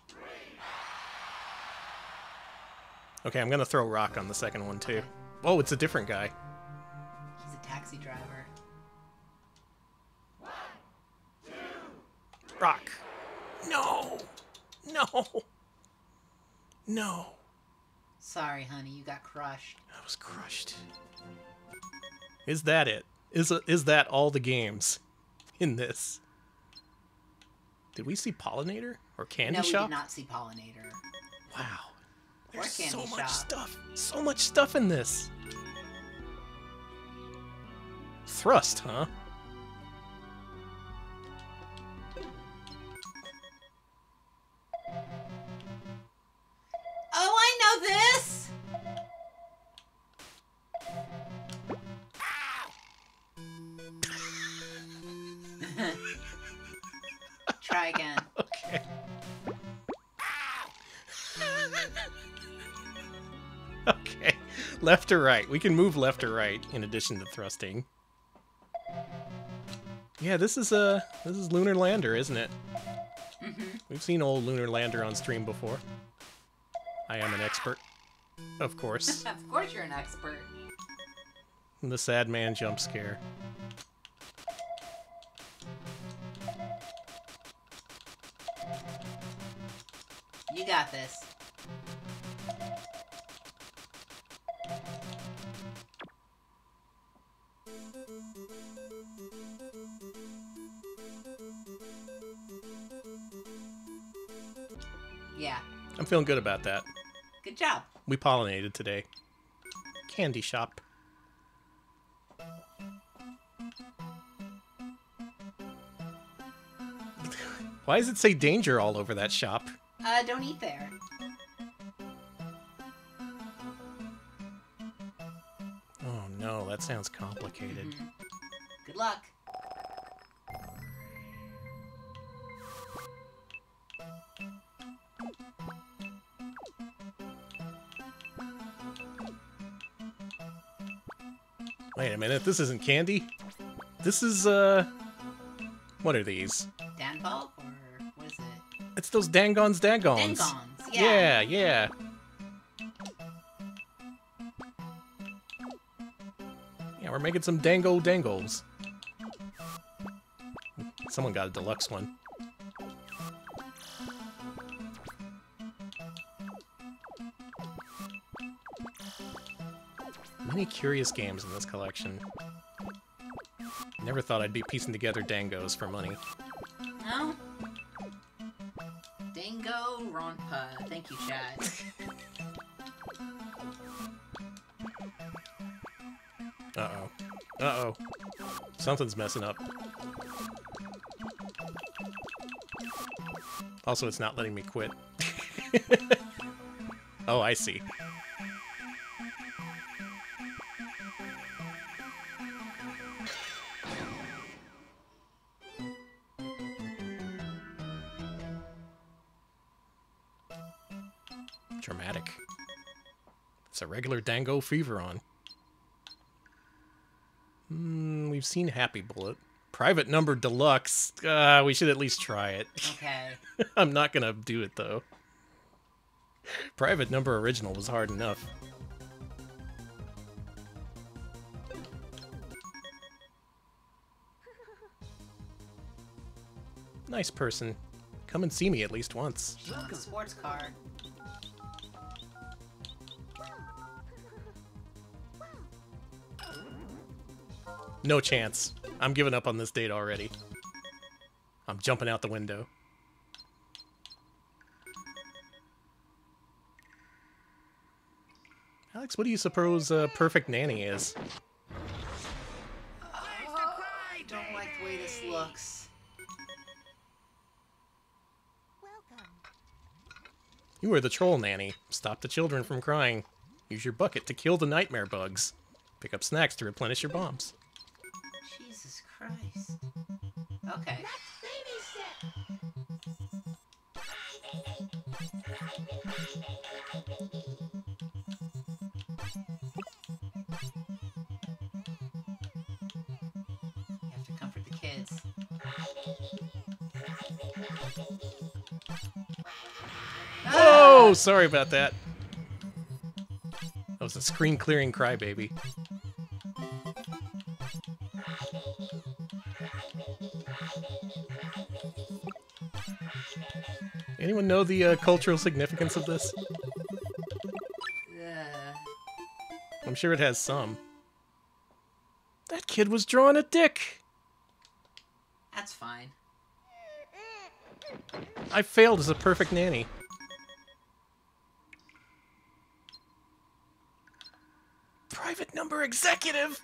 three. Okay, I'm gonna throw rock on the second one too. Oh, it's a different guy. He's a taxi driver. One, two, three. Rock. No. No. No. Sorry, honey. You got crushed. I was crushed. Is that it? Is, a, is that all the games in this? Did we see Pollinator or Candy no, Shop? No, we did not see Pollinator. Wow. There's so shop. much stuff. So much stuff in this. Thrust, huh? Oh, I know this! try again. Okay. Okay. Left or right. We can move left or right in addition to thrusting. Yeah, this is uh, this is Lunar Lander, isn't it? Mm-hmm. We've seen old Lunar Lander on stream before. I am an expert. Of course. Of course you're an expert. The sad man jump scare. You got this. Yeah. I'm feeling good about that. Good job. We pollinated today. Candy shop. Why does it say danger all over that shop? Uh, don't eat there. Oh no, that sounds complicated. Mm-hmm. Good luck. Wait a minute, this isn't candy. This is, uh... what are these? Danbulb? Or what is it? It's those dangons dangons. Dangons, yeah. Yeah, yeah. Yeah, we're making some dango dangles. Someone got a deluxe one. Many curious games in this collection. Never thought I'd be piecing together dangos for money. No? Dango Ronpa. Thank you, Chad. Uh-oh. Uh-oh. Something's messing up. Also, it's not letting me quit. Oh, I see. Dramatic. It's a regular dango fever on. Mm, we've seen Happy Bullet. Private Number Deluxe. Uh, we should at least try it. Okay. I'm not gonna do it though. Private Number Original was hard enough. Nice person. Come and see me at least once. Look, a sports car. No chance. I'm giving up on this date already. I'm jumping out the window. Alex, what do you suppose a uh, perfect nanny is? Oh, I don't like the way this looks. Welcome. You are the troll nanny. Stop the children from crying. Use your bucket to kill the nightmare bugs. Pick up snacks to replenish your bombs. Jesus Christ. Okay. You have to comfort the kids. Oh, sorry about that. That was a screen clearing crybaby. Anyone know the uh, cultural significance of this? Yeah. I'm sure it has some. That kid was drawing a dick! That's fine. I failed as a perfect nanny. Private Number Executive!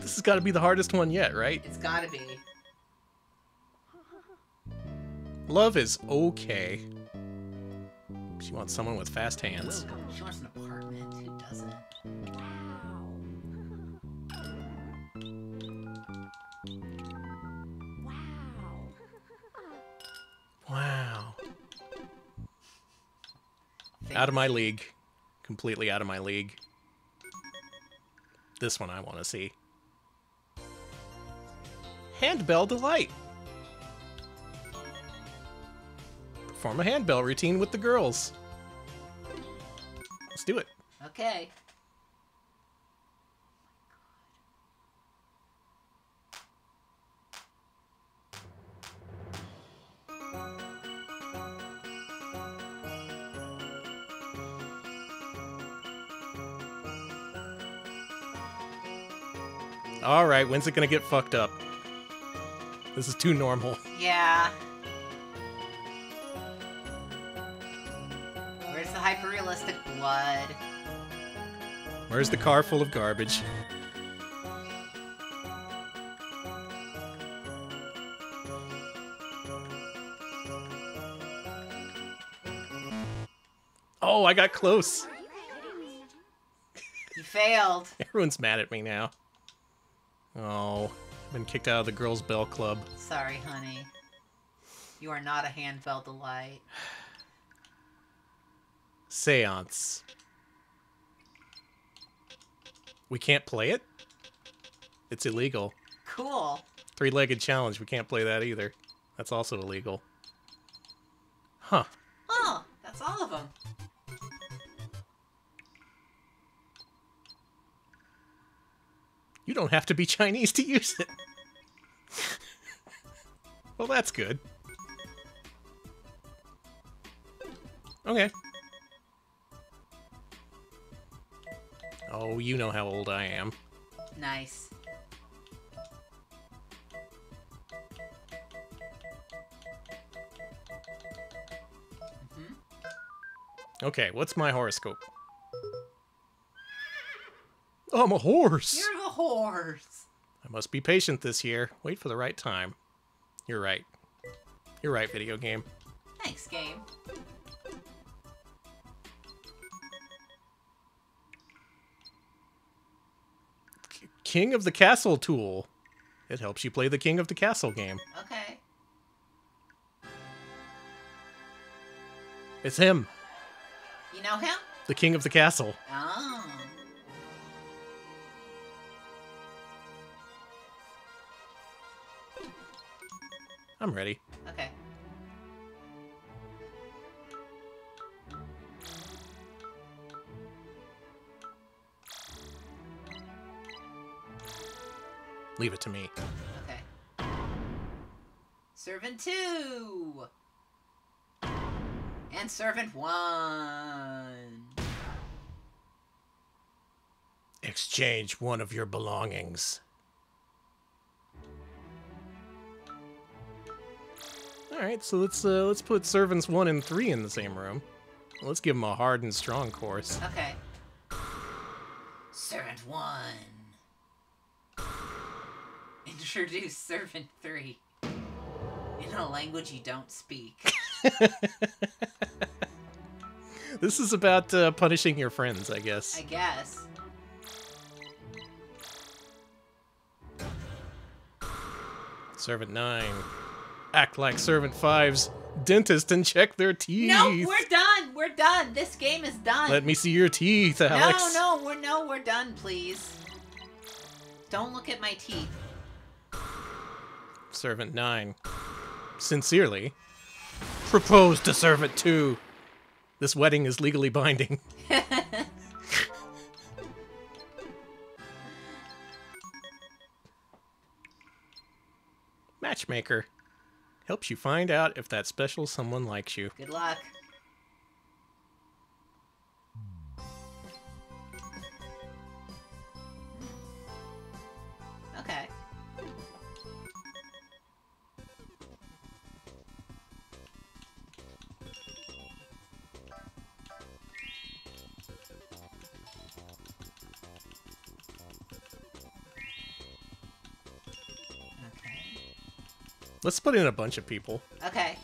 This has got to be the hardest one yet, right? It's got to be. Love is okay. She wants someone with fast hands. She wants an apartment. Who doesn't? Wow. things. Out of my league. Completely out of my league. This one I want to see. Handbell Delight. Perform a handbell routine with the girls. Let's do it. Okay. All right, when's it gonna get fucked up? This is too normal. Yeah. Where's the hyper-realistic blood? Where's the car full of garbage? Oh, I got close. You failed. Everyone's mad at me now. Oh, I've been kicked out of the Girls' Bell Club. Sorry, honey. You are not a handbell delight. Seance. We can't play it? It's illegal. Cool. Three-legged challenge. We can't play that either. That's also illegal. Huh. Huh. That's all of them. You don't have to be Chinese to use it. Well, that's good. Okay. Oh, you know how old I am. Nice. Mm-hmm. Okay, what's my horoscope? I'm a horse! You're a horse! I must be patient this year. Wait for the right time. You're right. You're right, video game. Thanks, game. K King of the Castle tool. It helps you play the King of the Castle game. Okay. It's him. You know him? The King of the Castle. Oh. I'm ready. Okay. Leave it to me. Okay. Servant two! And servant one! Exchange one of your belongings. All right, so let's uh, let's put servants one and three in the same room. Let's give them a hard and strong course. Okay. Servant one. Introduce servant three in a language you don't speak. This is about uh, punishing your friends, I guess. I guess. Servant nine. Act like servant five's dentist and check their teeth. No, we're done. We're done. This game is done. Let me see your teeth, Alex. No, no, we're no, we're done, please. Don't look at my teeth. Servant nine. Sincerely. Propose to servant two. This wedding is legally binding. Matchmaker. Helps you find out if that special someone likes you. Good luck. Okay. Let's put in a bunch of people. Okay.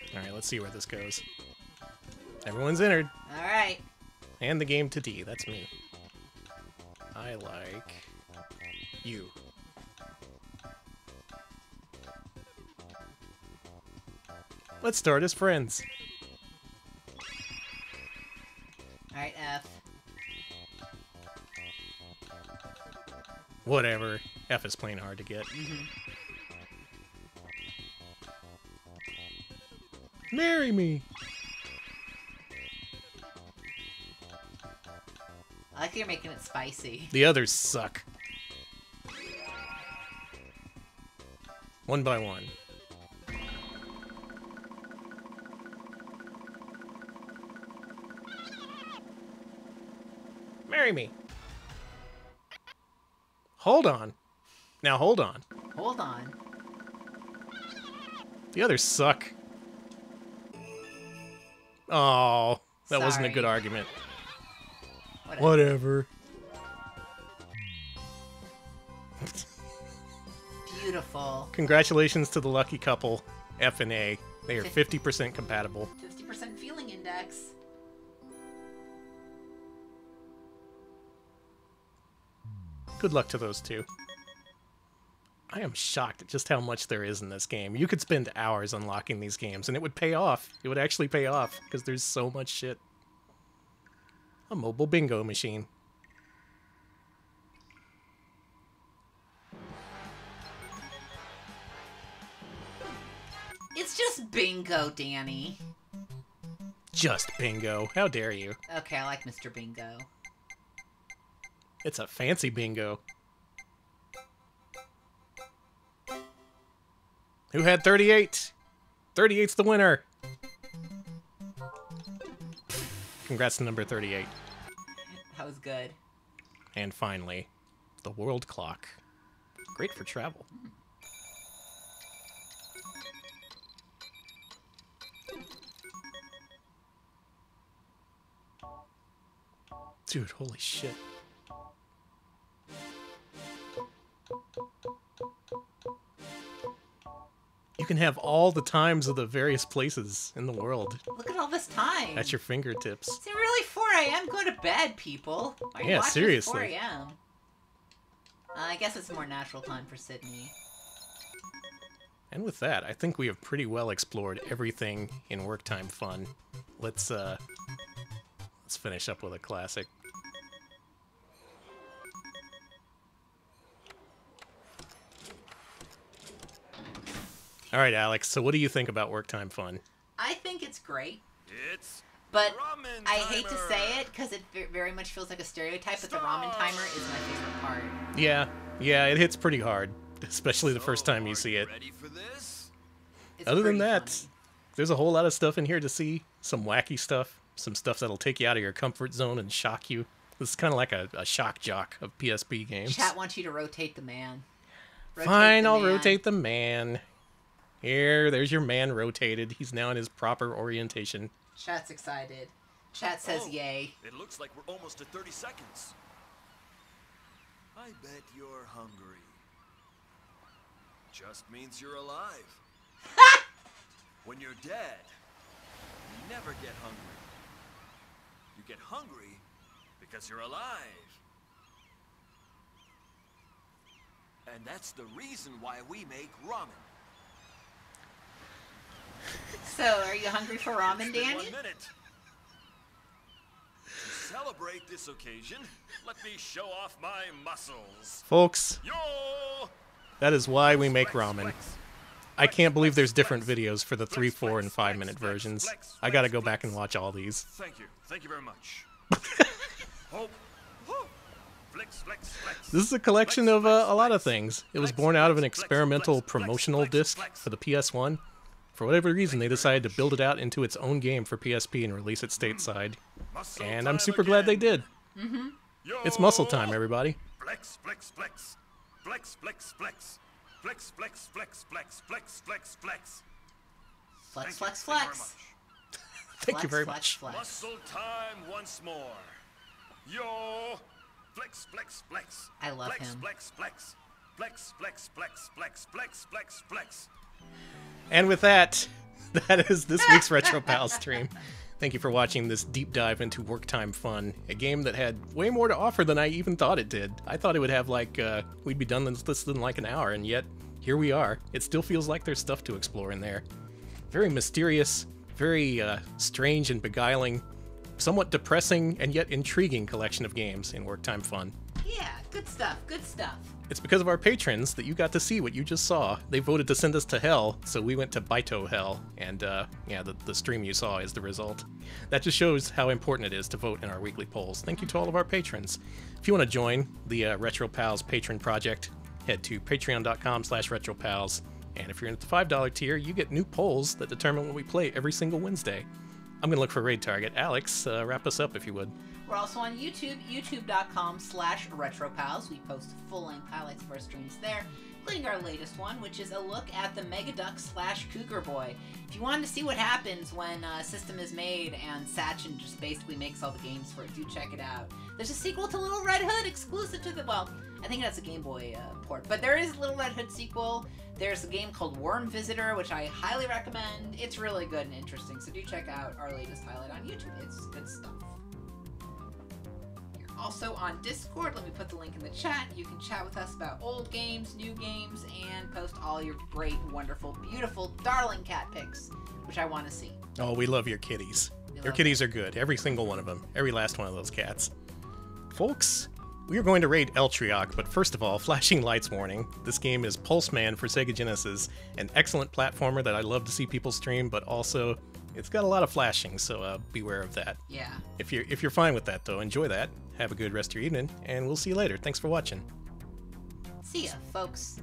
All right, let's see where this goes. Everyone's entered. All right. And the game to D, that's me. I like you. Let's start as friends. Alright, F. Whatever. F is plain hard to get. Mm-hmm. Marry me! I like that you're making it spicy. The others suck. One by one. Marry me. Hold on. Now hold on. Hold on. The others suck. Oh, that Sorry. wasn't a good argument. Whatever. Whatever. Beautiful. Congratulations to the lucky couple, F and A. They are fifty percent compatible. fifty percent feeling index. Good luck to those two. I am shocked at just how much there is in this game. You could spend hours unlocking these games, and it would pay off. It would actually pay off, because there's so much shit. A mobile bingo machine. It's just bingo, Danny. Just bingo. How dare you? Okay, I like Mister Bingo. It's a fancy bingo. Who had thirty-eight? thirty-eight's the winner. Congrats to number thirty-eight. That was good. And finally, the world clock. Great for travel. Dude, holy shit. You can have all the times of the various places in the world. Look at all this time. At your fingertips. It's really four A M Go to bed, people. Why are you yeah, watching seriously. four A M Uh, I guess it's a more natural time for Sydney. And with that, I think we have pretty well explored everything in Work Time Fun. Let's uh, let's finish up with a classic. All right, Alex, so what do you think about Work Time Fun? I think it's great. It's But I hate to say it because it very much feels like a stereotype, but the ramen timer is my favorite part. Yeah, yeah, it hits pretty hard, especially the first time you see it. Ready for this? Other than that, funny. There's a whole lot of stuff in here to see. Some wacky stuff, some stuff that'll take you out of your comfort zone and shock you. This is kind of like a, a shock jock of P S P games. Chat wants you to rotate the man. Rotate Fine, the I'll man. rotate the man. Here, there's your man rotated. He's now in his proper orientation. Chat's excited. Chat says oh, yay. It looks like we're almost at thirty seconds. I bet you're hungry. Just means you're alive. When you're dead, you never get hungry. You get hungry because you're alive. And that's the reason why we make ramen. So, are you hungry for ramen, Danny? One minute. To celebrate this occasion, let me show off my muscles. Folks, Yo! that is why we make ramen. Flex, I can't believe there's different flex, videos for the flex, three, four, and five minute flex, versions. Flex, flex, I gotta go flex. back and watch all these. Thank you. Thank you very much. oh. Oh. Flex, flex, flex. This is a collection flex, of uh, a lot of things. It was born out of an experimental flex, promotional flex, disc flex, for the P S one. For whatever reason, they decided to build it out into its own game for P S P and release it stateside. Muscle and I'm super glad again. they did. Mm-hmm. It's muscle time, everybody. Flex, flex, flex. Flex, flex, flex. Flex, flex, flex, flex, flex, flex, flex. Flex, flex, flex. Thank you very much. Flex, muscle time once more. Yo. Flex, flex, flex. I love flex, him. Flex, flex, flex. Flex, flex, flex, flex, flex, flex. And with that, that is this week's Retro Pals stream. Thank you for watching this deep dive into Work Time Fun, a game that had way more to offer than I even thought it did. I thought it would have like, uh, we'd be done with this in like an hour, and yet here we are. It still feels like there's stuff to explore in there. Very mysterious, very uh, strange and beguiling, somewhat depressing and yet intriguing collection of games in Work Time Fun. Yeah, good stuff, good stuff. It's because of our patrons that you got to see what you just saw. They voted to send us to hell, so we went to Baito Hell, and uh, yeah, the, the stream you saw is the result. That just shows how important it is to vote in our weekly polls. Thank you to all of our patrons. If you want to join the uh, Retro Pals patron project, head to patreon dot com slash retro pals, and if you're in the five dollar tier, you get new polls that determine what we play every single Wednesday. I'm gonna look for Raid Target. Alex, uh, wrap us up if you would. We're also on YouTube, youtube dot com slash retro pals. We post full-length highlights of our streams there, including our latest one, which is a look at the Megaduck slash Cougar Boy. If you wanted to see what happens when a system is made and Sachin just basically makes all the games for it, do check it out. There's a sequel to Little Red Hood exclusive to the, well, I think that's a Game Boy uh, port, but there is a Little Red Hood sequel. There's a game called Worm Visitor, which I highly recommend. It's really good and interesting, so do check out our latest highlight on YouTube. It's good stuff. You're also on Discord. Let me put the link in the chat. You can chat with us about old games, new games, and post all your great, wonderful, beautiful, darling cat pics, which I want to see. Oh, we love your kitties. We your kitties them. are good. Every single one of them. Every last one of those cats. Folks, we are going to raid Eltriok, but first of all, flashing lights warning. This game is Pulseman for Sega Genesis, an excellent platformer that I love to see people stream, but also it's got a lot of flashing, so uh, beware of that. Yeah. If you're, if you're fine with that, though, enjoy that. Have a good rest of your evening, and we'll see you later. Thanks for watching. See ya, folks.